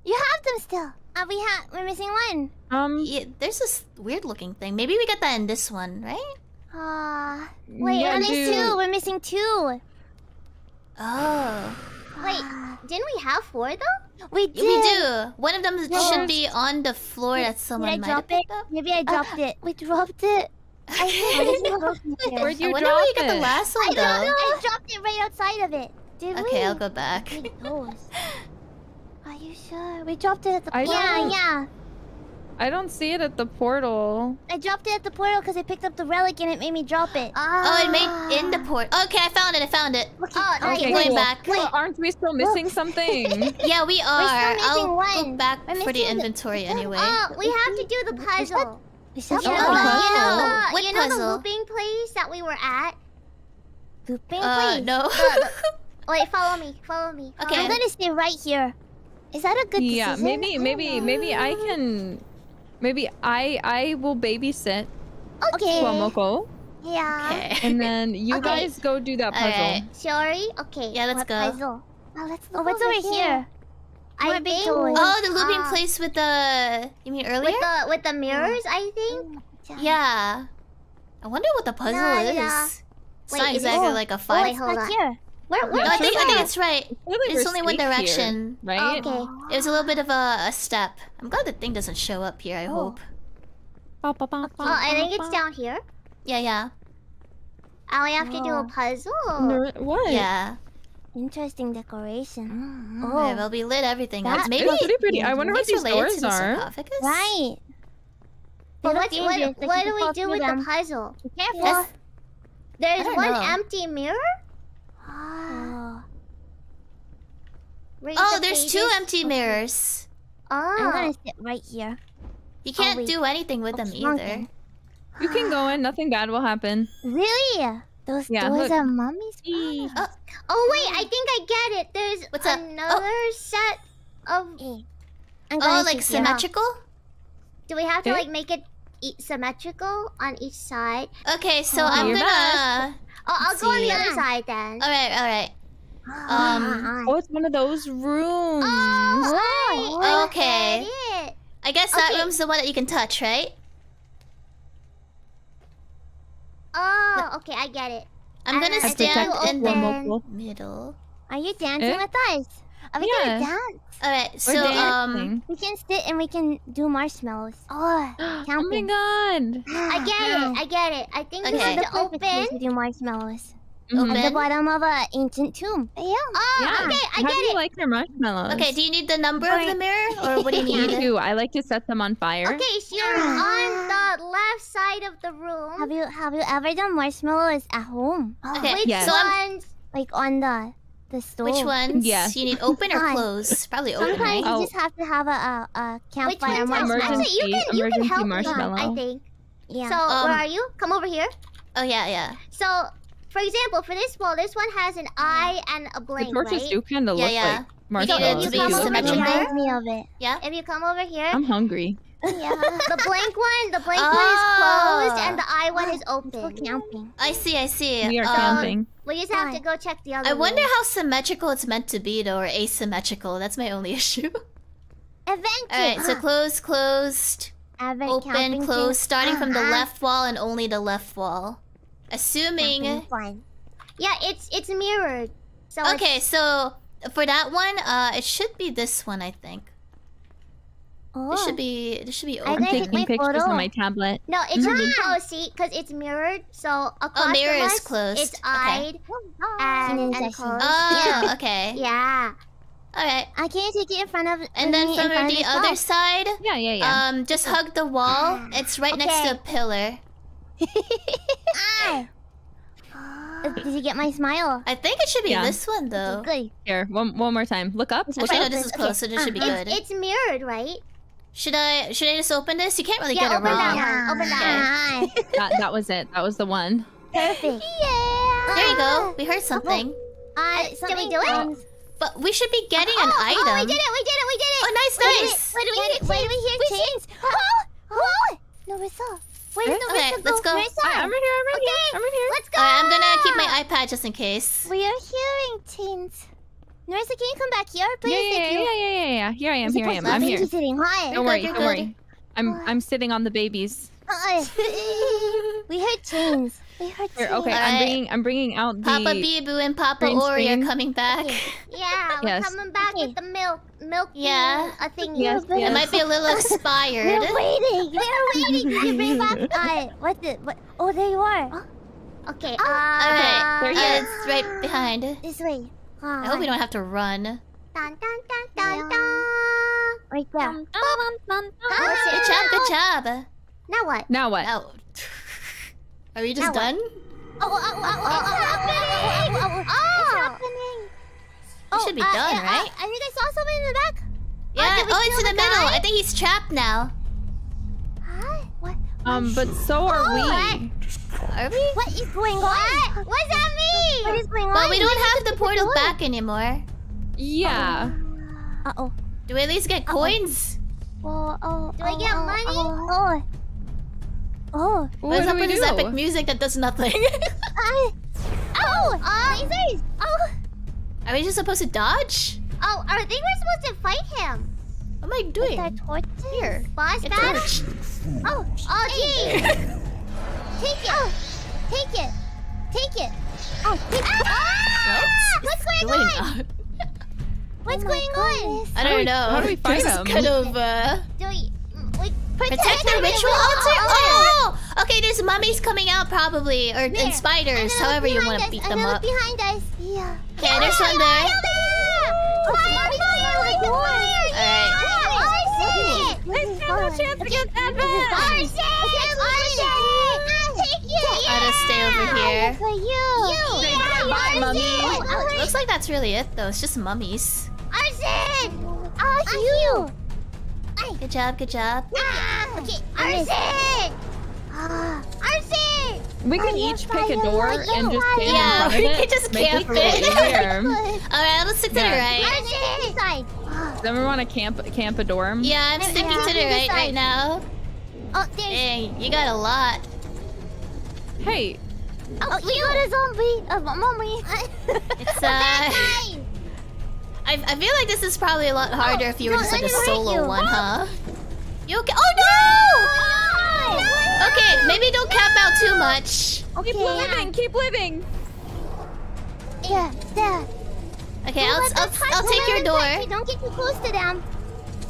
you have them still. Ah, uh, we have. We're missing one. Um, yeah, there's this weird looking thing. Maybe we got that in this one, right? Ah, uh, wait. Yeah, there's two. We're missing two. Oh. Wait, didn't we have four though? We do. We do. One of them yes. should be on the floor did, that someone might have picked up. Maybe I dropped uh, it. We dropped it. I, it. Where'd you I wonder where you got the last one, I though. Don't know. I dropped it right outside of it. Did okay, we? Okay, I'll go back. Are you sure? We dropped it at the portal. Yeah, yeah. I don't see it at the portal. I dropped it at the portal because I picked up the relic and it made me drop it. Ah. Oh, it made in the portal. Okay, I found it. I found it. Okay. Oh, nice. Okay, going cool. back. Well, aren't we still missing something? Yeah, we are. We're still missing I'll one. Go back We're for the inventory the... anyway. Oh, we have to do the puzzle. Is that... Is that... You know, oh, the, puzzle. You know, the, you know puzzle? the looping place that we were at? Looping uh, place? No. the, the... Wait, follow me. Follow me. Follow okay, me. I'm gonna stay right here. Is that a good decision? Yeah, maybe, maybe, maybe I can. Maybe I I will babysit. Okay. Mococo. Yeah. Okay. And then you okay. guys go do that puzzle. Shiori? Right. Okay. Yeah, let's what go. Puzzle? Oh, let's look oh, what's over here? here? I think. Oh, the looping uh, place with the. You mean earlier? With the with the mirrors, yeah. I think. Yeah. I wonder what the puzzle nah, is. Yeah. It's Wait, not is exactly it? like a five. Oh, wait, hold on. Here. Where, where no, I think, I think it's right. Really it's only one direction. Here, right? Oh, okay. It was a little bit of a, a step. I'm glad the thing doesn't show up here, I oh. hope. Ba, ba, ba, ba, oh, I think it's down here. Yeah, yeah. Oh, we have oh. to do a puzzle. No, what? Yeah. Interesting decoration. Oh. Yeah, well, we lit everything up. Maybe it's pretty pretty. I wonder what these doors are. Sarcophagus? Right. But what, what, what do we do with them. the puzzle? Careful. Yes. There's one know. empty mirror? Oh, oh the there's pages. two empty mirrors. Okay. Oh. I'm gonna sit right here. You can't oh, do anything with oh, them either. You can go in, nothing bad will happen. Really? Those yeah, doors look. are mommy's oh. oh wait, I think I get it. There's What's another oh. set of... Oh, like symmetrical? Out. Do we have to like make it e symmetrical on each side? Okay, so oh, I'm gonna... Best. Oh, I'll Let's go see. on the other side then. All right, all right. Um, oh, it's one of those rooms. Oh, oh right. okay. I, I guess okay. that room's the one that you can touch, right? Oh, Look. okay, I get it. I'm and gonna stand in the middle. Are you dancing eh? with us? Are we yeah. gonna dance? All right, so um, we can sit and we can do marshmallows. Oh, oh my god! I get yeah. it. I get it. I think okay. we have to open. Place to do marshmallows. Open at the bottom of an ancient tomb. Yeah. Oh, yeah. okay. I How get it. How do you it. like your marshmallows? Okay. Do you need the number right. of the mirror, or what do you need? I do. I like to set them on fire. Okay, so you're on the left side of the room. Have you Have you ever done marshmallows at home? Okay. Which yes. ones? Like on the. The stove. Which ones? Yes. You need open or closed? Probably open. Sometimes right? you just have to have a, a, a campfire. Actually, you can you can help me, I think. Yeah. So um, where are you? Come over here. Oh yeah, yeah. So, for example, for this wall, this one has an eye and a blank. The torches right? do kind of yeah, look yeah. like marshmallows. You, you come over here. Me of it. Yeah. If you come over here. I'm hungry. Yeah. The blank one, the blank oh. one is closed, and the eye one is open. We're camping. I see, I see. We are um, camping. We just have Hi. to go check the other. I wonder room. how symmetrical it's meant to be, though, or asymmetrical. That's my only issue. Advent. All right, so closed, closed, Advent open, closed, thing. starting uh -huh. from the left wall and only the left wall. Assuming. Yeah, it's it's mirrored. So okay, it's... so for that one, uh, it should be this one, I think. Oh. This should be. This should be. Open. I'm taking my pictures photo. on my tablet. No, it should be closed, see, because it's mirrored. So across oh, mirror is closed. It's eyed okay. and, and closed. Oh, yeah. okay. Yeah. All right. I can't take it in front of. And then from the other side. Yeah, yeah, yeah. Um, just hug the wall. Yeah. It's right okay. next to a pillar. ah. Did you get my smile? I think it should be yeah. this one though. Good. Here, one one more time. Look up. Look okay, up. No, this is close, okay. so this uh, should be good. It's, it's mirrored, right? Should I should I just open this? You can't really yeah, get it wrong. Yeah, open that one. Open that one. that, that was it. That was the one. Perfect. Yeah. There you go. We heard something. Uh, did we do it? But we should be getting oh, an oh, item. Oh, we did it. We did it. We did it. Oh, nice, we nice. Wait, do we hear chains? Oh, oh. No result. Wait, no, okay, let's go. go. Right, I'm right here. I'm right okay. here. I'm right here. Let's go. All right, I'm gonna keep my iPad just in case. We are hearing teens. Nerissa, can you come back here, please? Yeah, yeah, yeah, you... yeah, yeah, yeah, yeah. Here I am. Here I am. I'm here. Hi. Don't worry. Don't worry. I'm I'm sitting on the babies. We heard teens. Here, okay, right. I'm bringing I'm bringing out the Papa Bibu and Papa Ori are coming back. Yeah, we're yes. coming back okay. with the milk, milk. Yeah, I think yes, yes. it might be a little expired. They're waiting. They're waiting to bring back. Uh, what's it? What? Oh, there you are. Huh? Okay. Oh. Uh, All right. There he is. It's right behind. This way. Right. I hope we don't have to run. Dun, dun, dun, dun, dun. Right there. Dun, dun, dun, dun. Oh, good job. Good job. Now what? Now what? Oh. Are we just now done? Oh, oh, oh, oh, oh, oh, it's happening! Oh, oh, oh, oh, oh. It's happening! We should be uh, done, uh, right? I, I think I saw someone in the back. Yeah, oh, oh it's in the, the middle. Guy? I think he's trapped now. Huh? What? Um, but so are oh, we. What? Are we? What is going on? What? What does that mean? What is going on? But we don't have the portal back anymore. Yeah. Uh-oh. Do we at least get coins? Well, oh, do I get money? Oh. Oh, what's up with this epic music that does nothing? uh, oh, uh, lasers! Oh, are we just supposed to dodge? Oh, I think we're supposed to fight him. What am I doing? Here, boss badge. Oh, oh, gee! Take it! Oh, take it! Take it! Oh, take it! Ah! What? What's going, going on? on? What's oh going on? I don't know. How do we fight him? Kind of. Uh... Do we? Protect, Protect the ritual altar? Oh, oh, oh! Okay, there's mummies coming out probably, or there. and spiders, however you want to beat them up. behind us. Yeah. Okay, yeah, there's one there. Fire, fire, like the fire! Yeah! Let's have a chance against Advent! Arshit! Arshit! Take you! I'll just stay over here. For you! You! Yeah, bye, mummy! Looks like that's really it, though. It's just mummies. Arshit! Oh, you! Good job, good job. Ah, okay, Arson! Arson! We can each pick a door and just stand yeah, in front of it. Yeah, we can just camp it. Alright, let's stick to yeah. the right. Arson! Then we want to camp camp a dorm. Yeah, I'm sticking yeah, to the right right now. Oh, there's... Dang, you got a lot. Hey. Oh, we you. got a zombie. A mummy. It's, uh... I, I feel like this is probably a lot harder oh, if you were no, just like a solo one, huh? You okay? Oh no! no! no! Okay, maybe don't no! cap out too much. Okay. Keep living, keep living. Yeah, yeah. Okay, I'll, I'll, I'll take your door. Country. Don't get too close to them.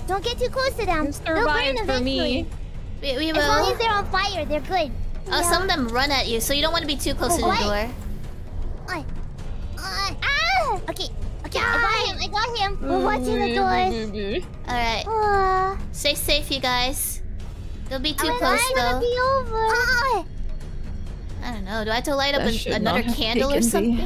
Don't get too close to them. Survive for me. We, we will. As long as they're on fire, they're good. Oh, yeah. Some of them run at you, so you don't want to be too close oh, to the what? door. Uh, uh, ah! Okay. Okay, I got him, I got him. We're watching the doors. Alright. Uh, Stay safe, you guys. Don't be too I'm close, though. Be over. Uh, I don't know. Do I have to light up an, another candle or something?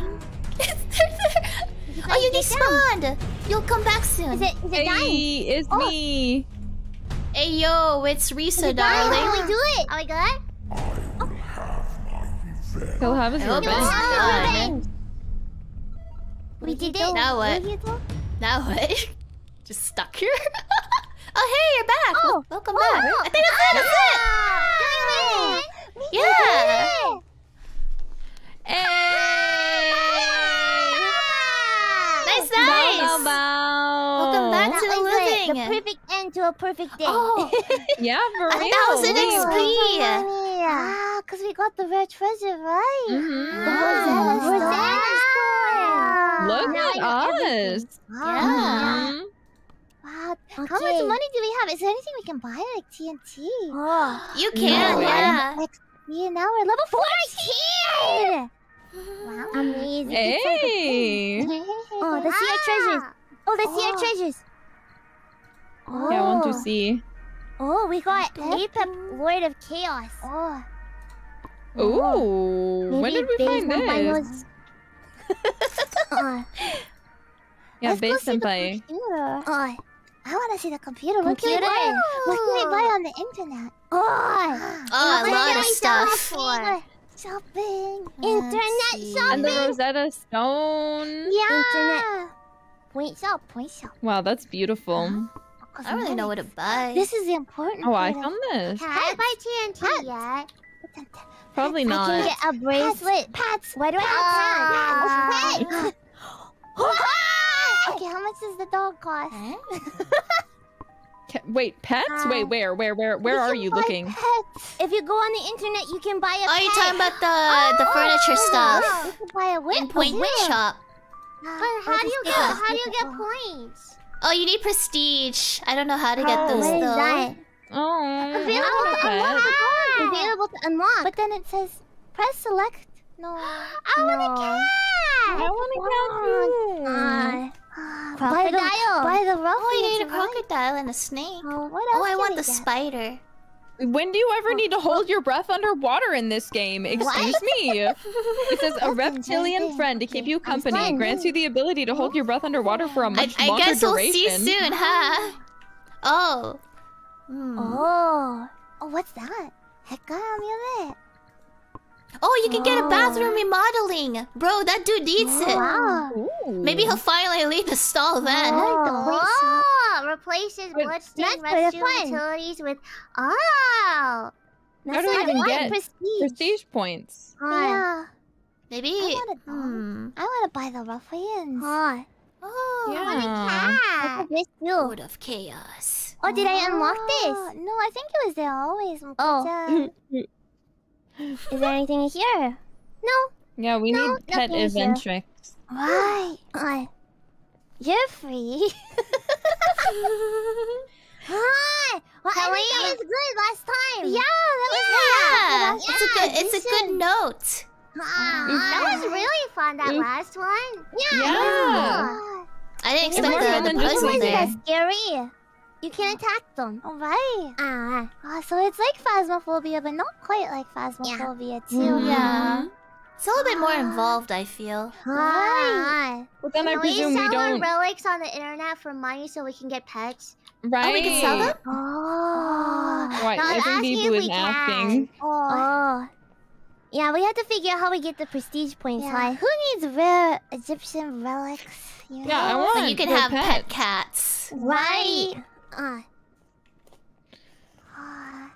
Oh, you despawned! You'll come back soon. Is it, is it hey, dying? It's oh. me. Hey, yo, it's Risa, it darling. How do we do it? Are we good? Oh. He'll have his revenge. He'll have his revenge. We did it. Now what? Now what? Just stuck here? Oh, hey, you're back. Oh. Well, welcome oh, back. Oh. I think that's oh. it. That's it. Oh. Yeah. Hey. Nice, nice. Bow, bow, bow. Welcome back that to the living. It. The perfect end to a perfect day. Oh. Yeah, for real. one thousand X P. Ah, because we got the rare treasure, right? Mm-hmm. Oh, Rosanna's wow. Look now at us. Wow. Yeah. Mm-hmm. Wow. Okay. How much money do we have? Is there anything we can buy like T N T? Oh. You can, no, yeah. Like, yeah. Now we're level fourteen! Wow. Amazing. Hey. Oh, let's see our treasures. Oh, let's see our treasures. Oh. Yeah, I want to see. Oh, we got Apep, Lord of Chaos. Oh. Ooh. Maybe when did we find this? uh, yeah, Bae Senpai. Oh, I want to see the computer. What can we buy? What can we buy on the internet? Oh, oh a lot of stuff. For? Shopping. Internet shopping. And the Rosetta Stone. Yeah. Internet. Point shop, point shop. Wow, that's beautiful. I don't really know what to buy. This is the important. Oh, I found this. Can I buy T N T yet? Probably not. I can get a bracelet. Pats. Why do I have pats? Okay, how much does the dog cost? Wait, pets? Um, Wait, where, where, where, where are you looking? Pets. If you go on the internet, you can buy a. Are oh, you talking about the oh, the furniture oh, stuff? You can buy a whip. In Point Whip Shop. But how do you get how do you get points? Oh, you need prestige. I don't know how to get oh, those though. Oh, available to unlock. Available to unlock. But then it says press select. No. I no. want a cat. I want a cat too. Uh, Crocodile. By the, by the oh, you need a crocodile and a snake. Oh, what else oh I want the get? Spider. When do you ever need to hold your breath underwater in this game? Excuse me. It says a reptilian friend to keep you company grants you the ability to hold your breath underwater for a much I, I longer duration. I guess we'll duration. see you soon, huh? Oh. Mm. Oh. Oh, what's that? Hecka, Oh, you can oh. get a bathroom remodeling! Bro, that dude needs wow. it! Ooh. Maybe he'll finally leave the stall then. Oh, oh. Replace his bloodstained restroom utilities with... Oh! How do we even get prestige. prestige points? Oh. Yeah. Maybe... I want to hmm. buy the ruffians. Oh, oh yeah. I want a cat! This dude of chaos. Oh, did oh. I unlock this? No, I think it was there always. Oh. Is there anything here? No. Yeah, we no, need pet event here. tricks. Why? Uh, you're free. Hi. Well, I think that was good last time. Yeah, that was yeah. good. Yeah, it's a good. It's a good should. note. Uh, that was really fun. That Oof. last one. Yeah. yeah. yeah. I didn't expect that. The, the puzzle there. Scary. You can attack them. Oh, right. Ah. Oh, so it's like Phasmophobia, but not quite like Phasmophobia, yeah. too. Mm-hmm. Yeah. It's a little bit more involved, I feel. Right. Well, then can I presume we, we don't... Can we sell our relics on the internet for money so we can get pets? Right. Oh, we can sell them? Oh. Right. I think Bibu is asking. Oh. Yeah, we have to figure out how we get the prestige points yeah. high. Who needs rare Egyptian relics? You know? Yeah, I want so you can have pets. pet cats. Right. right. Uh.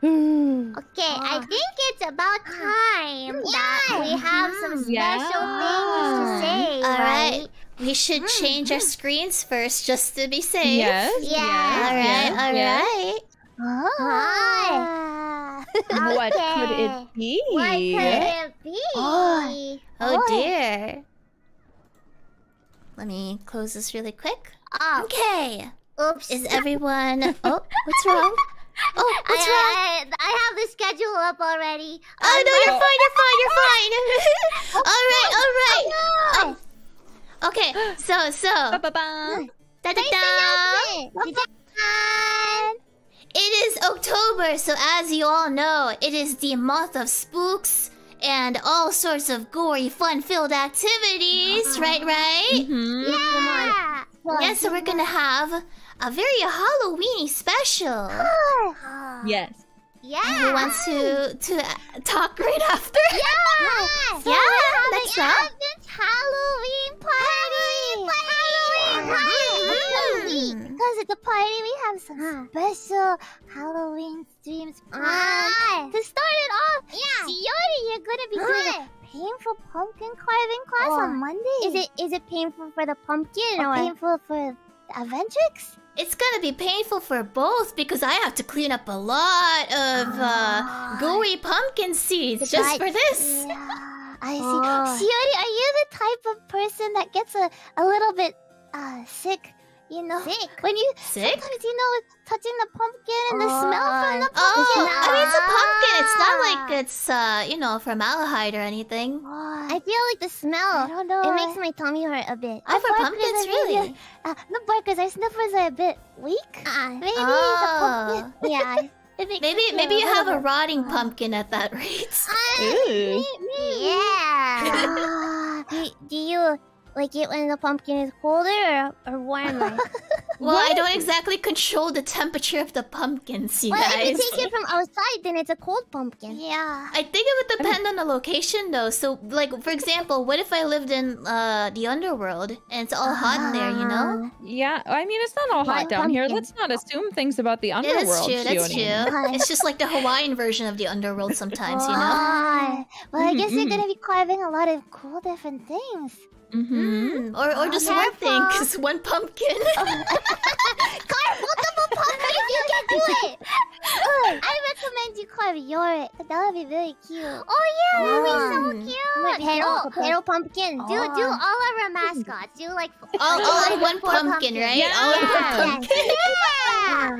Mm. Okay, uh. I think it's about time yeah. that we have some special yeah. things to say. Alright, right? we should mm. change our screens first just to be safe. Yes. Yeah. Alright, yes. alright. Yes. Oh. Okay. What could it be? What could it be? Oh, oh dear. Let me close this really quick. Oh. Okay. Oops. Is everyone... Oh, what's wrong? Oh, what's I, wrong? I, I have the schedule up already. Oh, um, no, you're oh. fine, you're fine, you're fine. all right, all right. Oh, no. um, okay, so, so... Ba-ba-ba. Da-da-da. It is October, so as you all know, it is the month of spooks and all sorts of gory, fun-filled activities. Uh-huh. Right, right? Mm-hmm. Yeah! Yes, yeah, so we're gonna have... a very Halloween-y special. Yes. Yeah. And who wants to to talk right after? Yeah. So yeah. Next up, Halloween party. Halloween party. Because at the party we have some uh. special Halloween themes. Uh. To start it off, yeah. Shiori, you're gonna be uh. doing a painful pumpkin carving class oh. on Monday. Is it is it painful for the pumpkin or, or painful for? Aventrix? It's gonna be painful for both because I have to clean up a lot of uh, gooey pumpkin seeds it's just like, for this. Yeah, I see. Oh. Shiori, are you the type of person that gets a, a little bit uh, sick? You know, sick. when you sick, sometimes, you know, it's touching the pumpkin and the oh. smell from the pumpkin. Oh, ah. I mean, it's a pumpkin. It's not like it's, uh, you know, formaldehyde or anything. Oh. I feel like the smell. I don't know. It makes my tummy hurt a bit. Oh, the for pumpkins, really? Uh, the barkers, our sniffers are a bit weak. Uh, maybe oh. the pumpkin. Yeah. It makes maybe it maybe you have a rotting uh, pumpkin at that rate. Uh, Ew. Yeah. uh, do, do you? Like it when the pumpkin is colder or, or warmer? Well, what? I don't exactly control the temperature of the pumpkins, you well, guys. Well, if you take it from outside, then it's a cold pumpkin. Yeah. I think it would depend I mean... on the location, though. So, like, for example, what if I lived in uh, the underworld and it's all uh, hot in there, you know? Yeah, I mean, it's not all hot what? down pumpkin. here. Let's not assume things about the underworld. That's true, that's true. It's just like the Hawaiian version of the underworld sometimes, you know? Well, I guess mm-hmm. you're going to be carving a lot of cool different things. Mm-hmm. Mm-hmm. Or, or just oh, one thing, because one pumpkin. Oh, Carve multiple puppets if you can do it! I recommend you carve Yorick. That would be very cute. Oh yeah, that would be so cute! Hero, Hero Pumpkin. Do do all of our mascots. Do like... All, all of one pumpkin, right? Yeah. All of one pumpkin. Yeah!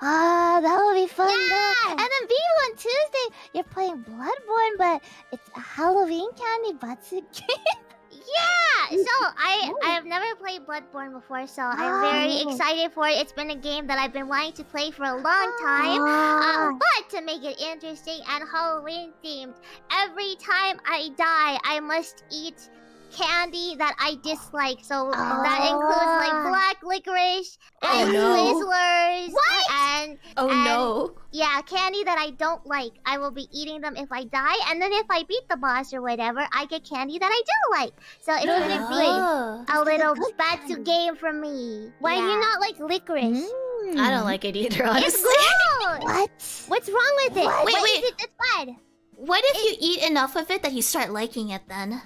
Ah, that would be fun though. And then B, on Tuesday, you're playing Bloodborne, but it's a Halloween candy batsu game. Yeah! So, I, I have never played Bloodborne before, so I'm very excited for it. It's been a game that I've been wanting to play for a long time. Uh, but to make it interesting and Halloween-themed, every time I die, I must eat candy that I dislike. So, that includes, like, black licorice, and Twizzlers, and... Oh, no. Yeah, candy that I don't like. I will be eating them if I die, and then if I beat the boss or whatever, I get candy that I do like. So it would oh, be a little batsu game for me. Why yeah. do you not like licorice? Mm. I don't like it either, honestly. It's good. What? What's wrong with it? What? Wait, what wait. Is it that's bad? What if it... you eat enough of it that you start liking it then?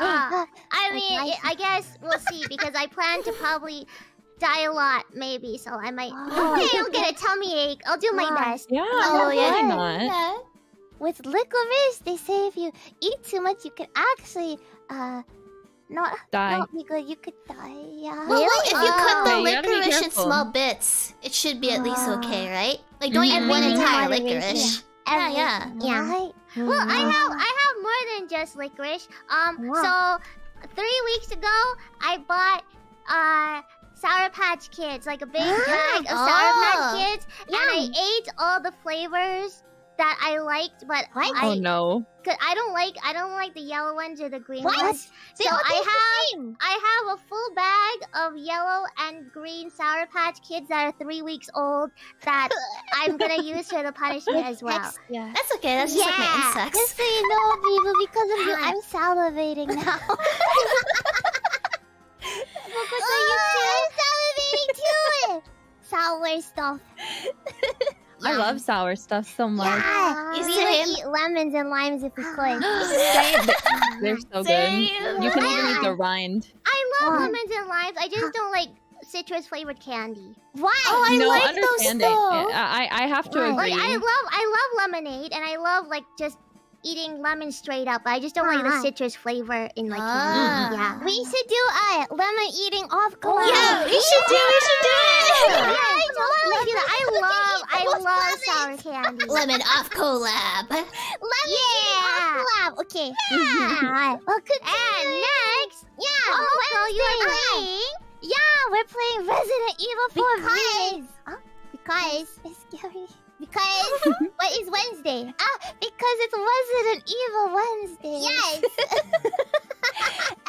Uh, I mean, I guess we'll see, because I plan to probably... die a lot, maybe, so I might... Oh. Okay, I'll get a tummy ache. I'll do my wow. best. Yeah, oh, yeah. Not. Yeah. With licorice, they say if you eat too much, you could actually... Uh, not... Die. Not be good. You could die, yeah. Well, well if you oh. cut the licorice yeah, in small bits, it should be at least okay, right? Like, don't mm-hmm. eat one entire licorice. Yeah, yeah. Yeah. yeah. Right. Well, I have, I have more than just licorice. Um, wow. So, three weeks ago, I bought... Uh... Sour Patch Kids, like a big bag of oh. Sour Patch Kids, yeah. and I ate all the flavors that I liked, but what? I oh no, cause I don't like I don't like the yellow ones or the green what? ones. They so all I have I have a full bag of yellow and green Sour Patch Kids that are three weeks old that I'm gonna use for the punishment as well. That's, yeah. that's okay. That's yeah. just like my insects. Just so you know, people, because of you, I'm salivating now. Mococo, oh, I'm salivating too! Sour stuff. I um, love sour stuff so much. Yeah, we would eat lemons and limes if we could. They're so Same. good. You can yeah. even eat the rind. I love um, lemons and limes. I just don't like citrus flavored candy. Why? Oh, I no, like those stuff. I I have to right. agree. Like, I love I love lemonade and I love like just. eating lemon straight up, but I just don't uh-huh. like the citrus flavor in like uh-huh. yeah. We should do a lemon eating off club. Yeah, we yeah. should do we should do it. Yeah, I totally do that. I love I love lemons. sour candy. Lemon off collab. Lemon yeah. eating off collab. Okay. Yeah. Well, and next, yeah. Oh, so you are playing? Yeah, we're playing Resident Evil four. Because, huh? because it's scary. Because what is Wednesday? Ah, because it's Resident Evil Wednesday. Yes.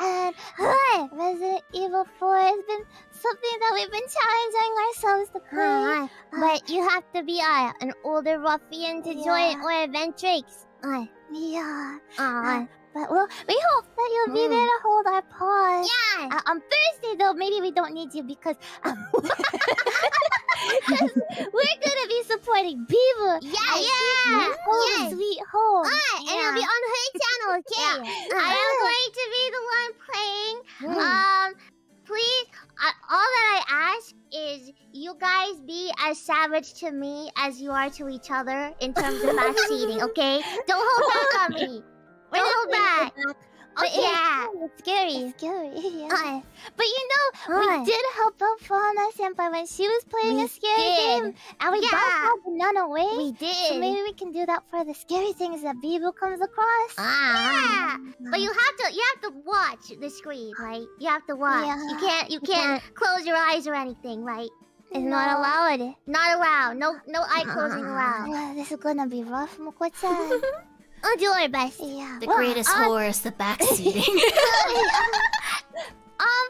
And hi, Resident Evil four has been something that we've been challenging ourselves to play. Uh, but you have to be uh, an older ruffian to yeah. join or Adventrix. Uh, yeah. Uh, uh, but well, we hope that you'll mm. be there to hold our paws. Yeah. Uh, on Thursday though, maybe we don't need you because. Um, Because we're gonna be supporting Beaver. Yeah, yeah. Home yes. Sweet Home. Uh, yeah. And it'll be on her channel, okay? Yeah. Uh, I am going to be the one playing. Mm. Um, please, uh, all that I ask is you guys be as savage to me as you are to each other in terms of back seating, okay? Don't hold back on me. Don't hold back. But yeah, it's scary. It's scary. Yeah. Uh, but you know, uh, we did help out Fauna Senpai when she was playing a scary did. game, and we yeah. bounced none away. We did. So maybe we can do that for the scary things that Bibu comes across. Ah. Yeah. But you have to, you have to watch the screen, right? You have to watch. Yeah. You can't, you can't yeah. close your eyes or anything, right? It's no. not allowed. Not allowed. No, no eye closing uh, allowed. Uh, this is gonna be rough, Mokochan. I'll do our best. Yeah. The well, greatest um, horror is the backseating. On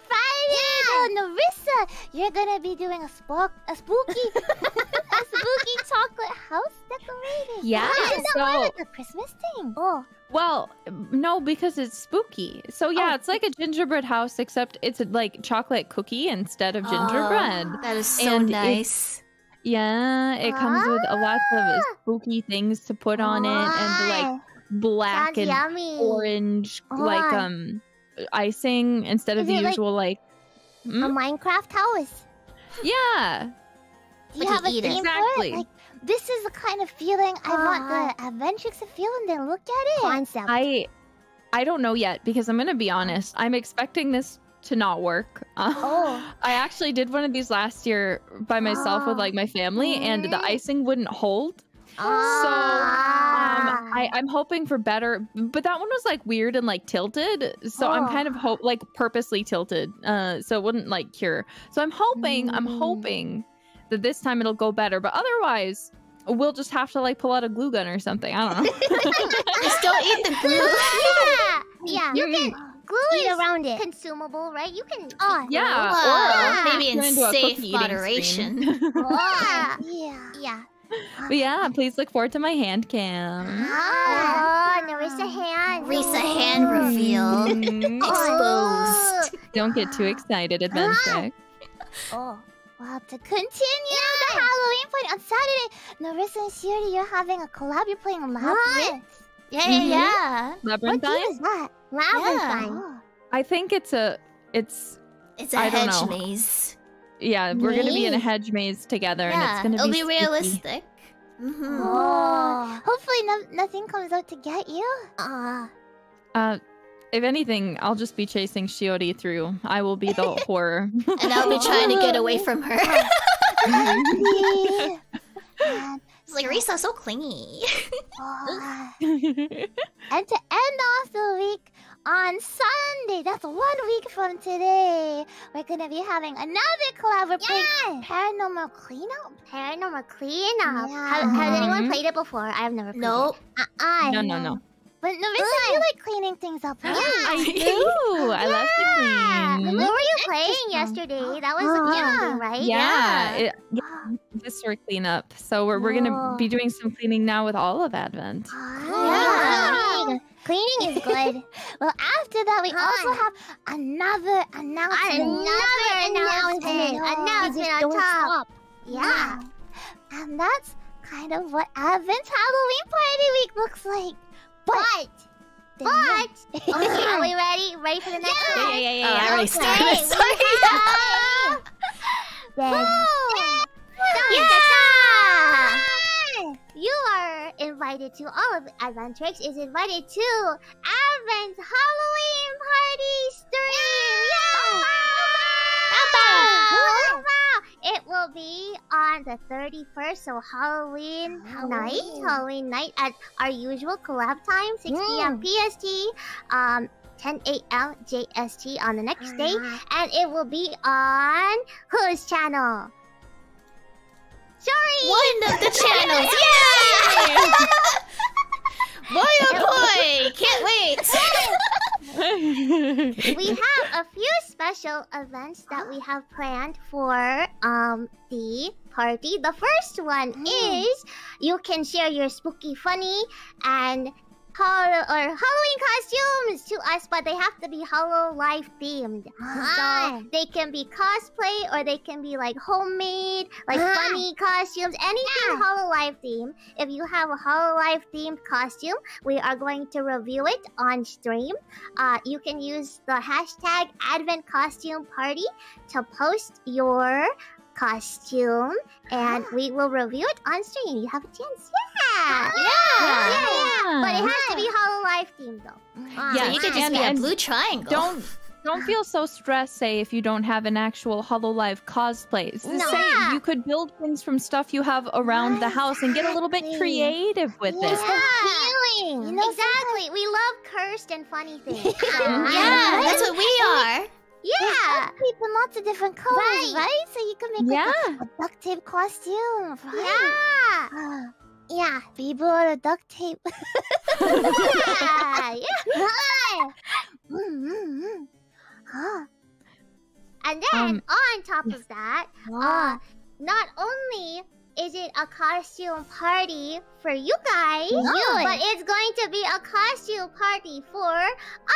Friday, yeah. though, Nerissa, you're gonna be doing a spook, a spooky, a spooky chocolate house decorating. Yeah. Isn't that so... more like a Christmas thing? Oh. Well, no, because it's spooky. So yeah, oh. it's like a gingerbread house, except it's like chocolate cookie instead of gingerbread. Oh, that is so and nice. Yeah, it comes ah. with a lot of spooky things to put on ah. it, and like black Sounds and yummy. orange, ah. like um, icing instead Is of the usual like, like hmm? a Minecraft house. Yeah. You have a theme for it? Like, this is the kind of feeling uh, I want the Adventrix to feel when they look at it. Concept. I, I don't know yet, because I'm going to be honest. I'm expecting this to not work. Uh, oh. I actually did one of these last year by myself oh. with like my family, mm-hmm. and the icing wouldn't hold. So um, I, I'm hoping for better, but that one was like weird and like tilted. So oh. I'm kind of hope like purposely tilted, uh, so it wouldn't like cure. So I'm hoping, mm. I'm hoping that this time it'll go better. But otherwise, we'll just have to like pull out a glue gun or something. I don't know. Just don't eat the glue. Yeah, yeah. You can glue it around it. Consumable, right? You can. Oh, yeah. Wow. Or maybe in safe moderation. Wow. Yeah. Yeah. But yeah, please look forward to my hand cam. Ah, oh, Nerissa hand. Nerissa hand reveal. Exposed. Don't get too excited, Adventix. Oh, well, to continue yeah. the Halloween party on Saturday, Nerissa and Shiori, you're having a collab. You're playing Labyrinth. Yeah, yeah, mm-hmm. yeah. Labyrinth. What game is that? Labyrinth. Yeah. Oh. I think it's a, it's, it's a I hedge don't know. maze. Yeah, we're going to be in a hedge maze together, yeah, and it's going to be it'll be spooky. Realistic. Mm-hmm. Oh. Hopefully no nothing comes out to get you. Uh. uh, if anything, I'll just be chasing Shiori through. I will be the horror. And I'll be trying to get away from her. It's like, Risa, so clingy. Oh. And to end off the week... on Sunday, that's one week from today, we're gonna be having another collab. We're playing Paranormal Cleanup. Paranormal Cleanup. Yeah. Has, has anyone played it before? I've never played nope. it. Uh, I no, no, no. But Nerissa, you like cleaning things up, right? Yeah, I do. I yeah. love to clean. What were you playing yesterday? That was uh, yeah, right? Yeah. yeah. It, yeah. This for cleanup. So we're we're gonna be doing some cleaning now with all of Advent. Yeah. yeah. Cleaning is good. Well, after that, we Hi. also have another announcement. Another announcement. Announcement, announcement on top. Stop. Yeah. yeah. And that's kind of what Advent's Halloween party week looks like. But. But. but okay, are we ready? Ready for the next yeah. one? Yeah, yeah, yeah. yeah. Oh, I already okay. started. Sorry. Woo! Yeah! You are invited to, all of Adventrix is invited to Advent's Halloween party stream! Yeah! Yeah! Yeah! It will be on the thirty-first, so Halloween, Halloween night, Halloween night at our usual collab time, six p m Mm. P S T, um, ten a m J S T on the next day, and it will be on whose channel? Sorry! One of the channels! Yeah! Boy oh boy! Can't wait! We have a few special events that we have planned for um the party. The first one mm. is you can share your spooky, funny, and horror or Halloween costumes to us, but they have to be Hololive themed. Ah. So they can be cosplay or they can be like homemade, like ah. funny costumes, anything yeah. Hololive themed. If you have a Hololive themed costume, we are going to review it on stream. Uh, you can use the hashtag AdventCostumeParty to post your costume, and ah. we will review it on stream. You have a chance. Yeah! Yeah! Yeah! yeah, yeah. But it has to be Hololive themed, though. Um, yeah, you could just and, get a blue triangle. Don't don't feel so stressed, say, if you don't have an actual Hololive cosplay. No. Say, yeah. you could build things from stuff you have around exactly. the house and get a little bit creative with yeah. it. Yeah. Healing! You know, exactly! We love cursed and funny things. um, yeah, that's what we are. Yeah! There's people in lots of different colors, right? right? So you can make yeah. like a, a duct tape costume, right? Yeah! Uh, yeah, people with a duct tape. yeah! yeah. mm -hmm. huh. And then, um, on top of that, wow. uh, not only is it a costume party for you guys, yeah. but it's going to be a costume party for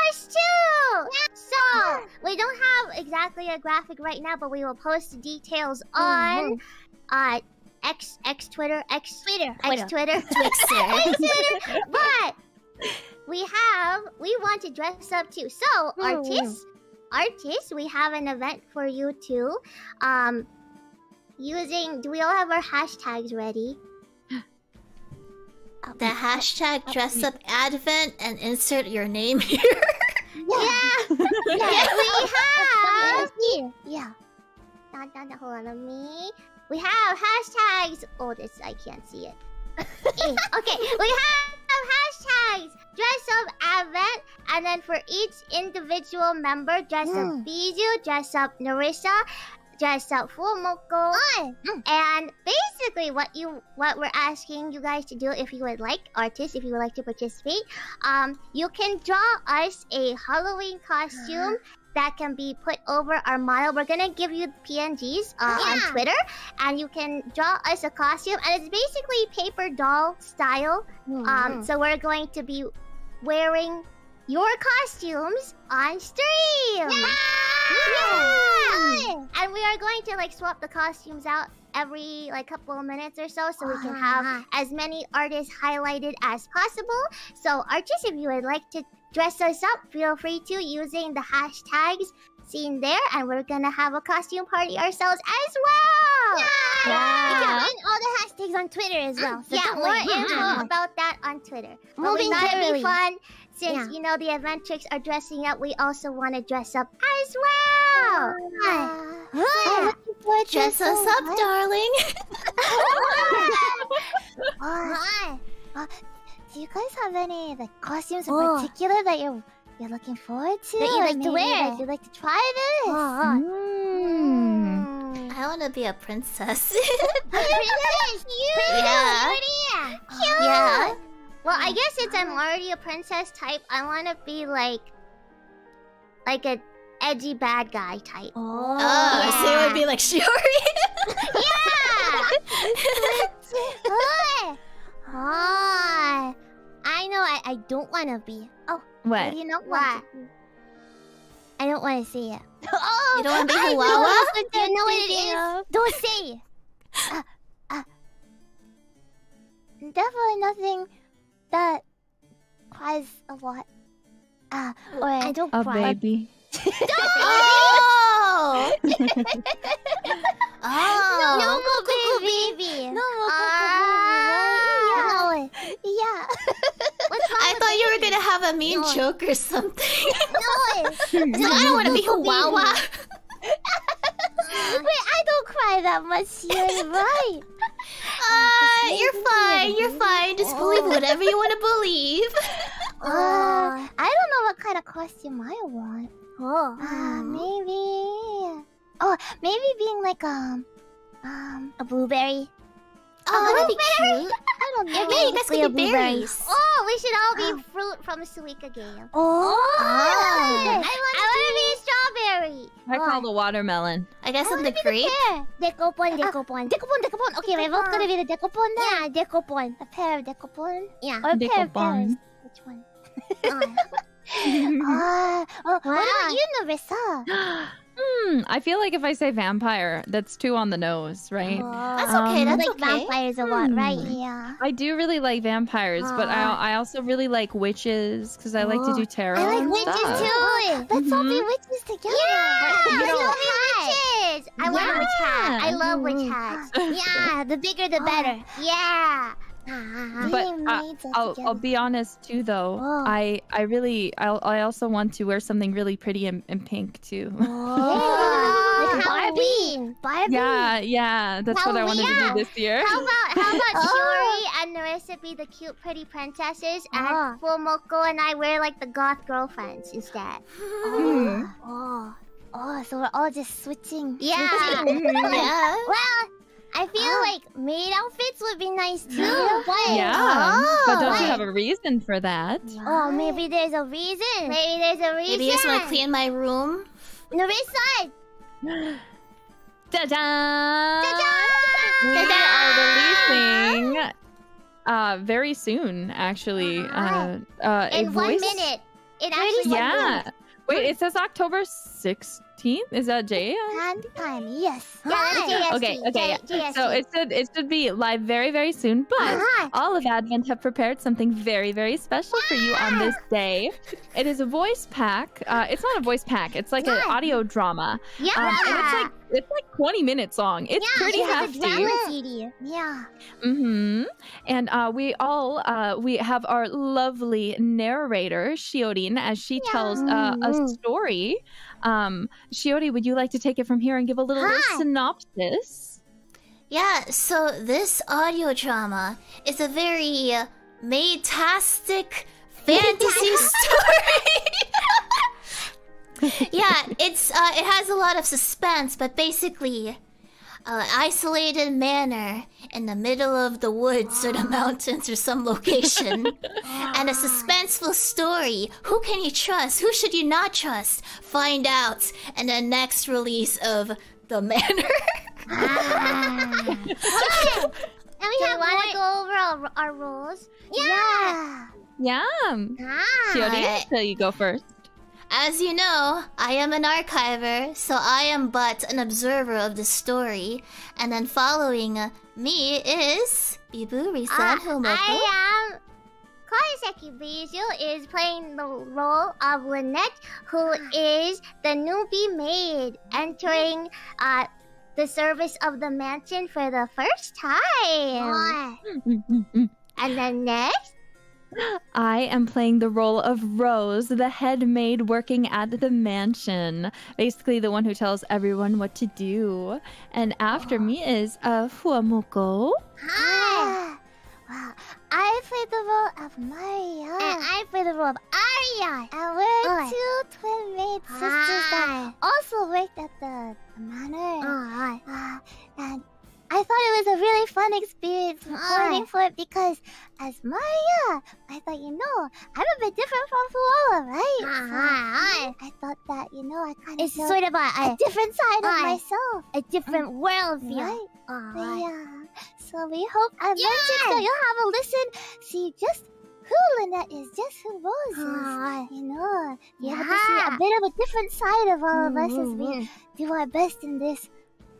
us too! Yeah. So, yeah. we don't have exactly a graphic right now, but we will post the details on mm-hmm. uh, X, X Twitter, X Twitter, X Twitter, X Twitter. X Twitter. But we have, we want to dress up too. So, artists, artists, we have an event for you too. Um, using... Do we all have our hashtags ready? The hashtag dress up Advent and insert your name here. Yeah! Yeah, yeah, we have! Yeah. Down, down, down, hold on to me. We have hashtags... Oh, this... I can't see it. Okay, we have hashtags! Dress up Advent, and then for each individual member, dress mm. up Bijou, dress up Nerissa, dress up for Moco. Mm. And basically what you what we're asking you guys to do, if you would like, artists, if you would like to participate, um, you can draw us a Halloween costume that can be put over our model. We're gonna give you P N Gs uh, yeah. on Twitter, and you can draw us a costume, and it's basically paper doll style. Mm-hmm. Um, so we're going to be wearing your costumes on stream. Yeah! Yeah! Yeah! And we are going to like swap the costumes out every like couple of minutes or so, so we can have as many artists highlighted as possible. So artists, if you would like to dress us up, feel free to using the hashtags seen there, and we're gonna have a costume party ourselves as well! Yeah! Yeah. You can find all the hashtags on Twitter as well. So yeah, more info yeah. about that on Twitter. But we thought it'd be fun, since yeah. you know the Adventrix are dressing up, we also want to dress up as well! Yeah. Yeah. Oh, what dress us so up, what? darling! Oh, oh, oh. Do you guys have any like costumes in oh. particular that you're you're looking forward to? That you like to wear? Like, you like to try this? Oh. Mm. I want to be a princess. A princess? You? Yeah. Yeah. yeah. Well, I guess since I'm already a princess type, I want to be like like a edgy bad guy type. Oh. Yeah. So it would be like Shiori. Yeah. Oh, I know I, I don't want to be. Oh, what? You know what? I don't want to say it. Oh, you don't want to be I Hawawa? Do you know what it is? Don't say it. Uh, uh, definitely nothing that cries a lot. Uh, or I don't oh, cry. A baby. Don't! Oh! Oh! No, no, Mococo baby! No, Mococo baby! Yeah! What's wrong I thought you were gonna have a mean no. joke or something. No! No, I don't want to be a Wawa! Wait, I don't cry that much, you're right! Uh, you're fine, you're fine. Just believe whatever you want to believe. Uh, I don't know what kind of costume I want. Oh. Uh, maybe. Oh, maybe being like um, um, a blueberry. Oh, oh that'd be cute. I don't know. Maybe that's gonna be berries. Oh, we should all be oh. fruit from Suika game. Oh, oh. I want to be, be strawberry. I oh. call the watermelon. I guess I'm the grape. Decopon, decopon, decopon, decopon. Okay, we're both gonna be the decopon. Yeah, decopon. A pair of decopon. Yeah. Or a pair of berries. Which one? Oh. Ah, oh, wow. What about you, Nerissa? Hmm, I feel like if I say vampire, that's too on the nose, right? Oh, that's okay. Um, that's like okay. vampires a lot, hmm. right? Yeah. I do really like vampires, oh. but I I also really like witches because I oh. like to do tarot. I like witches stuff. too. Let's mm-hmm. all be witches together. Yeah, you know, all be witches. I yeah. love witch hats. I love witch hats. Yeah, the bigger the better. Oh. Yeah. But I, I'll, I'll be honest too, though. Oh. I I really I'll, I also want to wear something really pretty and, and pink too. Oh. Like Halloween, Barbie. Yeah, yeah, that's Halloween. what I wanted to do this year. How about how about oh. Shiori and Nerissa be the cute, pretty princesses, and oh. Full Moco and I wear like the goth girlfriends instead. Oh, mm. oh, oh, so we're all just switching. Yeah, switching. yeah. Well. I feel oh. like maid outfits would be nice too. Yeah, but, yeah. Oh, but don't what? you have a reason for that? Yeah. Oh, maybe there's a reason. Maybe there's a reason. Maybe you just want to clean my room. Nerissa! Ta-da! Ta-da! We are releasing uh, very soon, actually. Uh, uh, In a one voice... minute. It actually. Yeah. Wait, it says October sixteenth. Team? Is that J A I? Hand time, yes. Yeah, okay, okay. Yeah. So it should it should be live very, very soon. But uh-huh. all of Advent have prepared something very, very special yeah. for you on this day. It is a voice pack. Uh, it's not a voice pack. It's like yeah. an audio drama. Yeah. Um, it's like it's like twenty minutes long. It's yeah, pretty hefty. It's a drama C D. Yeah. Mm-hmm. And uh, we all uh, we have our lovely narrator Shiori as she yeah. tells uh, a story. Um, Shiori, would you like to take it from here and give a little, little synopsis? Yeah, so this audio drama is a very uh, fantastic fantasy story. Yeah, it's uh, it has a lot of suspense, but basically, an uh, isolated manor in the middle of the woods wow. or the mountains or some location. Wow. And a suspenseful story. Who can you trust? Who should you not trust? Find out in the next release of The Manor. Ah. Okay. And we Do have want to go over our, our rules? Yeah. Yeah. Ah. Shiori, so you go first. As you know, I am an archiver, so I am but an observer of the story. And then following uh, me is... Bijou, Risa, uh, and Mococo. I am... Koseki Bijou is playing the role of Lynette, who is the newbie maid entering uh, the service of the mansion for the first time. And then next... I am playing the role of Rose, the head maid working at the mansion. Basically the one who tells everyone what to do. And after oh. me is uh, Fuamoko. Hi! Wow. I play the role of Maria. And I play the role of Aria. And we're oh. two twin maid sisters ah. that also worked at the, the manor. Oh. Uh, and I thought it was a really fun experience recording uh. for it because as Maria, I thought, you know, I'm a bit different from Fuola, right? Uh-huh. So, I thought that, you know, I kind of It's sort of a, a, a different side uh, of myself. A different um, worldview. Right? Uh-huh. But, yeah. So we hope I yeah. mentioned so you'll have a listen. See, just who Lynette is, just who Rose is. Uh, you know, you yeah. have to see a bit of a different side of all of us mm-hmm. as we do our best in this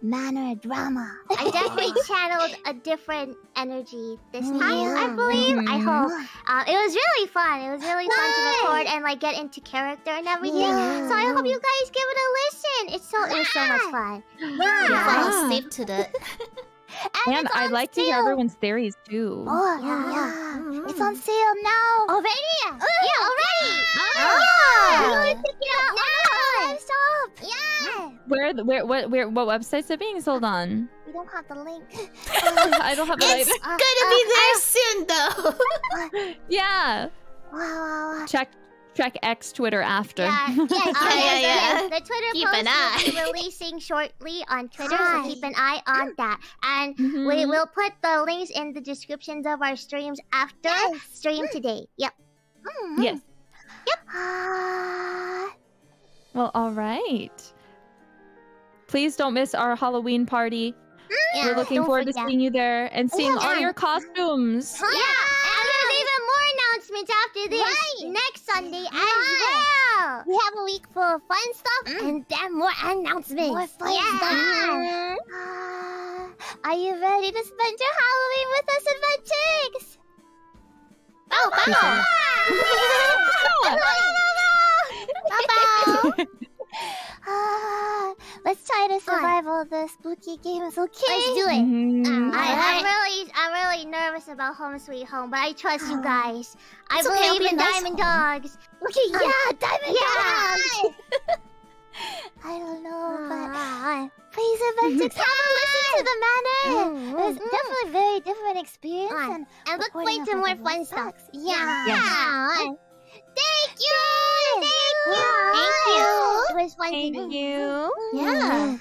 manor drama. I definitely channeled a different energy this time, yeah. I believe. I hope. Uh, it was really fun. It was really fun nice. to record and like get into character and everything. Yeah. So I hope you guys give it a listen. It's so yeah. it was so much fun. Yeah. Yeah. I'll sleep to that. And, and I'd like sale. to hear everyone's theories too. Oh yeah, yeah. Mm-hmm. It's on sale now. Already? Ooh, yeah, already. Oh, we want to pick it up now. Stop. Yeah. Where, where, what, where, what websites are being sold on? We don't have the link. uh, I don't have the link. It's uh, gonna uh, be there uh, soon, though. Yeah. Wow, wow, wow. Check. Check X Twitter after. Yeah, yes, yes, uh, yeah, yeah. The, the Twitter keep post will be releasing shortly on Twitter, Hi. so keep an eye on that. And mm-hmm. we will put the links in the descriptions of our streams after yes. stream today. Yep. Mm-hmm. Yes. Yep. Uh... Well, all right. Please don't miss our Halloween party. Yeah, We're looking forward forget. to seeing you there and seeing yeah, all your costumes. Yeah. yeah. After this right. next Sunday as well. We have a week full of fun stuff mm. and then more announcements. More fun yeah. stuff. Mm. Uh, are you ready to spend your Halloween with us, Advent Chicks? Oh, bye bye. Ah, let's try to survive all the spooky games, okay? Let's do it. Mm-hmm. um, I, I'm really, I'm really nervous about Home Sweet Home, but I trust you guys. I it's believe okay, in nice Diamond home. Dogs. Okay, yeah, um, Diamond yeah. Dogs. I don't know, but please, Adventures, have a listen to the manor. Mm-hmm. It was definitely a very different experience, uh, and, and look forward to more fun stuff. Yeah. yeah. yeah. yeah. Thank you! Thank you! Thank you! It was fun Thank to you! Yeah!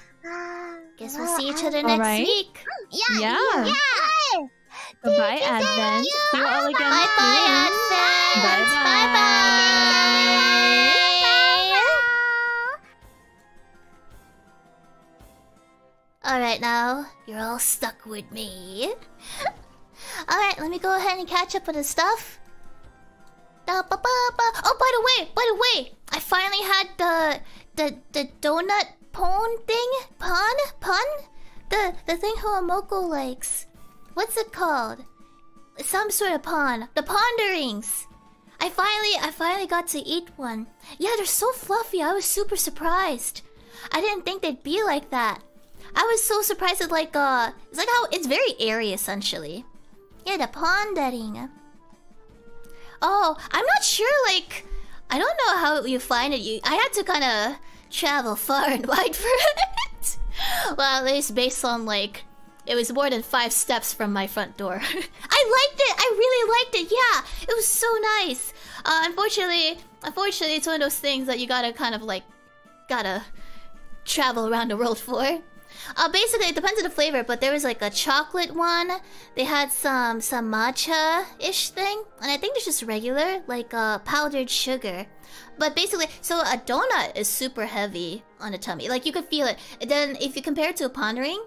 Guess we'll see each other all next right. week! Yeah! Yeah! yeah. yeah. Goodbye, Advent! You. See you all again! Bye bye, bye, Advent! Bye bye! Bye bye! Alright now, you're all stuck with me. Alright, let me go ahead and catch up with the stuff. Da, ba, ba, ba. Oh, by the way, by the way, I finally had the the the donut pon thing? Pon? Pun? The the thing Mococo likes. What's it called? Some sort of pon. The Pon de Rings. I finally I finally got to eat one. Yeah, they're so fluffy. I was super surprised. I didn't think they'd be like that. I was so surprised at like uh it's like how it's very airy essentially. Yeah, the Pon de Ring. Oh, I'm not sure like I don't know how you find it. You I had to kind of travel far and wide for it. Well, at least based on like it was more than five steps from my front door. I liked it. I really liked it. Yeah, it was so nice. Uh, unfortunately, unfortunately, it's one of those things that you gotta kind of like gotta travel around the world for. Uh, basically, it depends on the flavor, but there was like a chocolate one. They had some some matcha-ish thing, and I think it's just regular, like uh, powdered sugar. But basically, so a donut is super heavy on the tummy, like you could feel it. And then if you compare it to a Pon de Ring,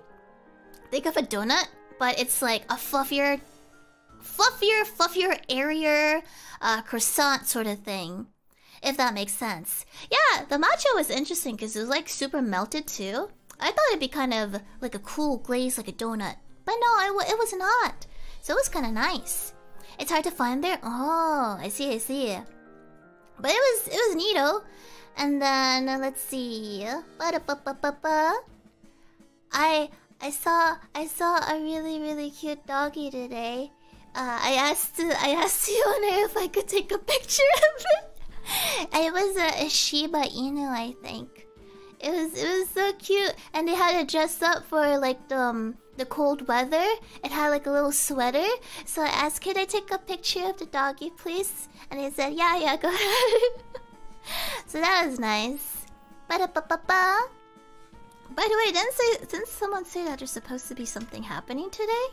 think of a donut, but it's like a fluffier, fluffier, fluffier, airier uh, croissant sort of thing, if that makes sense. Yeah, the matcha was interesting because it was like super melted too. I thought it'd be kind of like a cool glaze, like a donut. But no, it, w it was not. So it was kind of nice. It's hard to find there. Oh, I see, I see. But it was, it was neato. And then, uh, let's see. Ba-da-ba-ba-ba-ba. I, I saw, I saw a really, really cute doggy today. Uh, I asked, I asked the owner if I could take a picture of it. It was a, a Shiba Inu, I think. It was it was so cute, and they had it dressed up for like the um, the cold weather. It had like a little sweater. So I asked, "Could I take a picture of the doggy, please?" And they said, "Yeah, yeah, go ahead." So that was nice. Ba-da-ba-ba-ba. By the way, didn't say didn't someone say that there's supposed to be something happening today?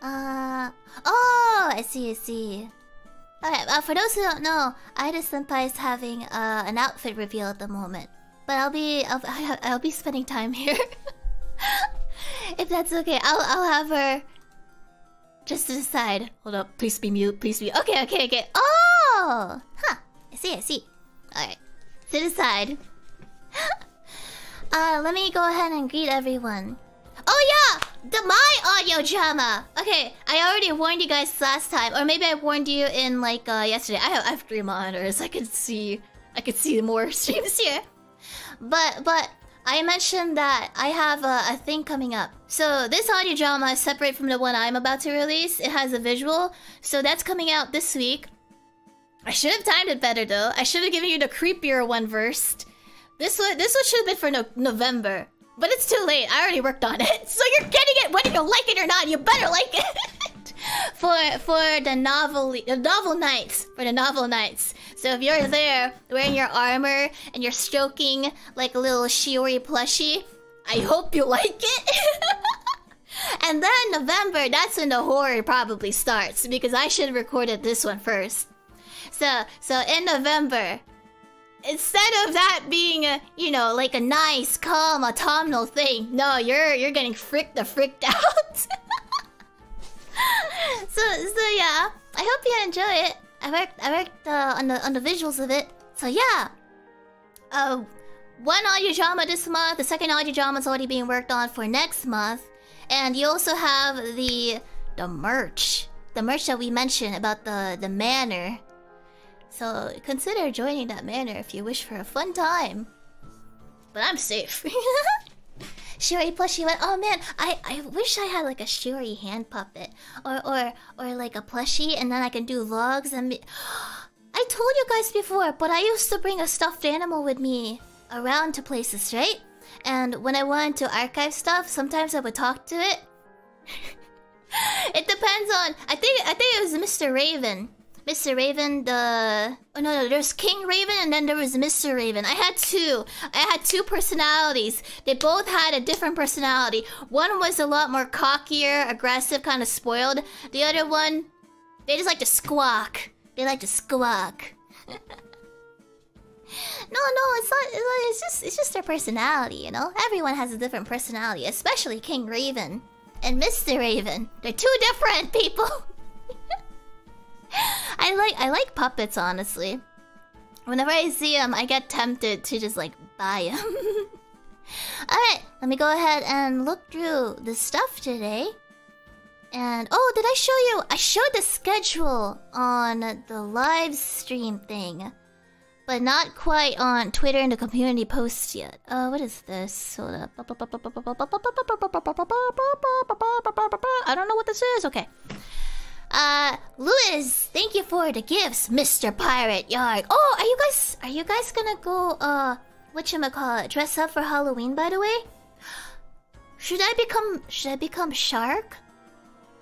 Uh oh, I see, I see. Alright, uh, for those who don't know, Ida Senpai is having uh, an outfit reveal at the moment. But I'll be I'll, I'll be spending time here, if that's okay. I'll I'll have her just to decide. Hold up, please be mute, please be. Okay, okay, okay. Oh, huh. I see, I see. All right, to decide. uh, let me go ahead and greet everyone. Oh yeah, the my audio drama. Okay, I already warned you guys last time, or maybe I warned you in like uh, yesterday. I have I have three monitors. I can see I can see more streams here. But, but, I mentioned that I have a, a thing coming up. So, this audio drama is separate from the one I'm about to release. It has a visual. So, that's coming out this week. I should have timed it better, though. I should have given you the creepier one first. This one, this one should have been for no November. But it's too late. I already worked on it. So, you're getting it whether you like it or not. You better like it. for for the novel, the novel nights. For the novel nights. So if you're there, wearing your armor, and you're stroking like a little Shiori plushie, I hope you like it! And then November, that's when the horror probably starts, because I should have recorded this one first. So, so in November, instead of that being, a, you know, like a nice, calm, autumnal thing, no, you're, you're getting freaked the freaked out! so, so yeah, I hope you enjoy it. I worked, I worked uh, on the on the visuals of it, so yeah. Uh, one audio drama this month. The second audio drama is already being worked on for next month, and you also have the the merch, the merch that we mentioned about the the manor. So consider joining that manor if you wish for a fun time. But I'm safe. Shiori plushie went. Oh man, I I wish I had like a Shiori hand puppet, or or or like a plushie, and then I can do vlogs and. Be I told you guys before, but I used to bring a stuffed animal with me around to places, right? And when I wanted to archive stuff, sometimes I would talk to it. It depends on. I think I think it was Mister Raven. Mister Raven, the... Oh, no, no, there's King Raven and then there was Mister Raven. I had two. I had two personalities. They both had a different personality. One was a lot more cockier, aggressive, kind of spoiled. The other one, they just like to squawk. They like to squawk. no, no, it's not... It's just, it's just their personality, you know? Everyone has a different personality, especially King Raven and Mister Raven. They're two different people. I like I like puppets, honestly. Whenever I see them, I get tempted to just like buy them. Alright, let me go ahead and look through the stuff today. And oh, did I show you? I showed the schedule on the live stream thing, but not quite on Twitter and the community posts yet. Uh, what is this? Hold up. I don't know what this is. Okay. Uh, Lewis, thank you for the gifts, Mister Pirate Yard. Oh, are you guys are you guys gonna go uh whatchamacallit, dress up for Halloween, by the way? Should I become should I become shark?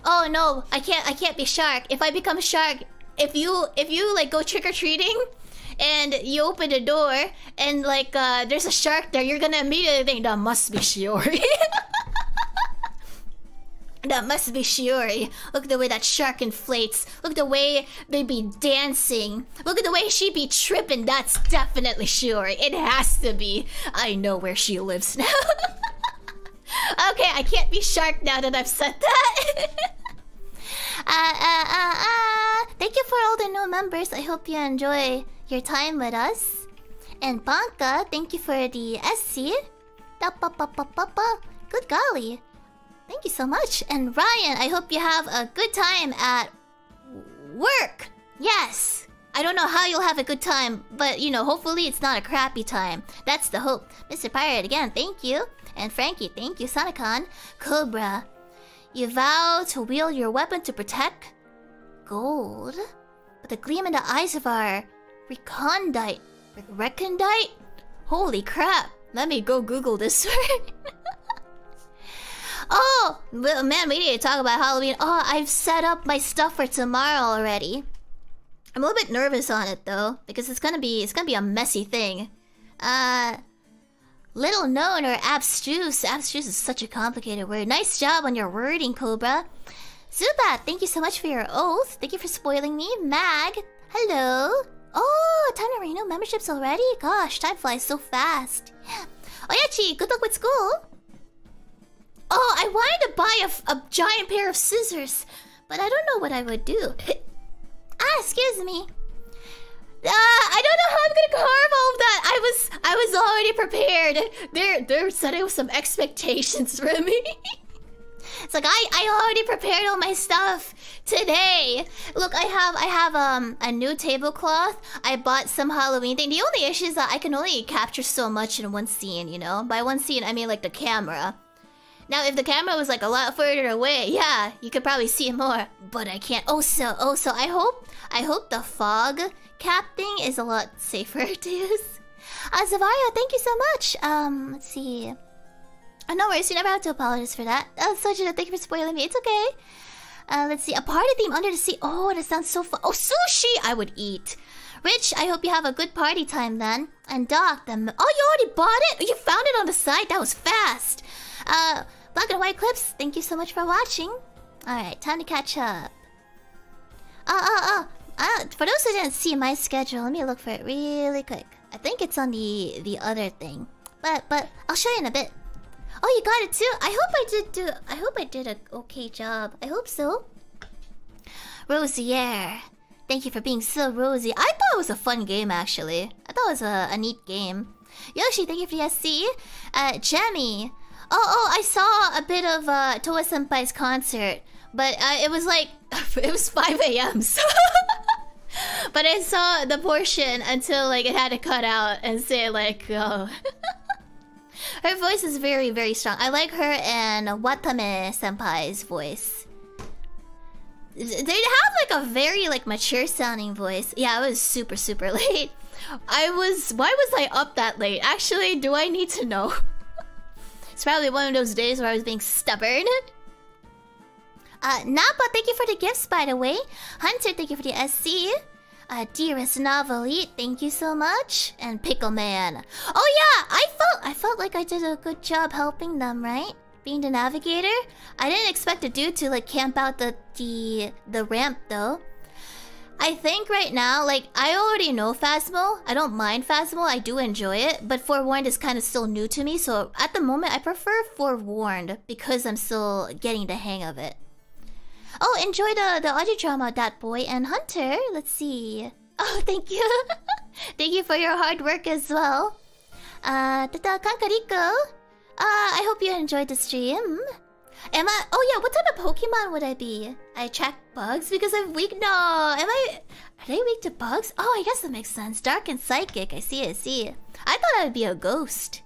Oh no, I can't I can't be shark. If I become shark, if you if you like go trick-or-treating and you open the door and like uh there's a shark there, you're gonna immediately think that must be Shiori. That must be Shiori. Look at the way that shark inflates. Look at the way they be dancing. Look at the way she be tripping. That's definitely Shiori. It has to be. I know where she lives now. Okay, I can't be shark now that I've said that. uh, uh, uh, uh. Thank you for all the new members. I hope you enjoy your time with us. And Banka, thank you for the S C. Good golly. Thank you so much. And Ryan, I hope you have a good time at work. Yes. I don't know how you'll have a good time, but you know, hopefully it's not a crappy time. That's the hope. Mister Pirate, again, thank you. And Frankie, thank you. Sonic-Con. Cobra, you vow to wield your weapon to protect gold. But the gleam in the eyes of our recondite. Recondite? Holy crap. Let me go Google this word. Oh, man, we need to talk about Halloween. Oh, I've set up my stuff for tomorrow already. I'm a little bit nervous on it though, because it's gonna be it's gonna be a messy thing. Uh, little known or abstruse. Abstruse is such a complicated word. Nice job on your wording, Cobra. Zubat, thank you so much for your oath. Thank you for spoiling me. Mag, hello. Oh, time to renew memberships already. Gosh, time flies so fast. Oyachi, good luck with school. Oh, I wanted to buy a, a giant pair of scissors, but I don't know what I would do. Ah, excuse me. Uh, I don't know how I'm gonna carve all of that. I was I was already prepared. They're they're setting some expectations for me. It's like I I already prepared all my stuff today. Look, I have I have um a new tablecloth. I bought some Halloween thing. The only issue is that I can only capture so much in one scene, you know. By one scene, I mean like the camera. Now, if the camera was like a lot further away, yeah, you could probably see more. But I can't. Oh, so, oh, so I hope, I hope the fog cap thing is a lot safer to use. Uh, Zavario, thank you so much. Um, let's see. Oh, no worries. You never have to apologize for that. Uh, Sojita, thank you for spoiling me. It's okay. Uh, let's see. A party theme under the sea. Oh, that sounds so fun. Oh, sushi! I would eat. Rich, I hope you have a good party time then. And Doc, the... Oh, you already bought it? You found it on the site? That was fast. Uh... Black and White Clips, thank you so much for watching. Alright, time to catch up. Oh, oh, oh. Uh, for those who didn't see my schedule, let me look for it really quick. I think it's on the the other thing. But but I'll show you in a bit. Oh, you got it too? I hope I did do I hope I did a okay job. I hope so. Rosier, thank you for being so rosy. I thought it was a fun game actually. I thought it was a, a neat game. Yoshi, thank you for the S C. Uh Jamie. Oh, oh, I saw a bit of uh, Toa Senpai's concert, but uh, it was like, it was five A M, so... But I saw the portion until, like, it had to cut out and say, like, oh... Her voice is very, very strong. I like her and Watame Senpai's voice. They have, like, a very, like, mature-sounding voice. Yeah, it was super, super late. I was... Why was I up that late? Actually, do I need to know? It's probably one of those days where I was being stubborn. Uh, Napa, thank you for the gifts, by the way. Hunter, thank you for the S C. Uh, Dearest Novelite, thank you so much. And Pickleman. Oh yeah, I felt I felt like I did a good job helping them, right? Being the navigator. I didn't expect a dude to like camp out the the the ramp though. I think right now, like, I already know Phasmo. I don't mind Phasmo, I do enjoy it. But Forewarned is kind of still new to me, so at the moment, I prefer Forewarned because I'm still getting the hang of it. Oh, enjoy the, the audio drama, that boy and Hunter. Let's see. Oh, thank you. Thank you for your hard work as well. Uh, Tata Kakariko. Uh, I hope you enjoyed the stream. Am I... Oh yeah, what type of Pokemon would I be? I attract bugs because I'm weak? No, am I... Are they weak to bugs? Oh, I guess that makes sense. Dark and psychic. I see, I see. I thought I would be a ghost.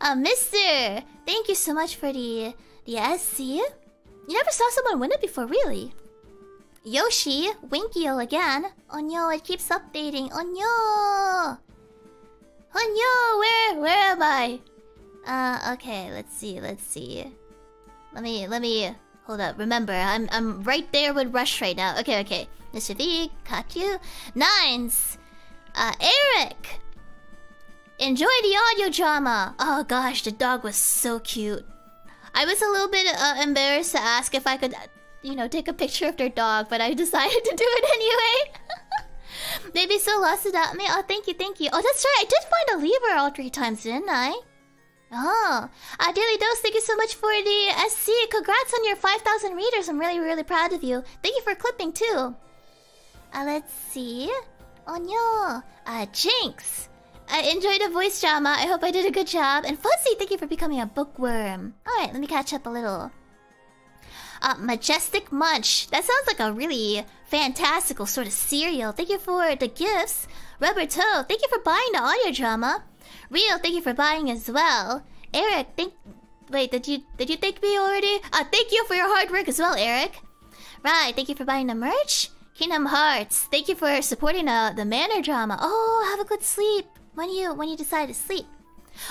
Uh, Mister! Thank you so much for the... the S C. You never saw someone win it before, really. Yoshi, Winkio again. Oh no, it keeps updating. Oh no! Oh no, where... where am I? Uh, okay, let's see, let's see. Let me, let me, hold up, remember, I'm I'm right there with Rush right now. Okay, okay. Mister V, Kaku, Nines, uh, Eric! Enjoy the audio drama! Oh gosh, the dog was so cute. I was a little bit uh, embarrassed to ask if I could, you know, take a picture of their dog, but I decided to do it anyway. Maybe so lost it at me. Oh, thank you, thank you. Oh, that's right, I did find a lever all three times, didn't I? Oh, uh, Daily Dose, thank you so much for the S C. Congrats on your five thousand readers. I'm really, really proud of you. Thank you for clipping, too. Uh, let's see. Oh, no. Uh, Jinx. I enjoyed the voice drama. I hope I did a good job. And Fuzzy, thank you for becoming a bookworm. All right, let me catch up a little. Uh, Majestic Munch. That sounds like a really fantastical sort of cereal. Thank you for the gifts. Rubber Toe, thank you for buying the audio drama. Real, thank you for buying as well. Eric, thank... Wait, did you did you thank me already? Uh, thank you for your hard work as well, Eric. Right, thank you for buying the merch. Kingdom Hearts, thank you for supporting uh, the Manor drama. Oh, have a good sleep when you when you decide to sleep.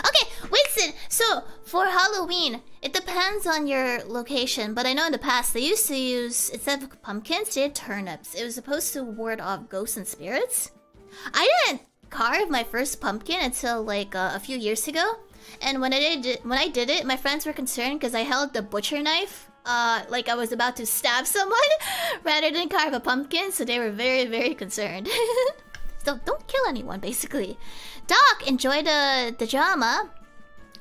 Okay, Winston, so for Halloween, it depends on your location, but I know in the past they used to use, instead of pumpkins, they had turnips. It was supposed to ward off ghosts and spirits. I didn't carve my first pumpkin until like uh, a few years ago, and when I did when I did it, my friends were concerned because I held the butcher knife uh, like I was about to stab someone rather than carve a pumpkin, so they were very very concerned. So don't kill anyone basically. Doc, enjoy the, the drama.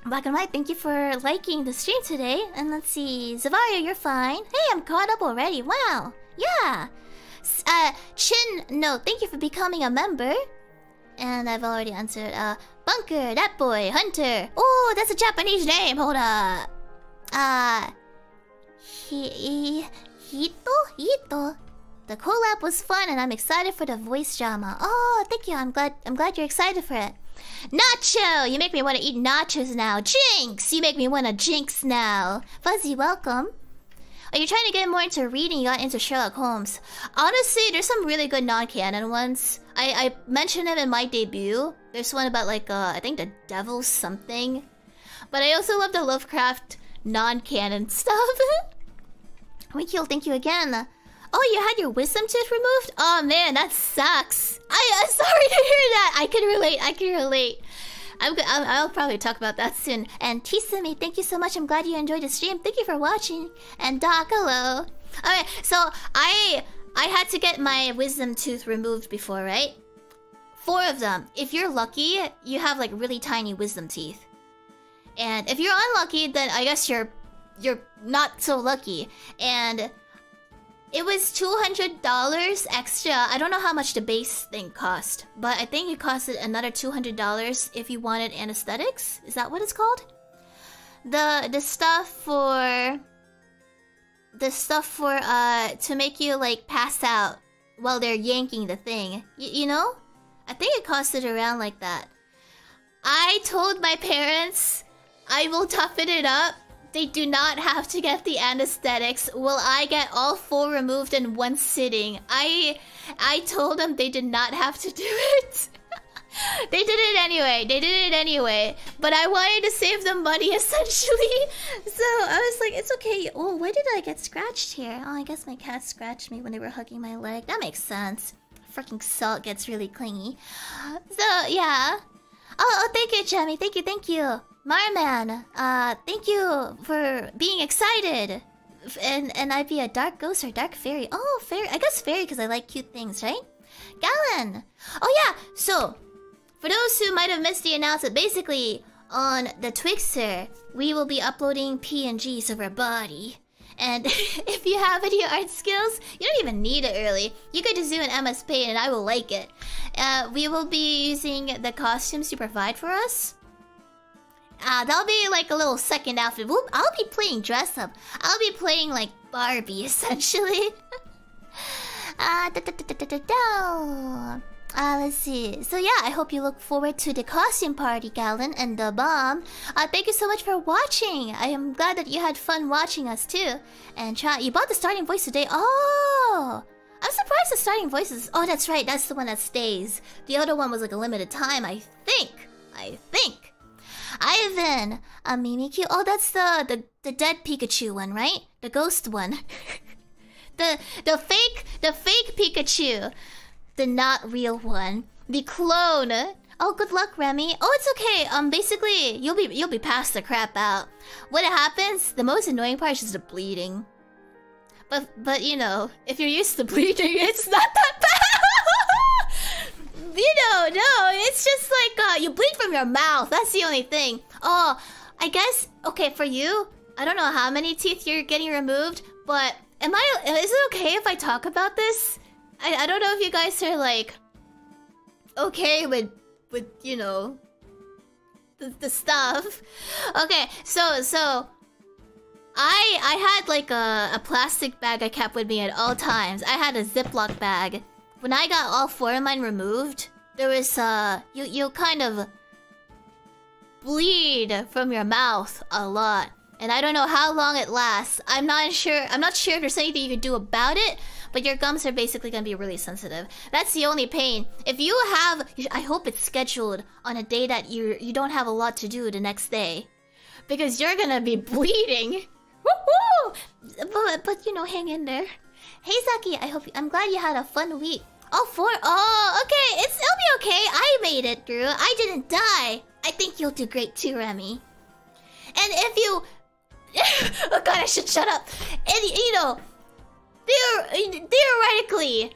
Black and White, thank you for liking the stream today. And let's see, Zavaria, you're fine. Hey, I'm caught up already, wow. Yeah. Uh, Chin, no, thank you for becoming a member. And I've already answered, uh, Bunker, that boy, Hunter. Oh, that's a Japanese name, hold up. Uh, he, he, Hito, Hito. The collab was fun and I'm excited for the voice drama. Oh, thank you, I'm glad, I'm glad you're excited for it. Nacho, you make me want to eat nachos now. Jinx, you make me want to jinx now. Fuzzy, welcome. Are you trying to get more into reading? You got into Sherlock Holmes. Honestly, there's some really good non-canon ones. I, I mentioned them in my debut. There's one about like, uh, I think the devil something. But I also love the Lovecraft non-canon stuff. Winkio, thank you again. Oh, you had your wisdom tooth removed? Oh man, that sucks. I, I'm sorry to hear that. I can relate, I can relate. I'm good. I'll probably talk about that soon. And Tisumi, thank you so much. I'm glad you enjoyed the stream. Thank you for watching. And Doc, hello. Alright, so I I had to get my wisdom tooth removed before, right? Four of them. If you're lucky, you have like really tiny wisdom teeth. And if you're unlucky, then I guess you're you're not so lucky. And it was two hundred dollars extra. I don't know how much the base thing cost, but I think it costed another two hundred dollars if you wanted anesthetics. Is that what it's called? The the stuff for the stuff for uh to make you like pass out while they're yanking the thing. Y you know? I think it costed around like that. I told my parents I will toughen it up. They do not have to get the anesthetics. Will I get all four removed in one sitting? I I told them they did not have to do it. They did it anyway. They did it anyway. But I wanted to save them money, essentially. So I was like, it's okay. Oh, why did I get scratched here? Oh, I guess my cat scratched me when they were hugging my leg. That makes sense. Freaking salt gets really clingy. So, yeah. Oh, oh thank you, Jamie. Thank you, thank you. Marman, uh, thank you for being excited. And and I'd be a dark ghost or dark fairy. Oh, fairy. I guess fairy because I like cute things, right? Galen. Oh, yeah. So, for those who might have missed the announcement, basically, on the Twixer, we will be uploading P N Gs of our body. And if you have any art skills, you don't even need it really. You could just do an M S Paint and I will like it. Uh, we will be using the costumes you provide for us. Uh, that'll be like a little second outfit. We'll, I'll be playing dress up. I'll be playing like Barbie essentially. uh, da, da, da, da, da, da. Uh, let's see. So yeah, I hope you look forward to the costume party, Galen and the bomb. Uh, thank you so much for watching. I am glad that you had fun watching us too. And try. You bought the starting voice today. Oh, I'm surprised the starting voice is. Oh, that's right. That's the one that stays. The other one was like a limited time, I think. I think. Ivan, a Mimikyu. Oh, that's the, the the dead Pikachu one, right? The ghost one. the the fake the fake Pikachu. The not real one, the clone. Oh, good luck, Remy. Oh, it's okay. Um, basically, you'll be you'll be past the crap out. When it happens, the most annoying part is just the bleeding. But but you know, if you're used to bleeding, it's not that bad. You know, no, it's just like uh, you bleed from your mouth. That's the only thing. Oh, I guess okay for you. I don't know how many teeth you're getting removed, but am I? Is it okay if I talk about this? I, I don't know if you guys are like okay with with you know the, the stuff. Okay, so so I I had like a, a plastic bag I kept with me at all times. I had a Ziploc bag. When I got all four of mine removed, there was uh you you kind of bleed from your mouth a lot. And I don't know how long it lasts. I'm not sure. I'm not sure if there's anything you can do about it, but your gums are basically gonna be really sensitive. That's the only pain. If you have, I hope it's scheduled on a day that you you don't have a lot to do the next day, because you're gonna be bleeding. Woohoo! But but you know, hang in there. Hey Zaki, I hope you, I'm glad you had a fun week. All four. Oh, okay. It's it'll be okay. I made it through. I didn't die. I think you'll do great too, Remy. And if you oh god, I should shut up. And you know, theor theoretically,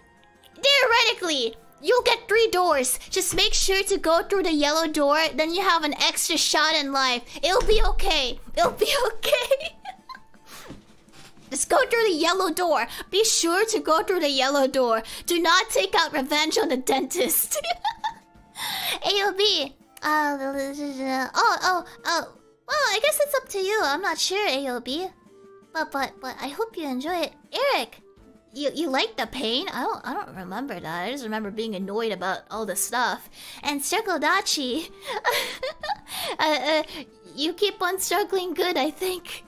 theoretically, you'll get three doors. Just make sure to go through the yellow door. Then you have an extra shot in life. It'll be okay. It'll be okay. Just go through the yellow door. Be sure to go through the yellow door. Do not take out revenge on the dentist. A O B. Uh, oh, oh, oh. Well, I guess it's up to you. I'm not sure, A O B. But but but I hope you enjoy it. Eric, you you like the pain? I don't I don't remember that. I just remember being annoyed about all the stuff. And Circle Dachi. uh, uh, you keep on struggling good, I think.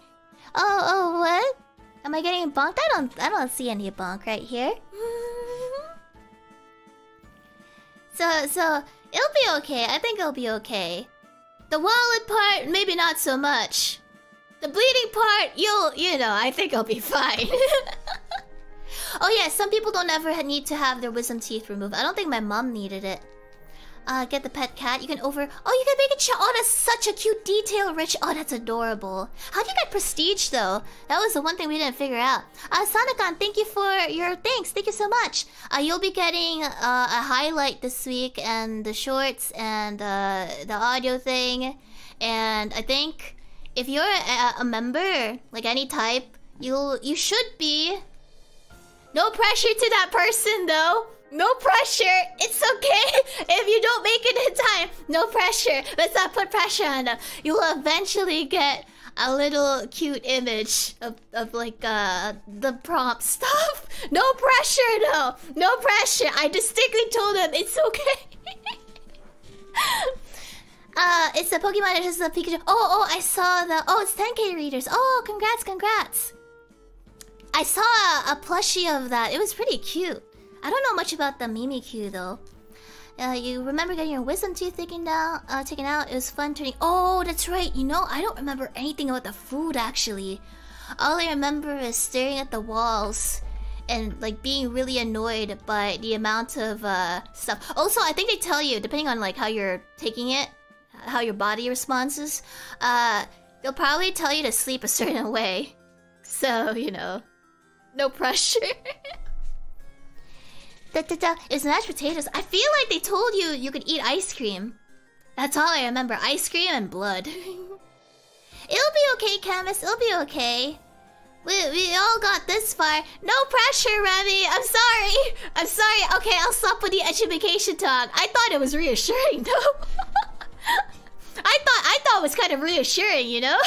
Oh oh what? Am I getting bonked? I don't I don't see any bonk right here. so so it'll be okay. I think it'll be okay. The wallet part, maybe not so much. The bleeding part, you'll, you know, I think I'll be fine. Oh yeah, some people don't ever need to have their wisdom teeth removed. I don't think my mom needed it. Uh, get the pet cat. You can over... Oh, you can make a child. Oh, that's such a cute detail, Rich. Oh, that's adorable. How do you get prestige, though? That was the one thing we didn't figure out. Uh, Sonic-on, thank you for your thanks. Thank you so much. Uh, you'll be getting uh, a highlight this week, and the shorts, and uh, the audio thing. And I think if you're a, a member, like any type, you'll you should be. No pressure to that person, though. No pressure. It's okay if you don't make it in time. No pressure. Let's not put pressure on them. You will eventually get a little cute image of, of like uh, the prompt stuff. No pressure though. No pressure. I distinctly told them it's okay. uh, it's the Pokemon. It's just the Pikachu. Oh, oh, I saw the... Oh, it's ten K readers. Oh, congrats, congrats. I saw a, a plushie of that. It was pretty cute. I don't know much about the Mimikyu though. Uh, you remember getting your wisdom teeth taken out? Uh, taken out? It was fun turning. Oh, that's right. You know, I don't remember anything about the food actually. All I remember is staring at the walls and like being really annoyed by the amount of uh, stuff. Also, I think they tell you depending on like how you're taking it, how your body responds. Uh, they'll probably tell you to sleep a certain way. So you know, no pressure. Da, da, da. It's mashed potatoes. I feel like they told you you could eat ice cream. That's all I remember. Ice cream and blood. It'll be okay, Camus. It'll be okay. We, we all got this far. No pressure, Remy. I'm sorry. I'm sorry. Okay, I'll stop with the education talk. I thought it was reassuring, though. I thought I thought it was kind of reassuring, you know?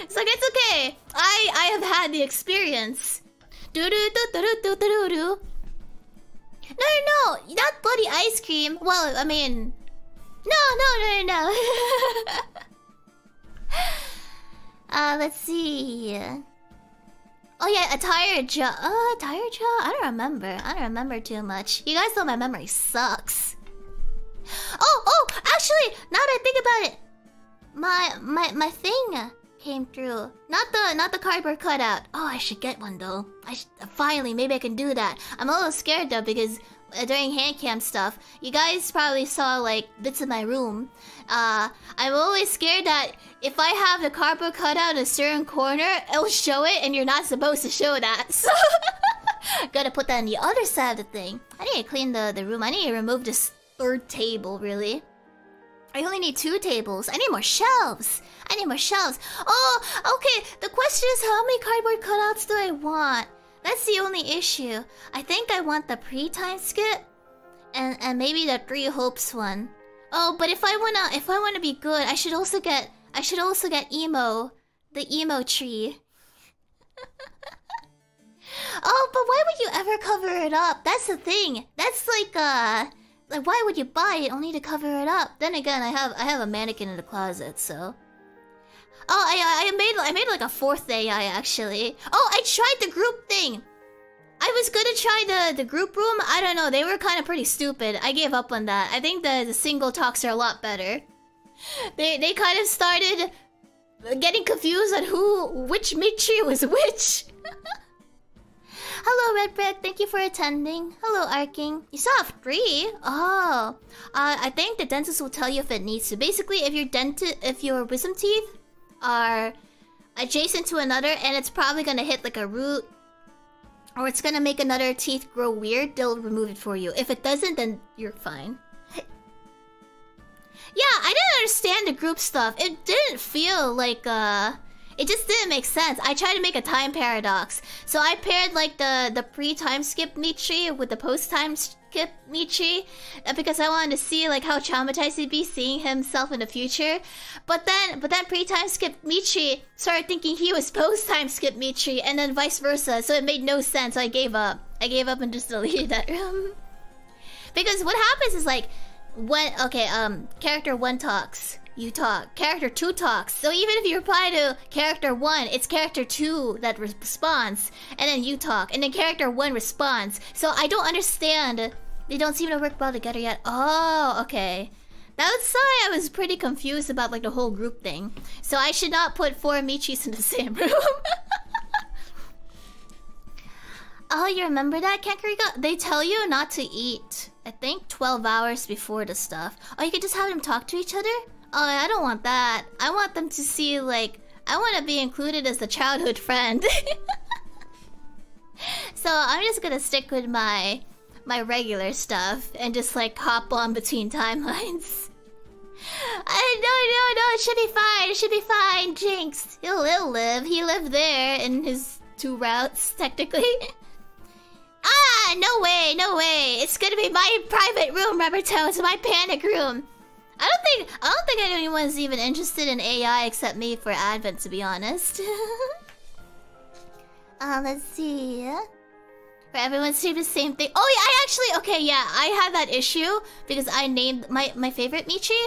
It's like, it's okay. I I have had the experience. Do do do do do do do. No, no, no. Not bloody ice cream. Well, I mean... No, no, no, no, no. Uh, let's see. Oh yeah, a tire jaw. Uh, tire jaw? I don't remember. I don't remember too much. You guys know my memory sucks. Oh, oh! Actually, now that I think about it, my my my thing came through. Not the not the cardboard cutout. Oh, I should get one though. I should, finally maybe I can do that. I'm a little scared though because during hand cam stuff, you guys probably saw like bits of my room. Uh, I'm always scared that if I have the cardboard cutout in a certain corner, it'll show it, and you're not supposed to show that. So gotta put that on the other side of the thing. I need to clean the the room. I need to remove this third table, really. I only need two tables. I need more shelves. I need more shelves. Oh, okay. The question is, how many cardboard cutouts do I want? That's the only issue. I think I want the pre-time skip, and and maybe the Three Hopes one. Oh, but if I wanna if I wanna be good, I should also get I should also get emo, the emo tree. Oh, but why would you ever cover it up? That's the thing. That's like uh, like why would you buy it only to cover it up? Then again, I have I have a mannequin in the closet, so. Oh, I, I made I made like a fourth A I actually. Oh, I tried the group thing. I was gonna try the the group room. I don't know. They were kind of pretty stupid. I gave up on that. I think the the single talks are a lot better. They they kind of started getting confused on who which Mitri was which. Hello, Redbrick. Thank you for attending. Hello, Arking. You still have three? Oh, uh, I think the dentist will tell you if it needs to. Basically, if your dentist if your wisdom teeth are adjacent to another, and it's probably gonna hit like a root, or it's gonna make another teeth grow weird, they'll remove it for you. If it doesn't, then you're fine. Yeah, I didn't understand the group stuff. It didn't feel like uh it just didn't make sense. I tried to make a time paradox. So I paired like the the pre-time skip Michi with the post-time skip Michi because I wanted to see like how traumatized he'd be seeing himself in the future. But then but then pre-time skip Michi started thinking he was post-time skip Michi, and then vice versa. So it made no sense. So I gave up. I gave up and just deleted that room. Because what happens is like when okay, um character one talks, you talk. Character two talks. So even if you reply to character one, it's character two that responds, and then you talk, and then character one responds. So I don't understand. They don't seem to work well together yet. Oh, okay. That's why I was pretty confused about like the whole group thing. So I should not put four Michis in the same room. Oh, you remember that, Kakariko? They tell you not to eat, I think, twelve hours before the stuff. Oh, you could just have them talk to each other? Oh, I don't want that. I want them to see, like... I want to be included as the childhood friend. So, I'm just gonna stick with my... my regular stuff. And just, like, hop on between timelines. I, no, no, no, it should be fine. It should be fine. Jinx. He'll, he'll live. He lived there in his two routes, technically. Ah, no way, no way. It's gonna be my private room, Roberto. It's my panic room. I don't think I don't think anyone's even interested in A I except me for Advent, to be honest. uh, let's see. For everyone to do the same thing. Oh yeah, I actually okay yeah I had that issue because I named my my favorite Michi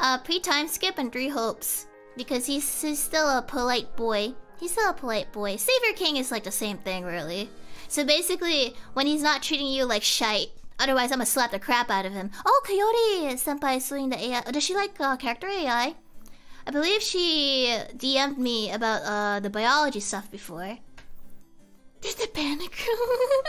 uh, pre-time skip and Three Hopes because he's, he's still a polite boy. He's still a polite boy. Savior King is like the same thing really. So basically, when he's not treating you like shite. Otherwise, I'm gonna slap the crap out of him. Oh, Coyote Senpai is doing the A I. Oh, does she like uh, character A I? I believe she D M'd me about uh, the biology stuff before. There's the panic room.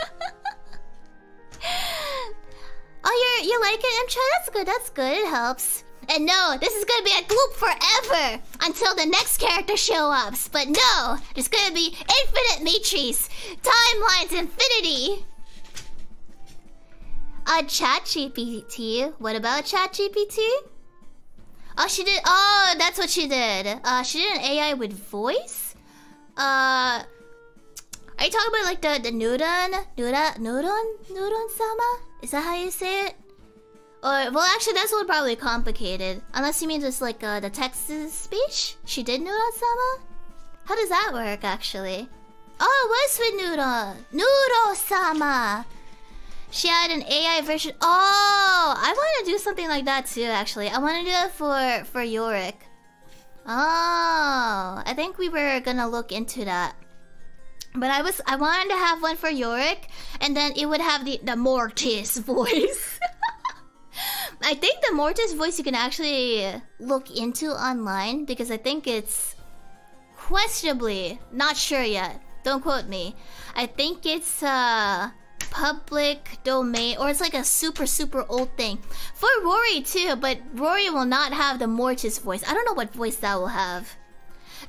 Oh, you you like it, Emcha? That's good. That's good. It helps. And no, this is gonna be a loop forever until the next character show ups. But no, there's gonna be infinite Mitris, timelines, infinity. Uh, ChatGPT. What about ChatGPT? Oh, she did. Oh, that's what she did. Uh, she did an A I with voice. Uh, Are you talking about like the the Neuron, Neuron, Neuron, Neuron-sama? Is that how you say it? Or well, actually, that's what probably complicated. Unless you mean just like uh, the text speech. She did Neuron-sama. How does that work, actually? Oh, what's with Neuron? Neuron-sama. She had an A I version. Oh, I want to do something like that too. Actually, I want to do that for for Yorick. Oh, I think we were gonna look into that. But I was I wanted to have one for Yorick, and then it would have the the Mortis voice. I think the Mortis voice you can actually look into online because I think it's questionably, not sure yet. Don't quote me. I think it's uh public domain, or it's like a super super old thing for Rory too, but Rory will not have the Mortis voice. I don't know what voice that will have.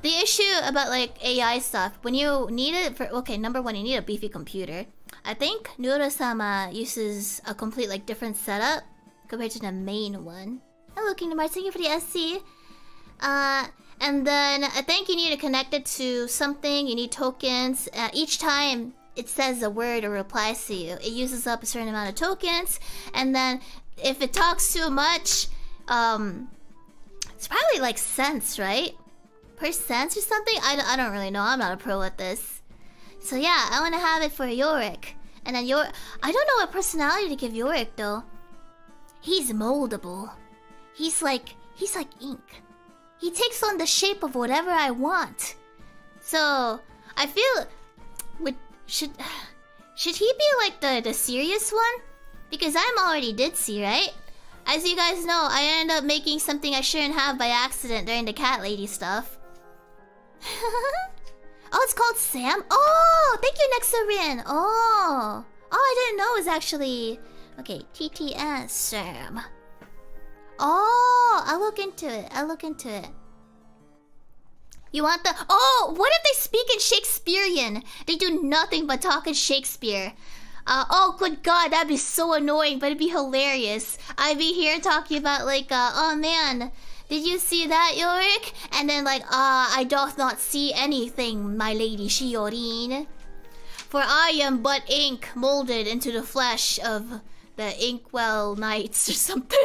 The issue about like A I stuff when you need it for, okay, number one, you need a beefy computer. I think Neuron-sama uses a complete like different setup compared to the main one. Hello Kingdom Hearts, thank you for the S C. Uh, and then I think you need to connect it to something. You need tokens. Uh, each time it says a word or replies to you, it uses up a certain amount of tokens, and then if it talks too much, um, it's probably like cents, right? Per cents or something? I, I don't really know. I'm not a pro at this. So yeah, I want to have it for Yorick. And then Yorick... I don't know what personality to give Yorick, though. He's moldable. He's like... He's like ink. He takes on the shape of whatever I want. So... I feel... With... Should... Should he be like the, the serious one? Because I'm already ditzy, right? As you guys know, I ended up making something I shouldn't have by accident during the Cat Lady stuff. Oh, it's called Sam? Oh! Thank you, Nexarin! Oh! Oh, I didn't know it was actually... Okay, T T S Sam. Oh! I'll look into it. I'll look into it. You want the... Oh! What if they speak in Shakespearean? They do nothing but talk in Shakespeare. Uh, oh, good God, that'd be so annoying, but it'd be hilarious. I'd be here talking about like, uh, oh man, did you see that, Yorick? And then like, ah, uh, I doth not see anything, my lady Shiorine. For I am but ink molded into the flesh of the Inkwell Knights or something.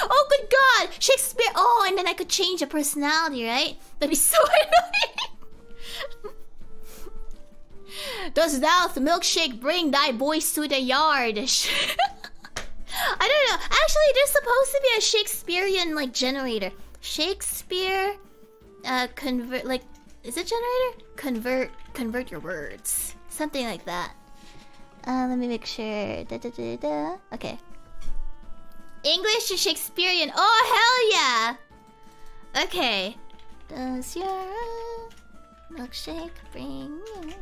Oh, good God, Shakespeare. Oh, and then I could change a personality, right? That'd be so annoying. Does thou the milkshake bring thy boys to the yard? I don't know. Actually, there's supposed to be a Shakespearean like generator. Shakespeare, uh, convert like, is it generator? Convert, convert your words, something like that. Uh, let me make sure. Da, da, da, da. Okay. English to Shakespearean. Oh hell yeah! Okay. Does your milkshake bring? You?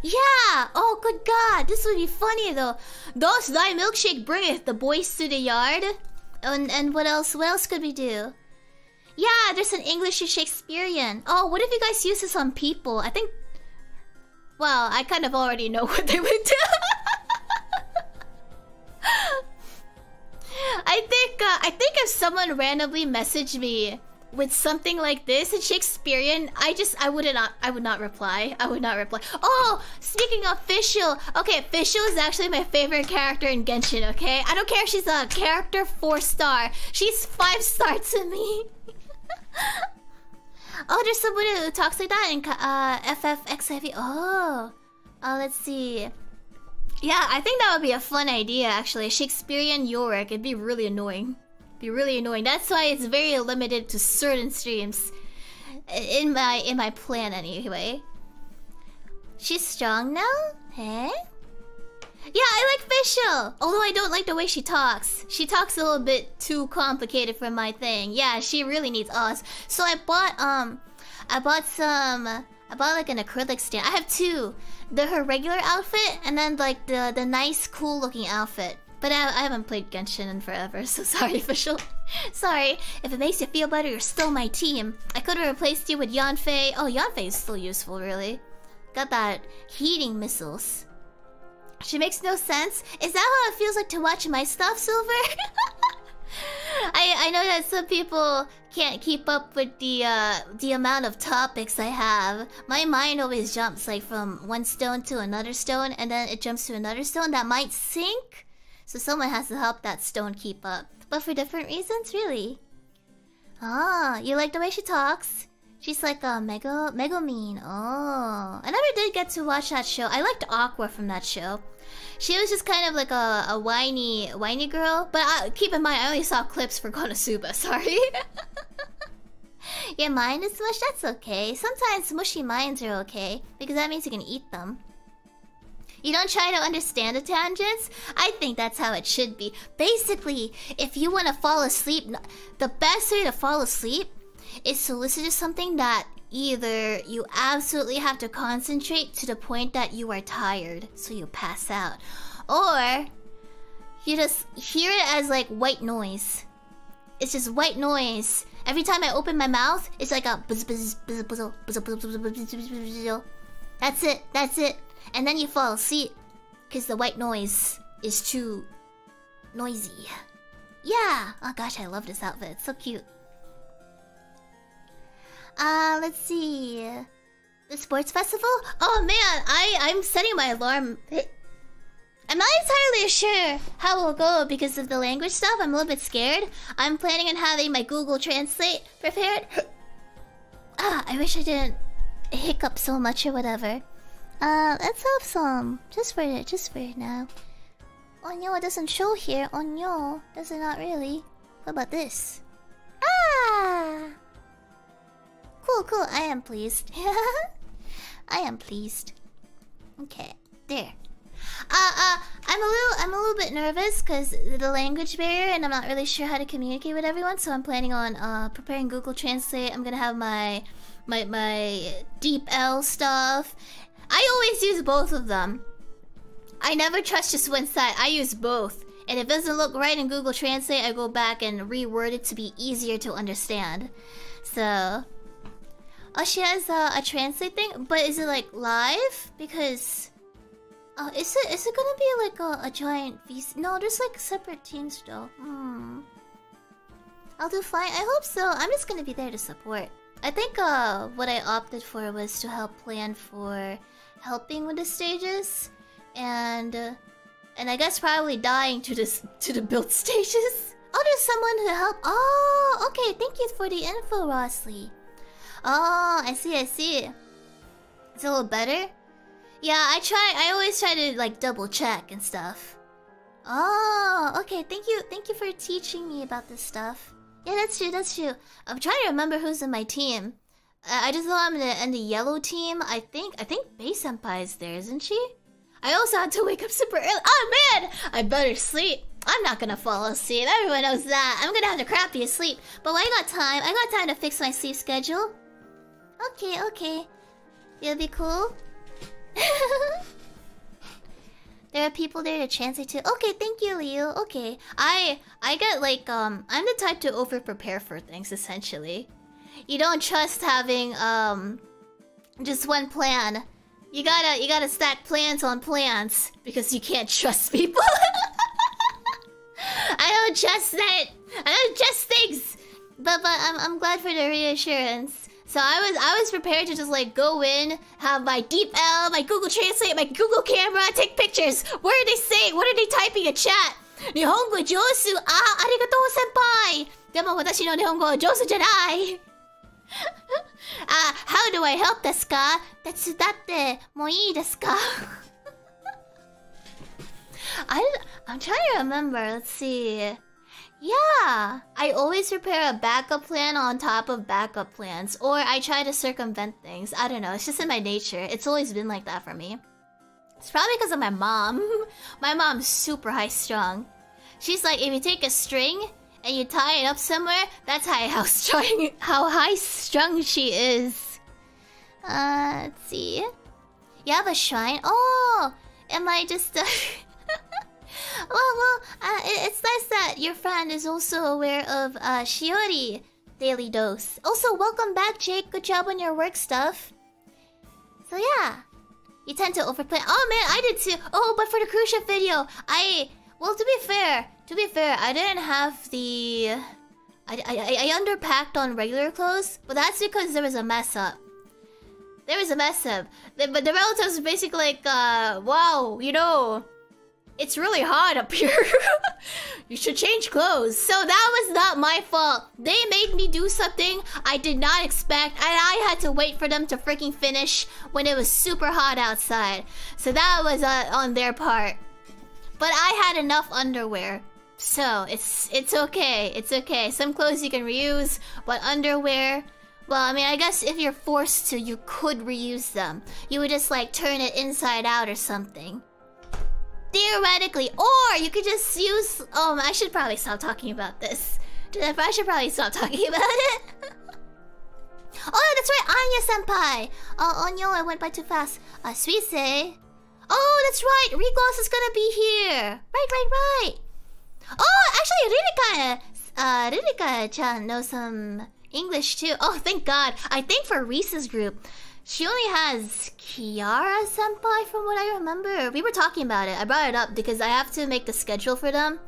Yeah! Oh, good God! This would be funny, though. Does thy milkshake bringeth the boys to the yard? And, and what else? What else could we do? Yeah, there's an English to Shakespearean. Oh, what if you guys use this on people? I think... Well, I kind of already know what they would do. I think, uh, I think if someone randomly messaged me with something like this in Shakespearean, I just I would not I would not reply. I would not reply. Oh, speaking of Fischl, okay, Fischl is actually my favorite character in Genshin. Okay, I don't care if she's a character four star. She's five star to me. Oh, there's somebody who talks like that in uh, F F X I V. Oh, uh, let's see. Yeah, I think that would be a fun idea actually. Shakespearean Yorick. It'd be really annoying. Be really annoying. That's why it's very limited to certain streams in my in my plan anyway. She's strong now? Hey? Yeah, I like Fischl! Although I don't like the way she talks. She talks a little bit too complicated for my thing. Yeah, she really needs us. So I bought um I bought some I bought like an acrylic stand. I have two. The her regular outfit and then like the the nice cool looking outfit. But I, I haven't played Genshin in forever, so sorry, Fischl. Sorry. If it makes you feel better, you're still my team. I could have replaced you with Yanfei. Oh, Yanfei is still useful, really. Got that heating missiles. She makes no sense. Is that how it feels like to watch my stuff, Silver? I I know that some people can't keep up with the uh, the amount of topics I have. My mind always jumps like from one stone to another stone, and then it jumps to another stone that might sink. So someone has to help that stone keep up, but for different reasons, really. Ah, you like the way she talks? She's like a mega mega mean. Oh, I never did get to watch that show. I liked Aqua from that show. She was just kind of like a, a whiny, whiny girl. But I, keep in mind, I only saw clips for Konosuba, sorry. Your mind is mush? That's okay. Sometimes mushy minds are okay, because that means you can eat them. You don't try to understand the tangents? I think that's how it should be. Basically, if you want to fall asleep, the best way to fall asleep is to listen to something that either you absolutely have to concentrate to the point that you are tired, so you pass out, or you just hear it as like white noise. It's just white noise. Every time I open my mouth, it's like a buzz buzz buzz buzz buzz buzz buzz. That's it. That's it. And then you fall asleep because the white noise is too noisy. Yeah. Oh gosh, I love this outfit. It's so cute. Uh, let's see. The sports festival? Oh man, I, I'm setting my alarm. I'm not entirely sure how it will go because of the language stuff. I'm a little bit scared. I'm planning on having my Google Translate prepared. Ah, I wish I didn't hiccup so much or whatever. Uh, let's have some. Just for it, just for it now. Oh no, it doesn't show here. Oh no, does it not really? What about this? Ah! Cool, cool. I am pleased. I am pleased. Okay, there. Uh, uh, I'm a little, I'm a little bit nervous because the language barrier, and I'm not really sure how to communicate with everyone. So I'm planning on uh, preparing Google Translate. I'm gonna have my, my, my DeepL stuff. I always use both of them. I never trust just one side. I use both, and if it doesn't look right in Google Translate, I go back and reword it to be easier to understand. So. Oh, she has uh, a translate thing, but is it like live? Because, oh, is it is it gonna be like a, a giant V C? No, there's like separate teams though. Hmm. I'll do fine. I hope so. I'm just gonna be there to support. I think uh, what I opted for was to help plan for helping with the stages, and uh, and I guess probably dying to this to the build stages. Oh, there's someone to help. Oh, okay. Thank you for the info, Rossley. Oh, I see, I see. It's a little better? Yeah, I try, I always try to like double check and stuff. Oh, okay, thank you, thank you for teaching me about this stuff. Yeah, that's true, that's true. I'm trying to remember who's in my team. I, I just know I'm in the, in the yellow team, I think. I think Bei Senpai is there, isn't she? I also had to wake up super early. Oh man, I better sleep. I'm not gonna fall asleep, everyone knows that. I'm gonna have the crappiest sleep. But well, I got time, I got time to fix my sleep schedule. Okay, okay. It'll be cool. There are people there to translate to. Okay, thank you, Leo. Okay. I I get like um I'm the type to over prepare for things essentially. You don't trust having um just one plan. You gotta you gotta stack plans on plans because you can't trust people. I don't trust that. I don't trust things. But but I'm I'm glad for the reassurance. So I was I was prepared to just like go in, have my DeepL, my Google Translate, my Google camera, take pictures. What are they saying? What are they typing in chat? Nihongo Josu, ah, arigatou senpai. Demo watashi no Nihongo Josu janai. Ah, how do I help desu ka? Tetsudatte mo ii desu ka? I I'm trying to remember. Let's see. Yeah, I always prepare a backup plan on top of backup plans, or I try to circumvent things. I don't know, it's just in my nature. It's always been like that for me. It's probably because of my mom. My mom's super high strung. She's like, if you take a string and you tie it up somewhere, that's how how strung how high strung she is. Uh, let's see. You have a shrine? Oh, am I just? Uh... Well, well, uh, it, it's nice that your friend is also aware of uh, Shiori Daily Dose. Also, welcome back, Jake. Good job on your work stuff. So yeah, you tend to overplay. Oh man, I did too. Oh, but for the cruise ship video, I... Well, to be fair, To be fair, I didn't have the... I, I, I underpacked on regular clothes, but that's because there was a mess up. There was a mess up. The, but the relatives were basically like, uh, wow, you know, it's really hot up here. You should change clothes. So that was not my fault. They made me do something I did not expect, and I had to wait for them to freaking finish when it was super hot outside. So that was uh, on their part. But I had enough underwear. So, it's it's okay, it's okay. Some clothes you can reuse, but underwear... Well, I mean, I guess if you're forced to, you could reuse them. You would just, like, turn it inside out or something. Theoretically, or you could just use... Um, I should probably stop talking about this. I should probably stop talking about it. Oh, that's right, Anya-senpai! Oh, oh no, I went by too fast. Uh, Suisei. Oh, that's right, Regloss is gonna be here! Right, right, right! Oh, actually, Ririka, uh, Ririka-chan knows some English too. Oh, thank God. I think for Reese's group, she only has Kiara-senpai from what I remember. We were talking about it. I brought it up because I have to make the schedule for them.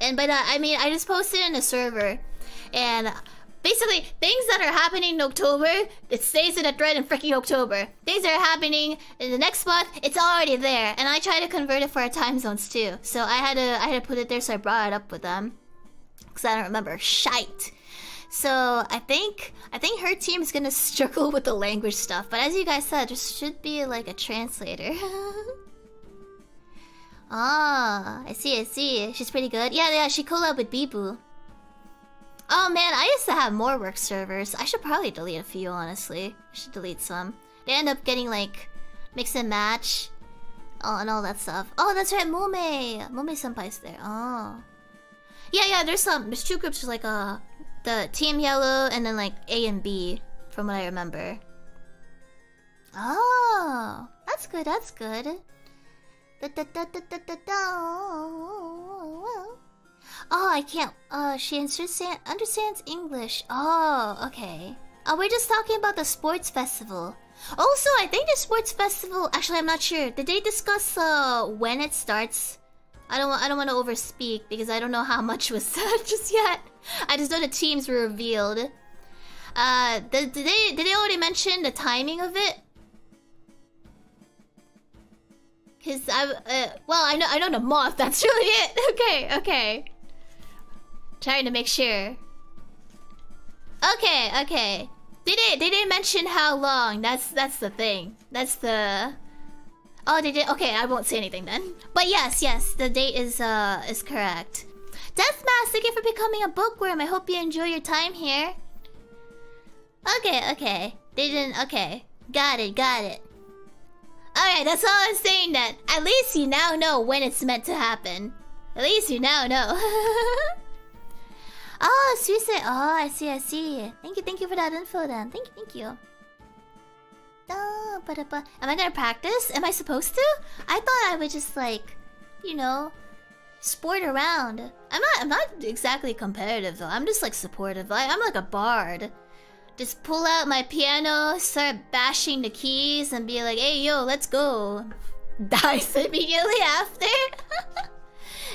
And by that, I mean, I just posted in a server. And basically, things that are happening in October, it stays in a thread in freaking October. Things that are happening in the next month, it's already there. And I try to convert it for our time zones too. So I had to I had to put it there, so I brought it up with them. Because I don't remember. Shite. So I think I think her team is gonna struggle with the language stuff. But as you guys said, there should be like a translator. Ah, oh, I see, I see. She's pretty good. Yeah, yeah, she collabed with Bibu. Oh man, I used to have more work servers. I should probably delete a few, honestly. I should delete some. They end up getting like mix and match, oh, and all that stuff. Oh, that's right, Mume! Mume-senpai's there. Oh, yeah, yeah. There's some. There's two groups. There's like uh, the Team Yellow and then like A and B, from what I remember. Oh, that's good. That's good. Da da da da da da da. Oh, I can't. Uh, she understand, understands English. Oh, okay. Oh, we're just talking about the sports festival. Also, I think the sports festival. Actually, I'm not sure. Did they discuss uh when it starts? I don't. I don't want to overspeak because I don't know how much was said just yet. I just know the teams were revealed. Uh, did, did they? Did they already mention the timing of it? Cause I. Uh, well, I know. I know the month. That's really it. Okay. Okay. Trying to make sure. Okay, okay. They didn't they didn't mention how long. That's that's the thing. That's the Oh they did okay, I won't say anything then. But yes, yes, the date is uh is correct. Deathmask, thank you for becoming a bookworm. I hope you enjoy your time here. Okay, okay. They didn't okay. Got it, got it. Alright, that's all I'm saying then. At least you now know when it's meant to happen. At least you now know. Oh, Suisei. Oh, I see, I see. Thank you, thank you for that info then. Thank you, thank you. Oh, but, but, am I gonna practice? Am I supposed to? I thought I would just like, you know, sport around. I'm not I'm not exactly competitive though. I'm just like supportive. I, I'm like a bard. Just pull out my piano, start bashing the keys and be like, hey yo, let's go. Dies immediately after.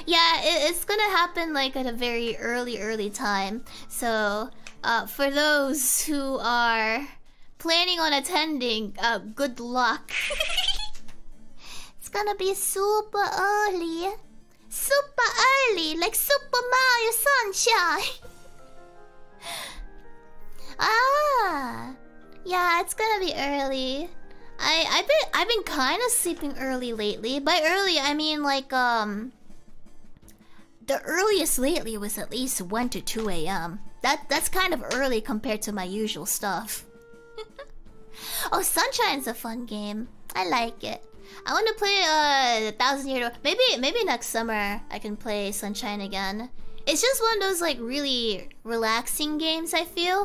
Yeah, it, it's gonna happen like at a very early, early time. So, uh, for those who are planning on attending, uh, good luck. It's gonna be super early. Super early, like Super Mario Sunshine. Ah, yeah, it's gonna be early. I, I've been, I've been kind of sleeping early lately. By early, I mean like, um... the earliest lately was at least one to two A M That that's kind of early compared to my usual stuff. Oh, Sunshine's a fun game. I like it. I want to play uh, Thousand Year Door. Maybe maybe next summer I can play Sunshine again. It's just one of those like really relaxing games, I feel.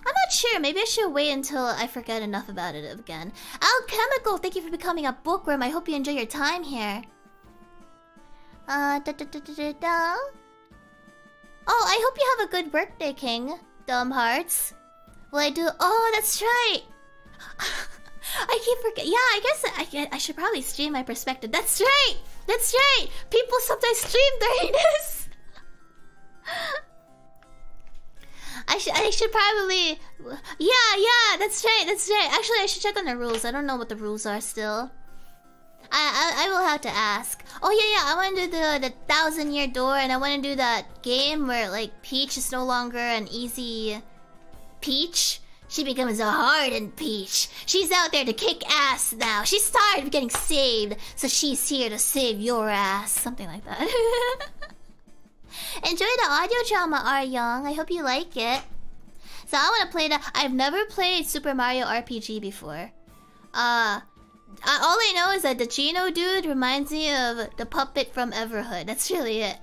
I'm not sure. Maybe I should wait until I forget enough about it again. Alchemical, thank you for becoming a bookworm. I hope you enjoy your time here. Uh, da, da, da, da, da. Oh, I hope you have a good birthday, King. Dumb hearts. Will I do? Oh, that's right. I keep forgetting. Yeah, I guess I, I, I should probably stream my perspective. That's right! That's right! People sometimes stream their anus! I, sh I should probably... Yeah, yeah, that's right, that's right. Actually, I should check on the rules. I don't know what the rules are still. I, I, I will have to ask. Oh yeah, yeah, I want to do the, the Thousand Year Door, and I want to do that game where like Peach is no longer an easy Peach. She becomes a hardened Peach. She's out there to kick ass now. She's tired of getting saved, so she's here to save your ass. Something like that. Enjoy the audio drama, R. Young. I hope you like it. So I want to play that. I've never played Super Mario R P G before. Uh... Uh, all I know is that the Chino dude reminds me of the puppet from Everhood. That's really it.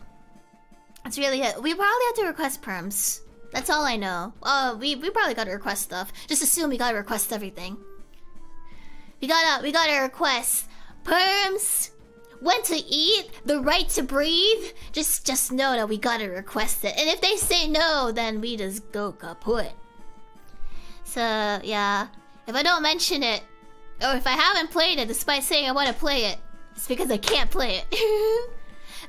That's really it. We probably have to request perms. That's all I know. Uh, we we probably gotta request stuff. Just assume we gotta request everything. We gotta we gotta request perms, when to eat, the right to breathe. Just just know that we gotta request it. And if they say no, then we just go kaput. So yeah, if I don't mention it. Or if I haven't played it, despite saying I want to play it, it's because I can't play it.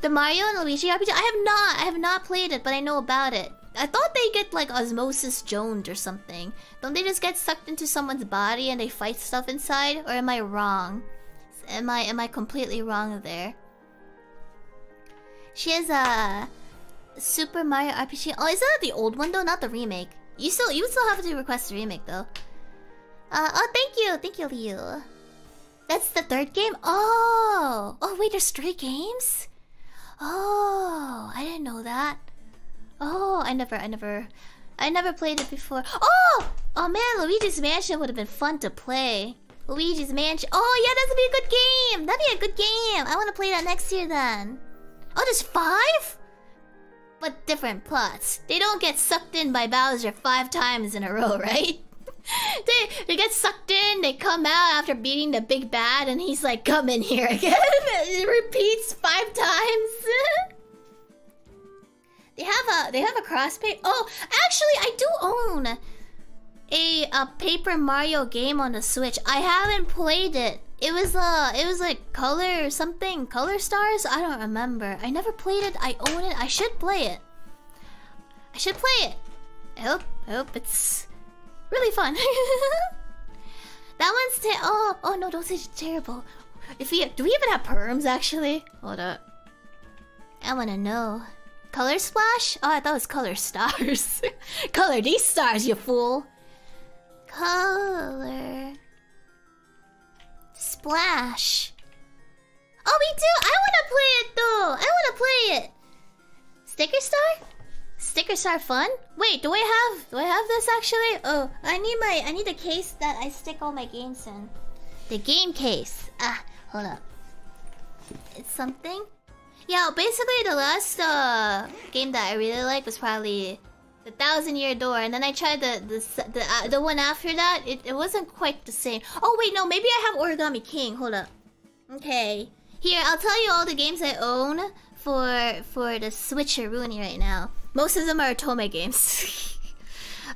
The Mario and Luigi R P G? I have not. I have not played it, but I know about it. I thought they get, like, Osmosis Jones or something. Don't they just get sucked into someone's body and they fight stuff inside? Or am I wrong? Am I am I completely wrong there? She has a Super Mario R P G. Oh, isn't that the old one though? Not the remake. You still you would still have to request the remake though. Uh, oh, thank you! Thank you, Liu. That's the third game? Oh! Oh, wait, there's three games? Oh, I didn't know that. Oh, I never, I never... I never played it before. Oh! Oh man, Luigi's Mansion would have been fun to play. Luigi's Mansion... Oh yeah, that'd be a good game! That'd be a good game! I want to play that next year then. Oh, there's five? But different plots. They don't get sucked in by Bowser five times in a row, right? They, they get sucked in, they come out after beating the big bad, and he's like, come in here again. It repeats five times. They have a they have a cross-pay. Oh, actually, I do own a a Paper Mario game on the Switch. I haven't played it. It was uh it was like Color or something, Color Stars. I don't remember. I never played it. I own it. I should play it. I should play it. I hope I hope it's really fun. That one's ter oh oh no, don't say terrible. If we do we even have perms actually? Hold up. I wanna know. Color Splash? Oh, I thought it was Color Stars. Color these stars, you fool. Color Splash. Oh, we do! I wanna play it though! I wanna play it! Sticker Star? Stickers are fun? Wait, do I have do I have this actually? Oh, I need my I need a case that I stick all my games in. The game case. Ah, hold up. It's something? Yeah, basically the last uh game that I really liked was probably the Thousand Year Door, and then I tried the the the, uh, the one after that. It it wasn't quite the same. Oh wait, no, maybe I have Origami King. Hold up. Okay. Here, I'll tell you all the games I own for for the Switcheroony right now. Most of them are Otome games.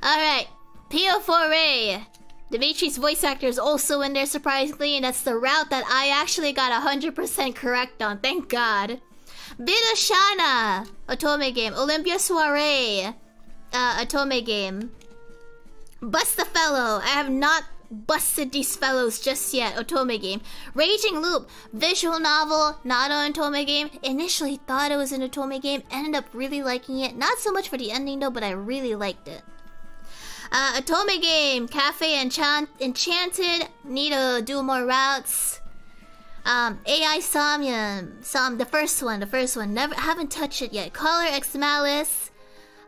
Alright. Pio Foray. Dimitri's voice actor is also in there, surprisingly, and that's the route that I actually got one hundred percent correct on. Thank God. Bidoshana. Otome game. Olympia Soiree. Uh, Otome game. Bust the Fellow. I have not busted these fellows just yet. Otome game. Raging Loop. Visual novel. Not an Otome game. Initially thought it was an Otome game. Ended up really liking it. Not so much for the ending though, but I really liked it. Uh, Otome game. Cafe Enchant Enchanted. Need to do more routes. Um, A I Samyun. Sam, the first one. The first one. Never haven't touched it yet. Caller X Malice.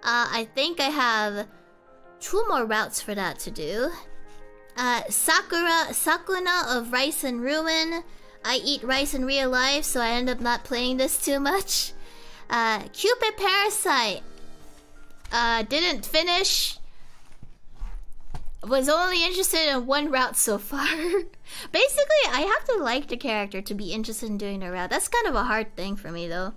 Uh, I think I have two more routes for that to do. Uh, Sakura, Sakuna of Rice and Ruin. I eat rice in real life, so I end up not playing this too much. Uh, Cupid Parasite. Uh, didn't finish. Was only interested in one route so far. Basically, I have to like the character to be interested in doing a route. That's kind of a hard thing for me, though.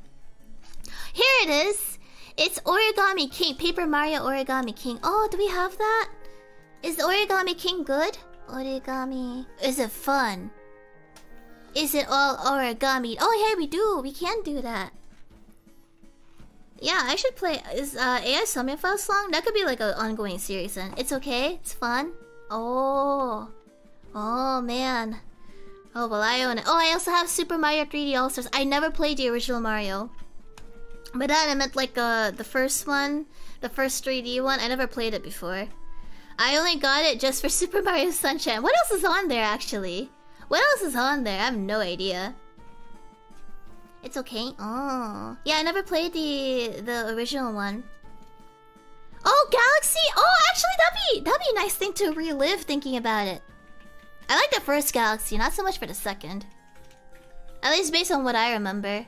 Here it is. It's Origami King. Paper Mario Origami King. Oh, do we have that? Is the Origami King good? Origami. Is it fun? Is it all origami? Oh, hey, we do. We can do that. Yeah, I should play. Is uh, A I Summon File Song? That could be like an ongoing series. And it's okay. It's fun. Oh. Oh, man. Oh, well, I own it. Oh, I also have Super Mario three D All-Stars. I never played the original Mario. By that, I meant like uh, the first one. The first three D one. I never played it before. I only got it just for Super Mario Sunshine. What else is on there, actually? What else is on there? I have no idea. It's okay. Oh. Yeah, I never played the the original one. Oh, Galaxy! Oh, actually, that'd be, that'd be a nice thing to relive thinking about it. I like the first Galaxy, not so much for the second. At least based on what I remember.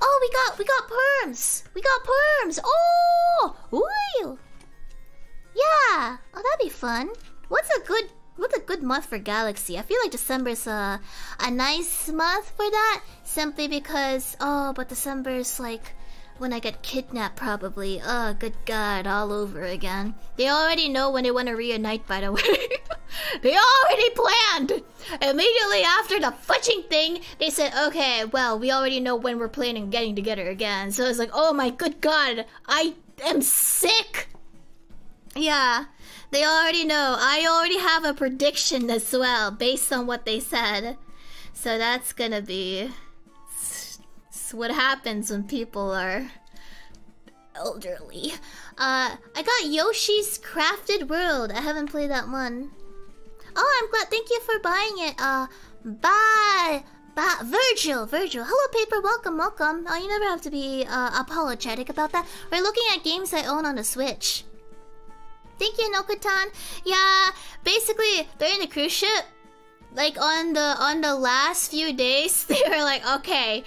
Oh, we got we got perms! We got perms! Oh! Ooh! Yeah! Oh, that'd be fun. What's a good... What's a good month for Galaxy? I feel like December's a, a nice month for that. Simply because... Oh, but December's like... When I get kidnapped, probably. Oh, good God. All over again. They already know when they want to reunite, by the way. They already planned! Immediately after the fudging thing, they said, okay, well, we already know when we're planning on getting together again. So it's like, oh my good God. I am sick! Yeah, they already know. I already have a prediction as well, based on what they said. So that's gonna be... It's what happens when people are... elderly. Uh, I got Yoshi's Crafted World. I haven't played that one. Oh, I'm glad. Thank you for buying it. Uh, bye! Bye! Virgil! Virgil! Hello, Paper. Welcome, welcome. Oh, you never have to be uh, apologetic about that. We're looking at games I own on the Switch. Thank you, Nokutan. Yeah, basically they're in the cruise ship. Like on the on the last few days, they were like, okay,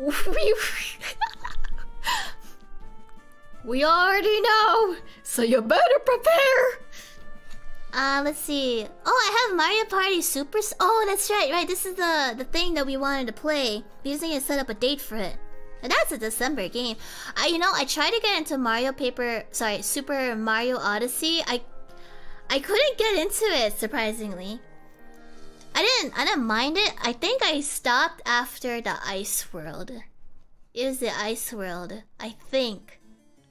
we we already know, so you better prepare. Uh, let's see. Oh, I have Mario Party Super. Oh, that's right, right. This is the the thing that we wanted to play. We just need to set up a date for it. That's a December game. I, you know, I tried to get into Mario Paper... Sorry, Super Mario Odyssey. I... I couldn't get into it, surprisingly. I didn't... I didn't mind it. I think I stopped after the Ice World. It was the Ice World, I think.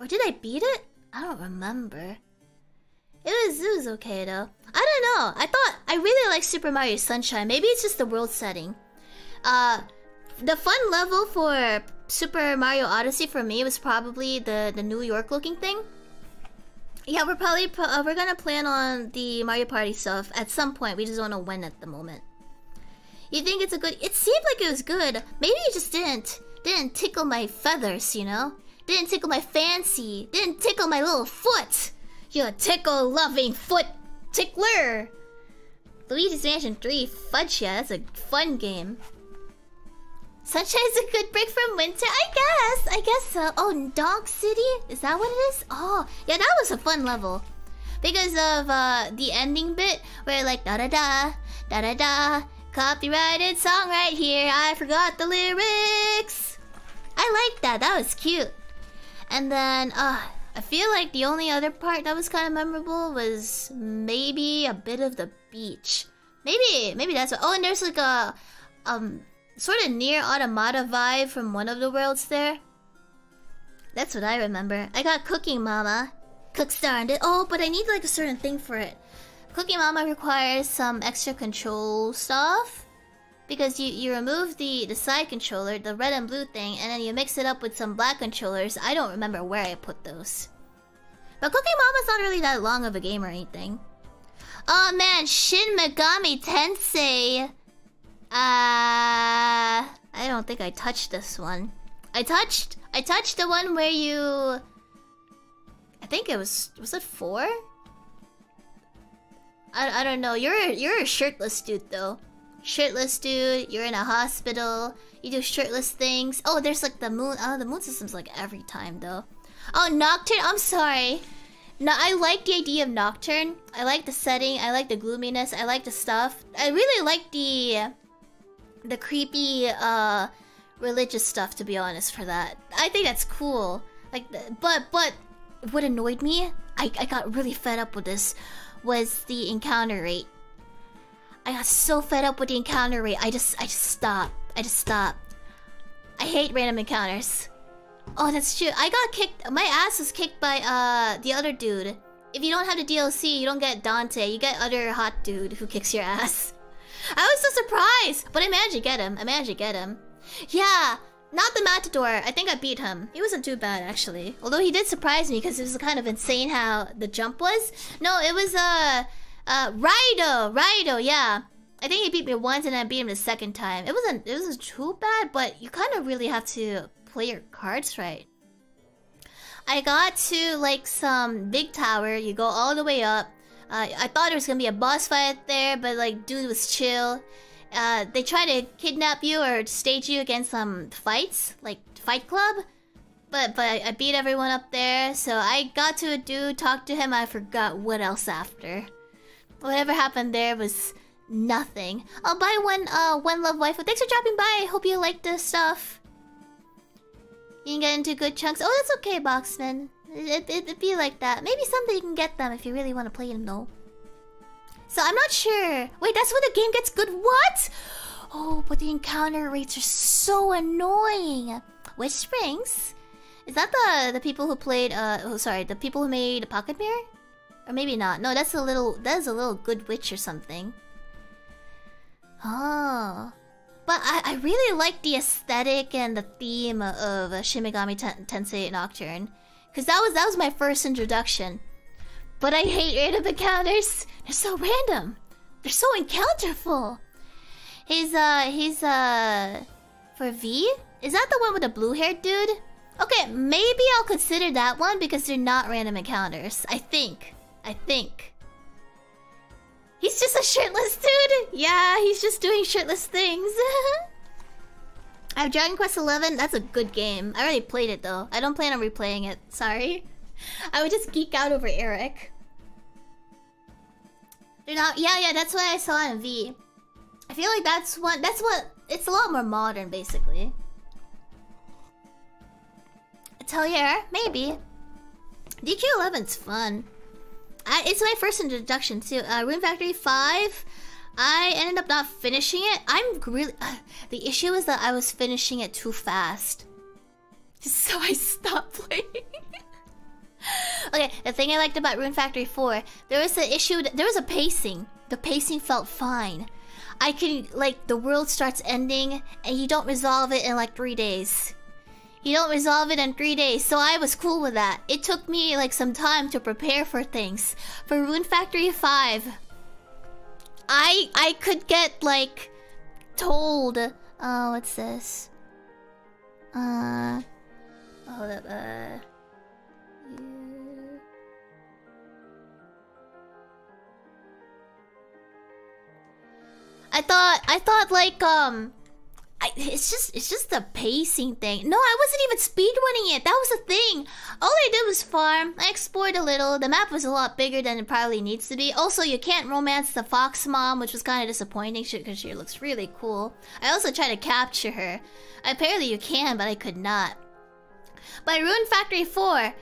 Or did I beat it? I don't remember. It was... It was okay, though. I don't know. I thought... I really like Super Mario Sunshine. Maybe it's just the world setting. Uh... The fun level for... Super Mario Odyssey for me was probably the the New York looking thing. Yeah, we're probably uh, we're gonna plan on the Mario Party stuff at some point. We just don't know when at the moment. You think it's a good? It seemed like it was good. Maybe it just didn't didn't tickle my feathers, you know? Didn't tickle my fancy. Didn't tickle my little foot. You're a tickle loving foot tickler. Luigi's Mansion three, fudge yeah, that's a fun game. Sunshine's a good break from winter, I guess. I guess so. Oh, Dog City? Is that what it is? Oh, yeah, that was a fun level. Because of uh, the ending bit, where like, da-da-da, da-da-da, copyrighted song right here. I forgot the lyrics. I like that. That was cute. And then, uh, I feel like the only other part that was kind of memorable was maybe a bit of the beach. Maybe, maybe that's what... Oh, and there's like a... um. Sort of near Automata vibe from one of the worlds there. That's what I remember. I got Cooking Mama. Cookstar and it. Oh, but I need like a certain thing for it. Cooking Mama requires some extra control stuff. Because you, you remove the, the side controller, the red and blue thing, and then you mix it up with some black controllers. I don't remember where I put those. But Cooking Mama's not really that long of a game or anything. Oh man, Shin Megami Tensei! Uh, I don't think I touched this one. I touched... I touched the one where you... I think it was... Was it four? I, I don't know. You're, you're a shirtless dude, though. Shirtless dude. You're in a hospital. You do shirtless things. Oh, there's like the moon... Oh, the moon system's like every time, though. Oh, Nocturne! I'm sorry! No, I like the idea of Nocturne. I like the setting. I like the gloominess. I like the stuff. I really like the... The creepy, uh, religious stuff, to be honest, for that. I think that's cool. Like, but, but, what annoyed me? I, I got really fed up with this. was the encounter rate. I got so fed up with the encounter rate. I just, I just stopped. I just stopped. I hate random encounters. Oh, that's true. I got kicked. My ass was kicked by uh the other dude. If you don't have the D L C, you don't get Dante. You get other hot dude who kicks your ass. I was so surprised, but I managed to get him. I managed to get him. Yeah, not the Matador. I think I beat him. He wasn't too bad actually. Although he did surprise me because it was kind of insane how the jump was. No, it was uh, uh Raido, Raido. Yeah, I think he beat me once and I beat him the second time. It wasn't, it wasn't too bad, but you kind of really have to play your cards right. I got to like some big tower. You go all the way up. Uh, I thought there was gonna be a boss fight there, but like dude was chill. Uh, they try to kidnap you or stage you against some fights, like Fight Club. But but I beat everyone up there, so I got to a dude, talked to him. I forgot what else after. Whatever happened there was nothing. Oh, bye one uh one love waifu. Thanks for dropping by. I hope you liked this stuff. You can get into good chunks. Oh, that's okay, Boxman. It, it, it'd be like that. Maybe someday you can get them if you really want to play them, though. So I'm not sure. Wait, that's when the game gets good. What? Oh, but the encounter rates are so annoying. Witch Springs? Is that the the people who played? Uh, oh, sorry, the people who made Pocket Mirror, or maybe not. No, that's a little. That is a little Good Witch or something. Oh. But I, I really like the aesthetic and the theme of Shin Megami Tensei Nocturne. Because that was, that was my first introduction. But I hate random encounters. They're so random. They're so encounterful. He's, uh, he's, uh... for V? Is that the one with the blue-haired dude? Okay, maybe I'll consider that one because they're not random encounters. I think. I think. He's just a shirtless dude! Yeah, he's just doing shirtless things. I have Dragon Quest eleven. That's a good game. I already played it though. I don't plan on replaying it. Sorry. I would just geek out over Eric. They're not. Yeah, yeah. That's what I saw in V. I feel like that's one. That's what. It's a lot more modern, basically. Atelier, maybe. D Q eleven's fun. I, it's my first introduction to uh, Rune Factory five. I ended up not finishing it. I'm really... Uh, the issue is that I was finishing it too fast. So I stopped playing. Okay, the thing I liked about Rune Factory four, there was an issue... There was a pacing. The pacing felt fine. I can... Like, the world starts ending and you don't resolve it in like three days. You don't resolve it in three days, so I was cool with that. It took me like some time to prepare for things. For Rune Factory five... I I could get like told. Oh, what's this? Uh, hold up. Uh, I thought I thought like um, I, it's just it's just the pacing thing. No, I wasn't even speedrunning it. That was the thing. All I did was farm. I explored a little. The map was a lot bigger than it probably needs to be. Also, you can't romance the fox mom, which was kind of disappointing because she looks really cool. I also tried to capture her. Apparently you can, but I could not. By Rune Factory four, I,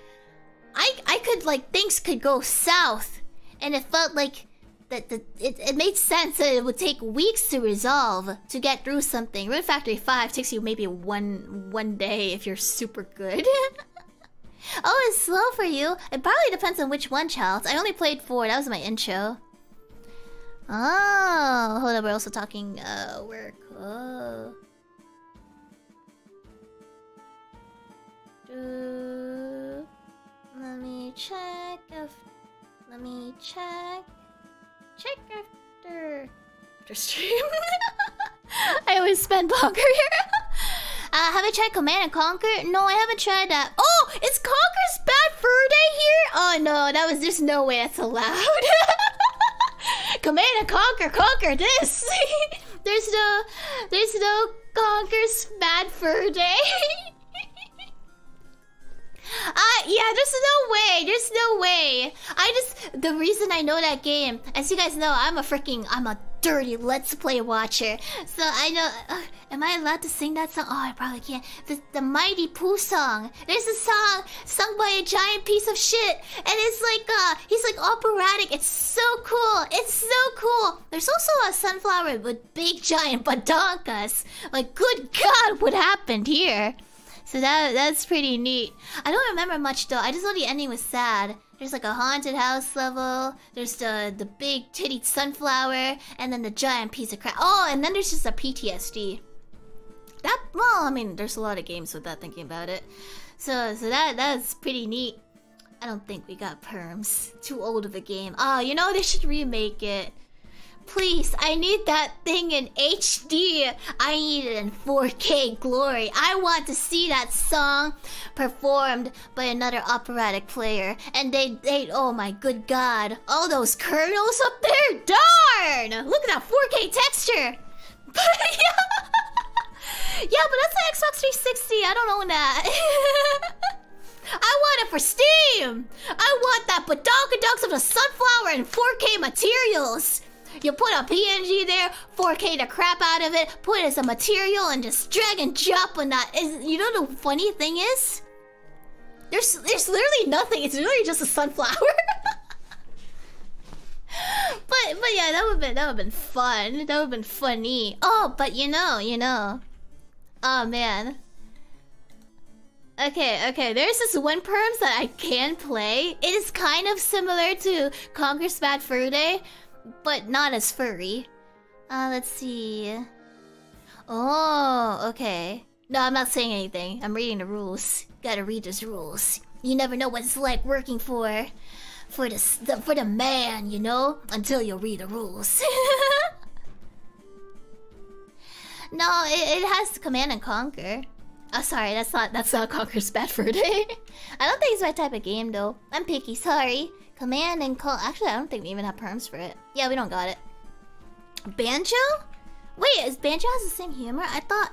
I could, like, things could go south. And it felt like... That, that, it, it made sense that it would take weeks to resolve, to get through something. Rune Factory five takes you maybe one one day if you're super good. Oh, it's slow for you. It probably depends on which one, child. I only played four. That was my intro. Oh, hold up. We're also talking uh, work. Oh. Uh, let me check. If, let me check. Check after... After stream? I always spend longer here. uh, have I tried Command and Conquer? No, I haven't tried that. Oh! It's Conker's Bad Fur Day here? Oh no, that was... There's no way that's allowed. Command and Conquer, Conquer this! There's no... There's no Conker's Bad Fur Day. Uh, yeah, there's no way. There's no way. I just... The reason I know that game... As you guys know, I'm a freaking... I'm a dirty Let's Play watcher. So I know... Uh, am I allowed to sing that song? Oh, I probably can't. The, the Mighty Pooh song. There's a song sung by a giant piece of shit. And it's like... uh, He's like operatic. It's so cool. It's so cool. There's also a sunflower with big giant badonkas. Like, good God, what happened here? So that that's pretty neat. I don't remember much though. I just know the ending was sad. There's like a haunted house level. There's the the big titty sunflower, and then the giant piece of crap. Oh, and then there's just a P T S D. That well, I mean, there's a lot of games with that. Thinking about it, so so that that's pretty neat. I don't think we got perms. Too old of a game. Oh, you know they should remake it. Please, I need that thing in H D. I need it in four K glory. I want to see that song performed by another operatic player. And they, they, oh my good God. All those kernels up there? Darn! Look at that four K texture. Yeah, but that's the Xbox three sixty. I don't own that. I want it for Steam. I want that Badonka Dunks of the Sunflower in four K materials. You put a P N G there, four K the crap out of it, put it as a material, and just drag and drop on that. Is, you know the funny thing is? There's there's literally nothing. It's really just a sunflower. but but yeah, that would've been that would've been fun. That would've been funny. Oh, but you know, you know. Oh man. Okay, okay, there's this one perms that I can play. It is kind of similar to Conker's Bad Fur Day. But not as furry. Uh, let's see. Oh, okay. No, I'm not saying anything. I'm reading the rules. Gotta read those rules. You never know what it's like working for... For the, the, for the man, you know? Until you read the rules. No, it, it has Command and Conquer. Oh, sorry, that's not that's not Conker's Bad Fur Day. I don't think it's my type of game, though. I'm picky, sorry. Command and call. Actually, I don't think we even have perms for it. Yeah, we don't got it. Banjo? Wait, is Banjo has the same humor? I thought.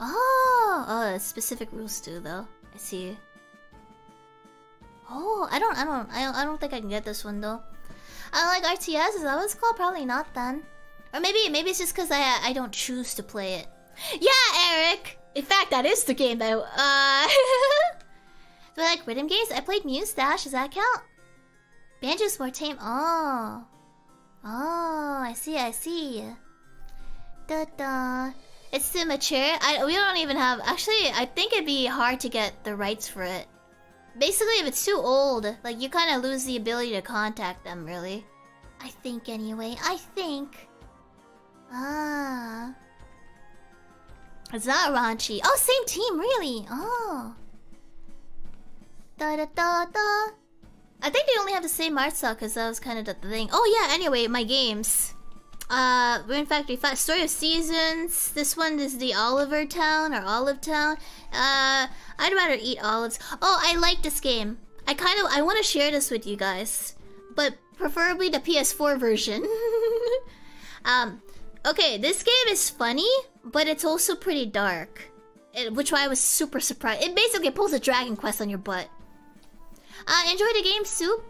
Oh, oh, specific rules too, though. I see. Oh, I don't, I don't, I don't, I don't think I can get this one though. I don't like R T S. Is that what it's called? Probably not then. Or maybe, maybe it's just because I, I don't choose to play it. Yeah, Eric. In fact, that is the game that. Uh... Do I like rhythm games? I played Muse Dash. Does that count? Banjo's more tame. Oh. Oh, I see, I see. Da da. It's too mature. I, we don't even have... Actually, I think it'd be hard to get the rights for it. Basically, if it's too old, like, you kind of lose the ability to contact them, really. I think, anyway. I think. Ah. It's not raunchy. Oh, same team, really. Oh. Da, da, da, da. I think they only have the same art style because that was kind of the thing. Oh yeah, anyway, my games. Uh, Rune Factory five, Story of Seasons. This one is the Oliver Town or Olive Town. Uh, I'd rather eat olives. Oh, I like this game. I kind of, I want to share this with you guys. But preferably the P S four version. um, okay, this game is funny, but it's also pretty dark. It, which I was super surprised. It basically pulls a Dragon Quest on your butt. Uh, enjoy the game, Soup.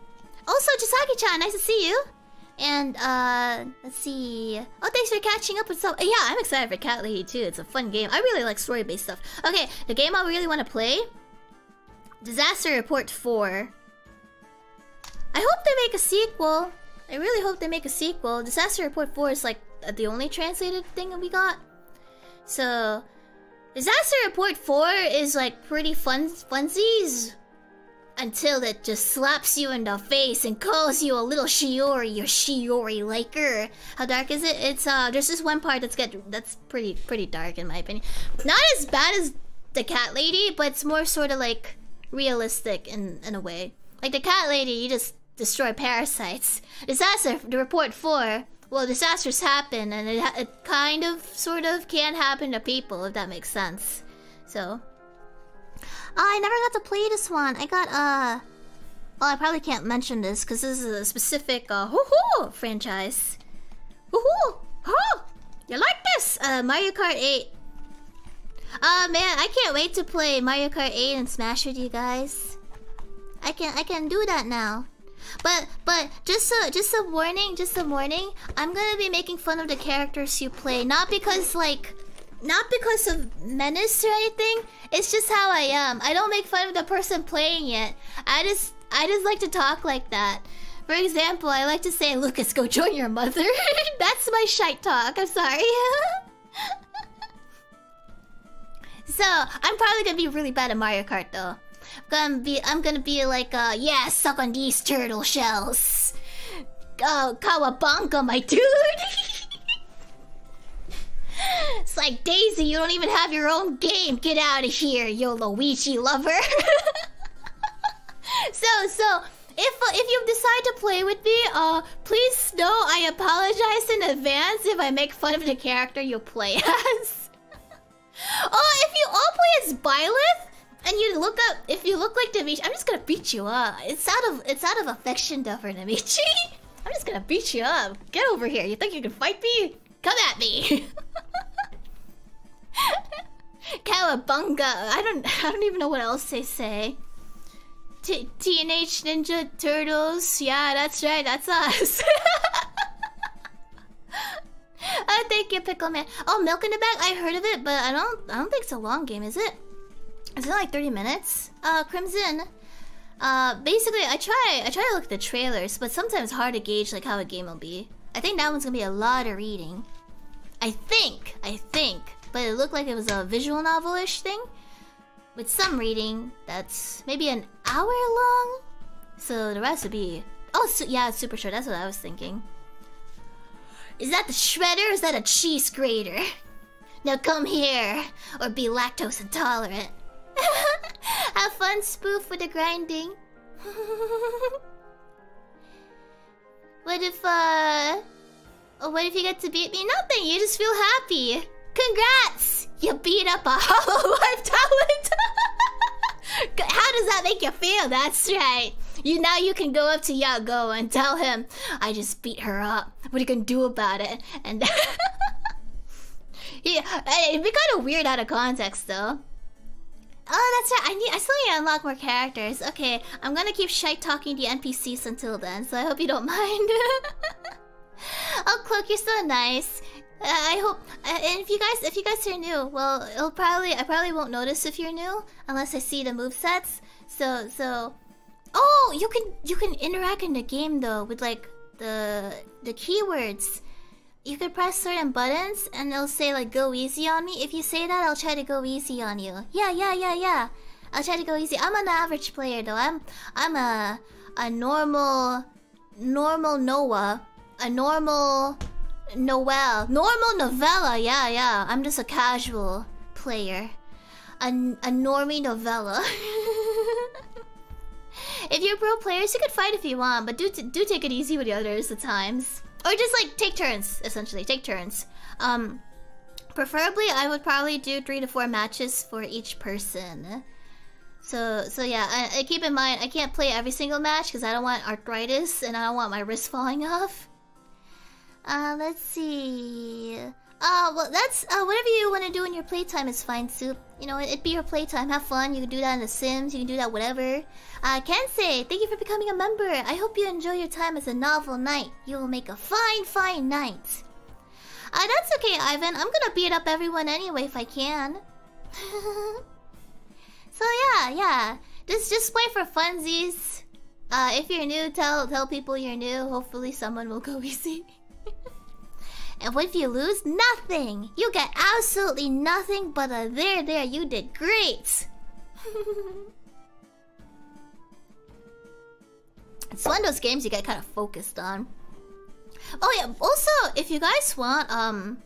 Also, Chisaki-chan, nice to see you. And, uh, let's see. Oh, thanks for catching up with some... Yeah, I'm excited for Cat Lady, too. It's a fun game. I really like story-based stuff. Okay, the game I really want to play... Disaster Report four. I hope they make a sequel. I really hope they make a sequel. Disaster Report four is, like, the only translated thing that we got. So... Disaster Report four is like pretty fun funsies until it just slaps you in the face and calls you a little Shiori, your Shiori liker. How dark is it? It's uh, there's this one part that's get that's pretty pretty dark in my opinion. Not as bad as the Cat Lady, but it's more sort of like realistic in in a way. Like the Cat Lady, you just destroy parasites. Disaster Report four. Well, disasters happen, and it, it kind of, sort of, can happen to people, if that makes sense. So... Oh, I never got to play this one. I got, uh... Well, I probably can't mention this, because this is a specific, uh, hoo-hoo franchise. Hoo-hoo! Hoo! You like this! Uh, Mario Kart eight. Oh man, I can't wait to play Mario Kart eight and Smash with you guys. I can I can do that now. But but just so just a warning, just a warning. I'm gonna be making fun of the characters you play, not because like, not because of menace or anything. It's just how I am. I don't make fun of the person playing it. I just I just like to talk like that. For example, I like to say, "Lucas, go join your mother." That's my shite talk. I'm sorry. So I'm probably gonna be really bad at Mario Kart though. Gonna be, I'm gonna be like, uh, yeah, suck on these turtle shells. Oh, Kawabanga, my dude. It's like, Daisy, you don't even have your own game. Get out of here, yo Luigi lover. so, so, if, uh, if you decide to play with me, uh, please know I apologize in advance if I make fun of the character you play as. Oh, if you all play as Byleth, and you look up, if you look like Demichi, I'm just gonna beat you up. It's out of, it's out of affection though for Demichi. I'm just gonna beat you up. Get over here. You think you can fight me? Come at me. Cowabunga. I don't, I don't even know what else they say. T Teenage Ninja Turtles. Yeah, that's right. That's us. Oh, thank you, Pickle Man. Oh, Milk in the Bag. I heard of it, but I don't, I don't think it's a long game, is it? Is it like thirty minutes? Uh, Crimson. Uh, basically, I try, I try to look at the trailers, but sometimes it's hard to gauge like how a game will be. I think that one's gonna be a lot of reading. I think, I think, but it looked like it was a visual novel-ish thing, with some reading that's maybe an hour long. So the rest would be, oh so, yeah, it's super short. That's what I was thinking. Is that the shredder? Or is that a cheese grater? Now come here, or be lactose intolerant. Have fun, spoof, with the grinding. What if, uh... what if you get to beat me? Nothing, you just feel happy. Congrats! You beat up a Hololive talent! How does that make you feel? That's right. You Now you can go up to Yago and tell him, I just beat her up. What are you gonna do about it? And... yeah, it'd be kind of weird out of context, though. Oh, that's right. I need. I still need to unlock more characters. Okay, I'm gonna keep shite talking to the N P Cs until then. So I hope you don't mind. Oh, Cloak, you're so nice. Uh, I hope. Uh, and if you guys, if you guys are new, well, it'll probably. I probably won't notice if you're new unless I see the movesets. So, so. Oh, you can you can interact in the game though with like the the keywords. You can press certain buttons, and they'll say, like, go easy on me. If you say that, I'll try to go easy on you. Yeah, yeah, yeah, yeah. I'll try to go easy. I'm an average player, though. I'm I'm a, a normal... Normal Noah. A normal... Noel. Normal novella. Yeah, yeah. I'm just a casual player. A, a normie novella. If you're pro players, you can fight if you want, but do, do take it easy with the others at times. Or just like take turns, essentially. Take turns. Um, preferably, I would probably do three to four matches for each person. So, so yeah. I, I keep in mind, I can't play every single match because I don't want arthritis and I don't want my wrist falling off. Uh, let's see. Uh, well, that's uh, whatever you want to do in your playtime is fine, Soup. You know, it'd be your playtime. Have fun. You can do that in The Sims. You can do that whatever. Uh, Kensei, thank you for becoming a member. I hope you enjoy your time as a novel knight. You will make a fine, fine knight. Uh, that's okay, Ivan. I'm gonna beat up everyone anyway if I can. So yeah, yeah. Just, just play for funsies. Uh, if you're new, tell, tell people you're new. Hopefully someone will go easy. And what if you lose? Nothing! You get absolutely nothing but a there, there, you did great! It's one of those games you get kind of focused on. Oh yeah, also, if you guys want, um...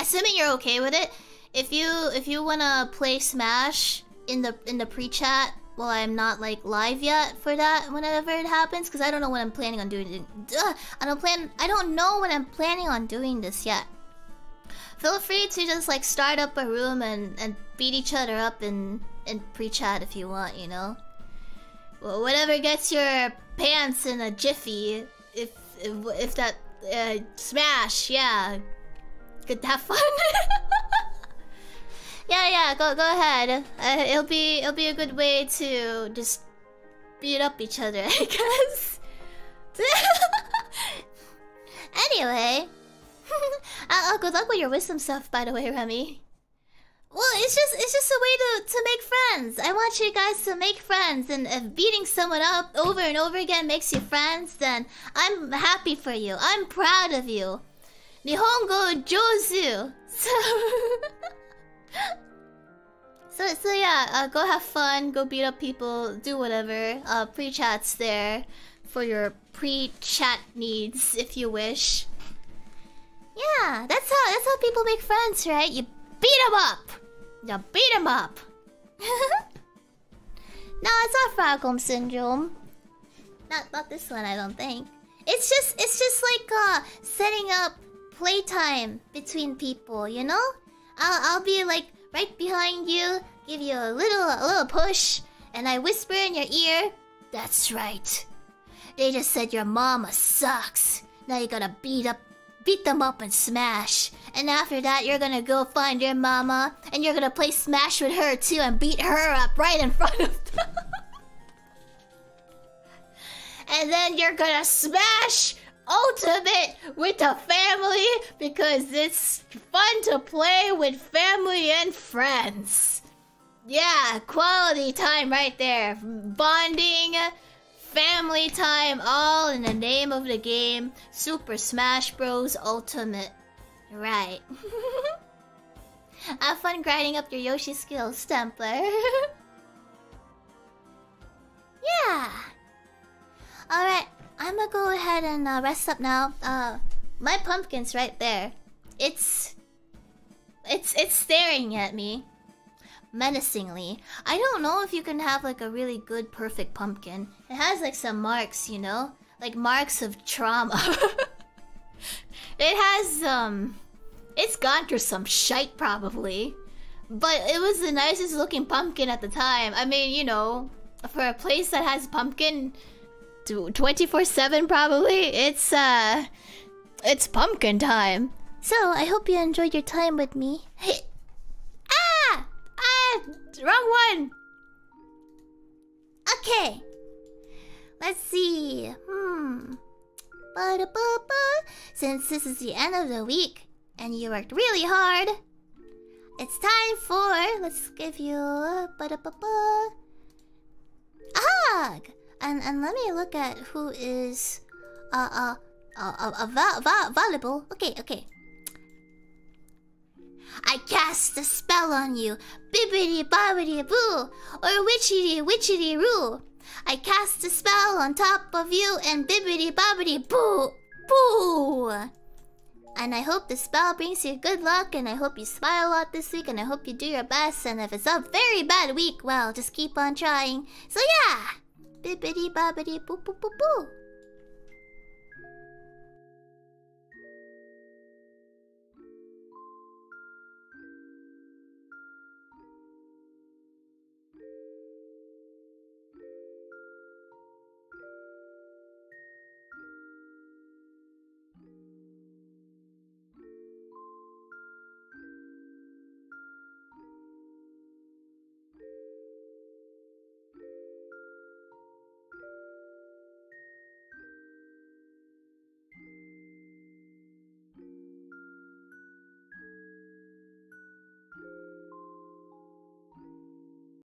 assuming you're okay with it, if you if you wanna play Smash in the, in the pre-chat, well, I'm not like live yet for that whenever it happens, because I don't know what I'm planning on doing. Ugh, I don't plan. I don't know what I'm planning on doing this yet. Feel free to just like start up a room and and beat each other up in in pre-chat if you want. You know, well, whatever gets your pants in a jiffy. If if, if that uh, smash, yeah, could have fun. Yeah, yeah, go go ahead. Uh, it'll be it'll be a good way to just beat up each other, I guess. Anyway, uh, oh, good luck with your wisdom stuff, by the way, Remy. Well, it's just it's just a way to to make friends. I want you guys to make friends, and if beating someone up over and over again makes you friends, then I'm happy for you. I'm proud of you. Nihongo Jozu. So, so, so yeah, uh, go have fun, go beat up people, do whatever. Uh, pre-chat's there for your pre-chat needs, if you wish. Yeah, that's how that's how people make friends, right? You beat 'em up, you beat 'em up. No, it's not Frogholm syndrome. Not not this one, I don't think. It's just it's just like uh setting up playtime between people, you know? I'll I'll be like right behind you, give you a little a little push, and I whisper in your ear. That's right. They just said your mama sucks. Now you gotta beat up, beat them up and smash. And after that, you're gonna go find your mama, and you're gonna play Smash with her too, and beat her up right in front of them. And then you're gonna smash Ultimate with the family, because it's fun to play with family and friends. Yeah, quality time right there. Bonding, family time, all in the name of the game. Super Smash Bros. Ultimate. Right. Have fun grinding up your Yoshi skills, Templar. Yeah. Alright, I'm gonna go ahead and uh, rest up now. Uh, my pumpkin's right there. It's... It's it's staring at me. Menacingly. I don't know if you can have like a really good, perfect pumpkin. It has like some marks, you know? Like marks of trauma. It has, um... it's gone through some shite, probably. But it was the nicest looking pumpkin at the time. I mean, you know, for a place that has pumpkin... twenty-four seven probably. It's uh it's pumpkin time. So I hope you enjoyed your time with me. Hey. Ah! Ah! Wrong one! Okay. Let's see. Hmm. Ba-da-ba-ba. Since this is the end of the week and you worked really hard, it's time for, let's give you a ba-da-ba-ba, a hug! And and let me look at who is uh uh uh, uh, uh va va valuable. Okay, okay. I cast a spell on you, bibbidi bobbidi boo, or witchity witchity roo. I cast a spell on top of you and bibbidi bobbidi boo boo. And I hope the spell brings you good luck, and I hope you smile a lot this week, and I hope you do your best. And if it's a very bad week, well, just keep on trying. So yeah. Bibbidi bobbidi boo boo boo boo.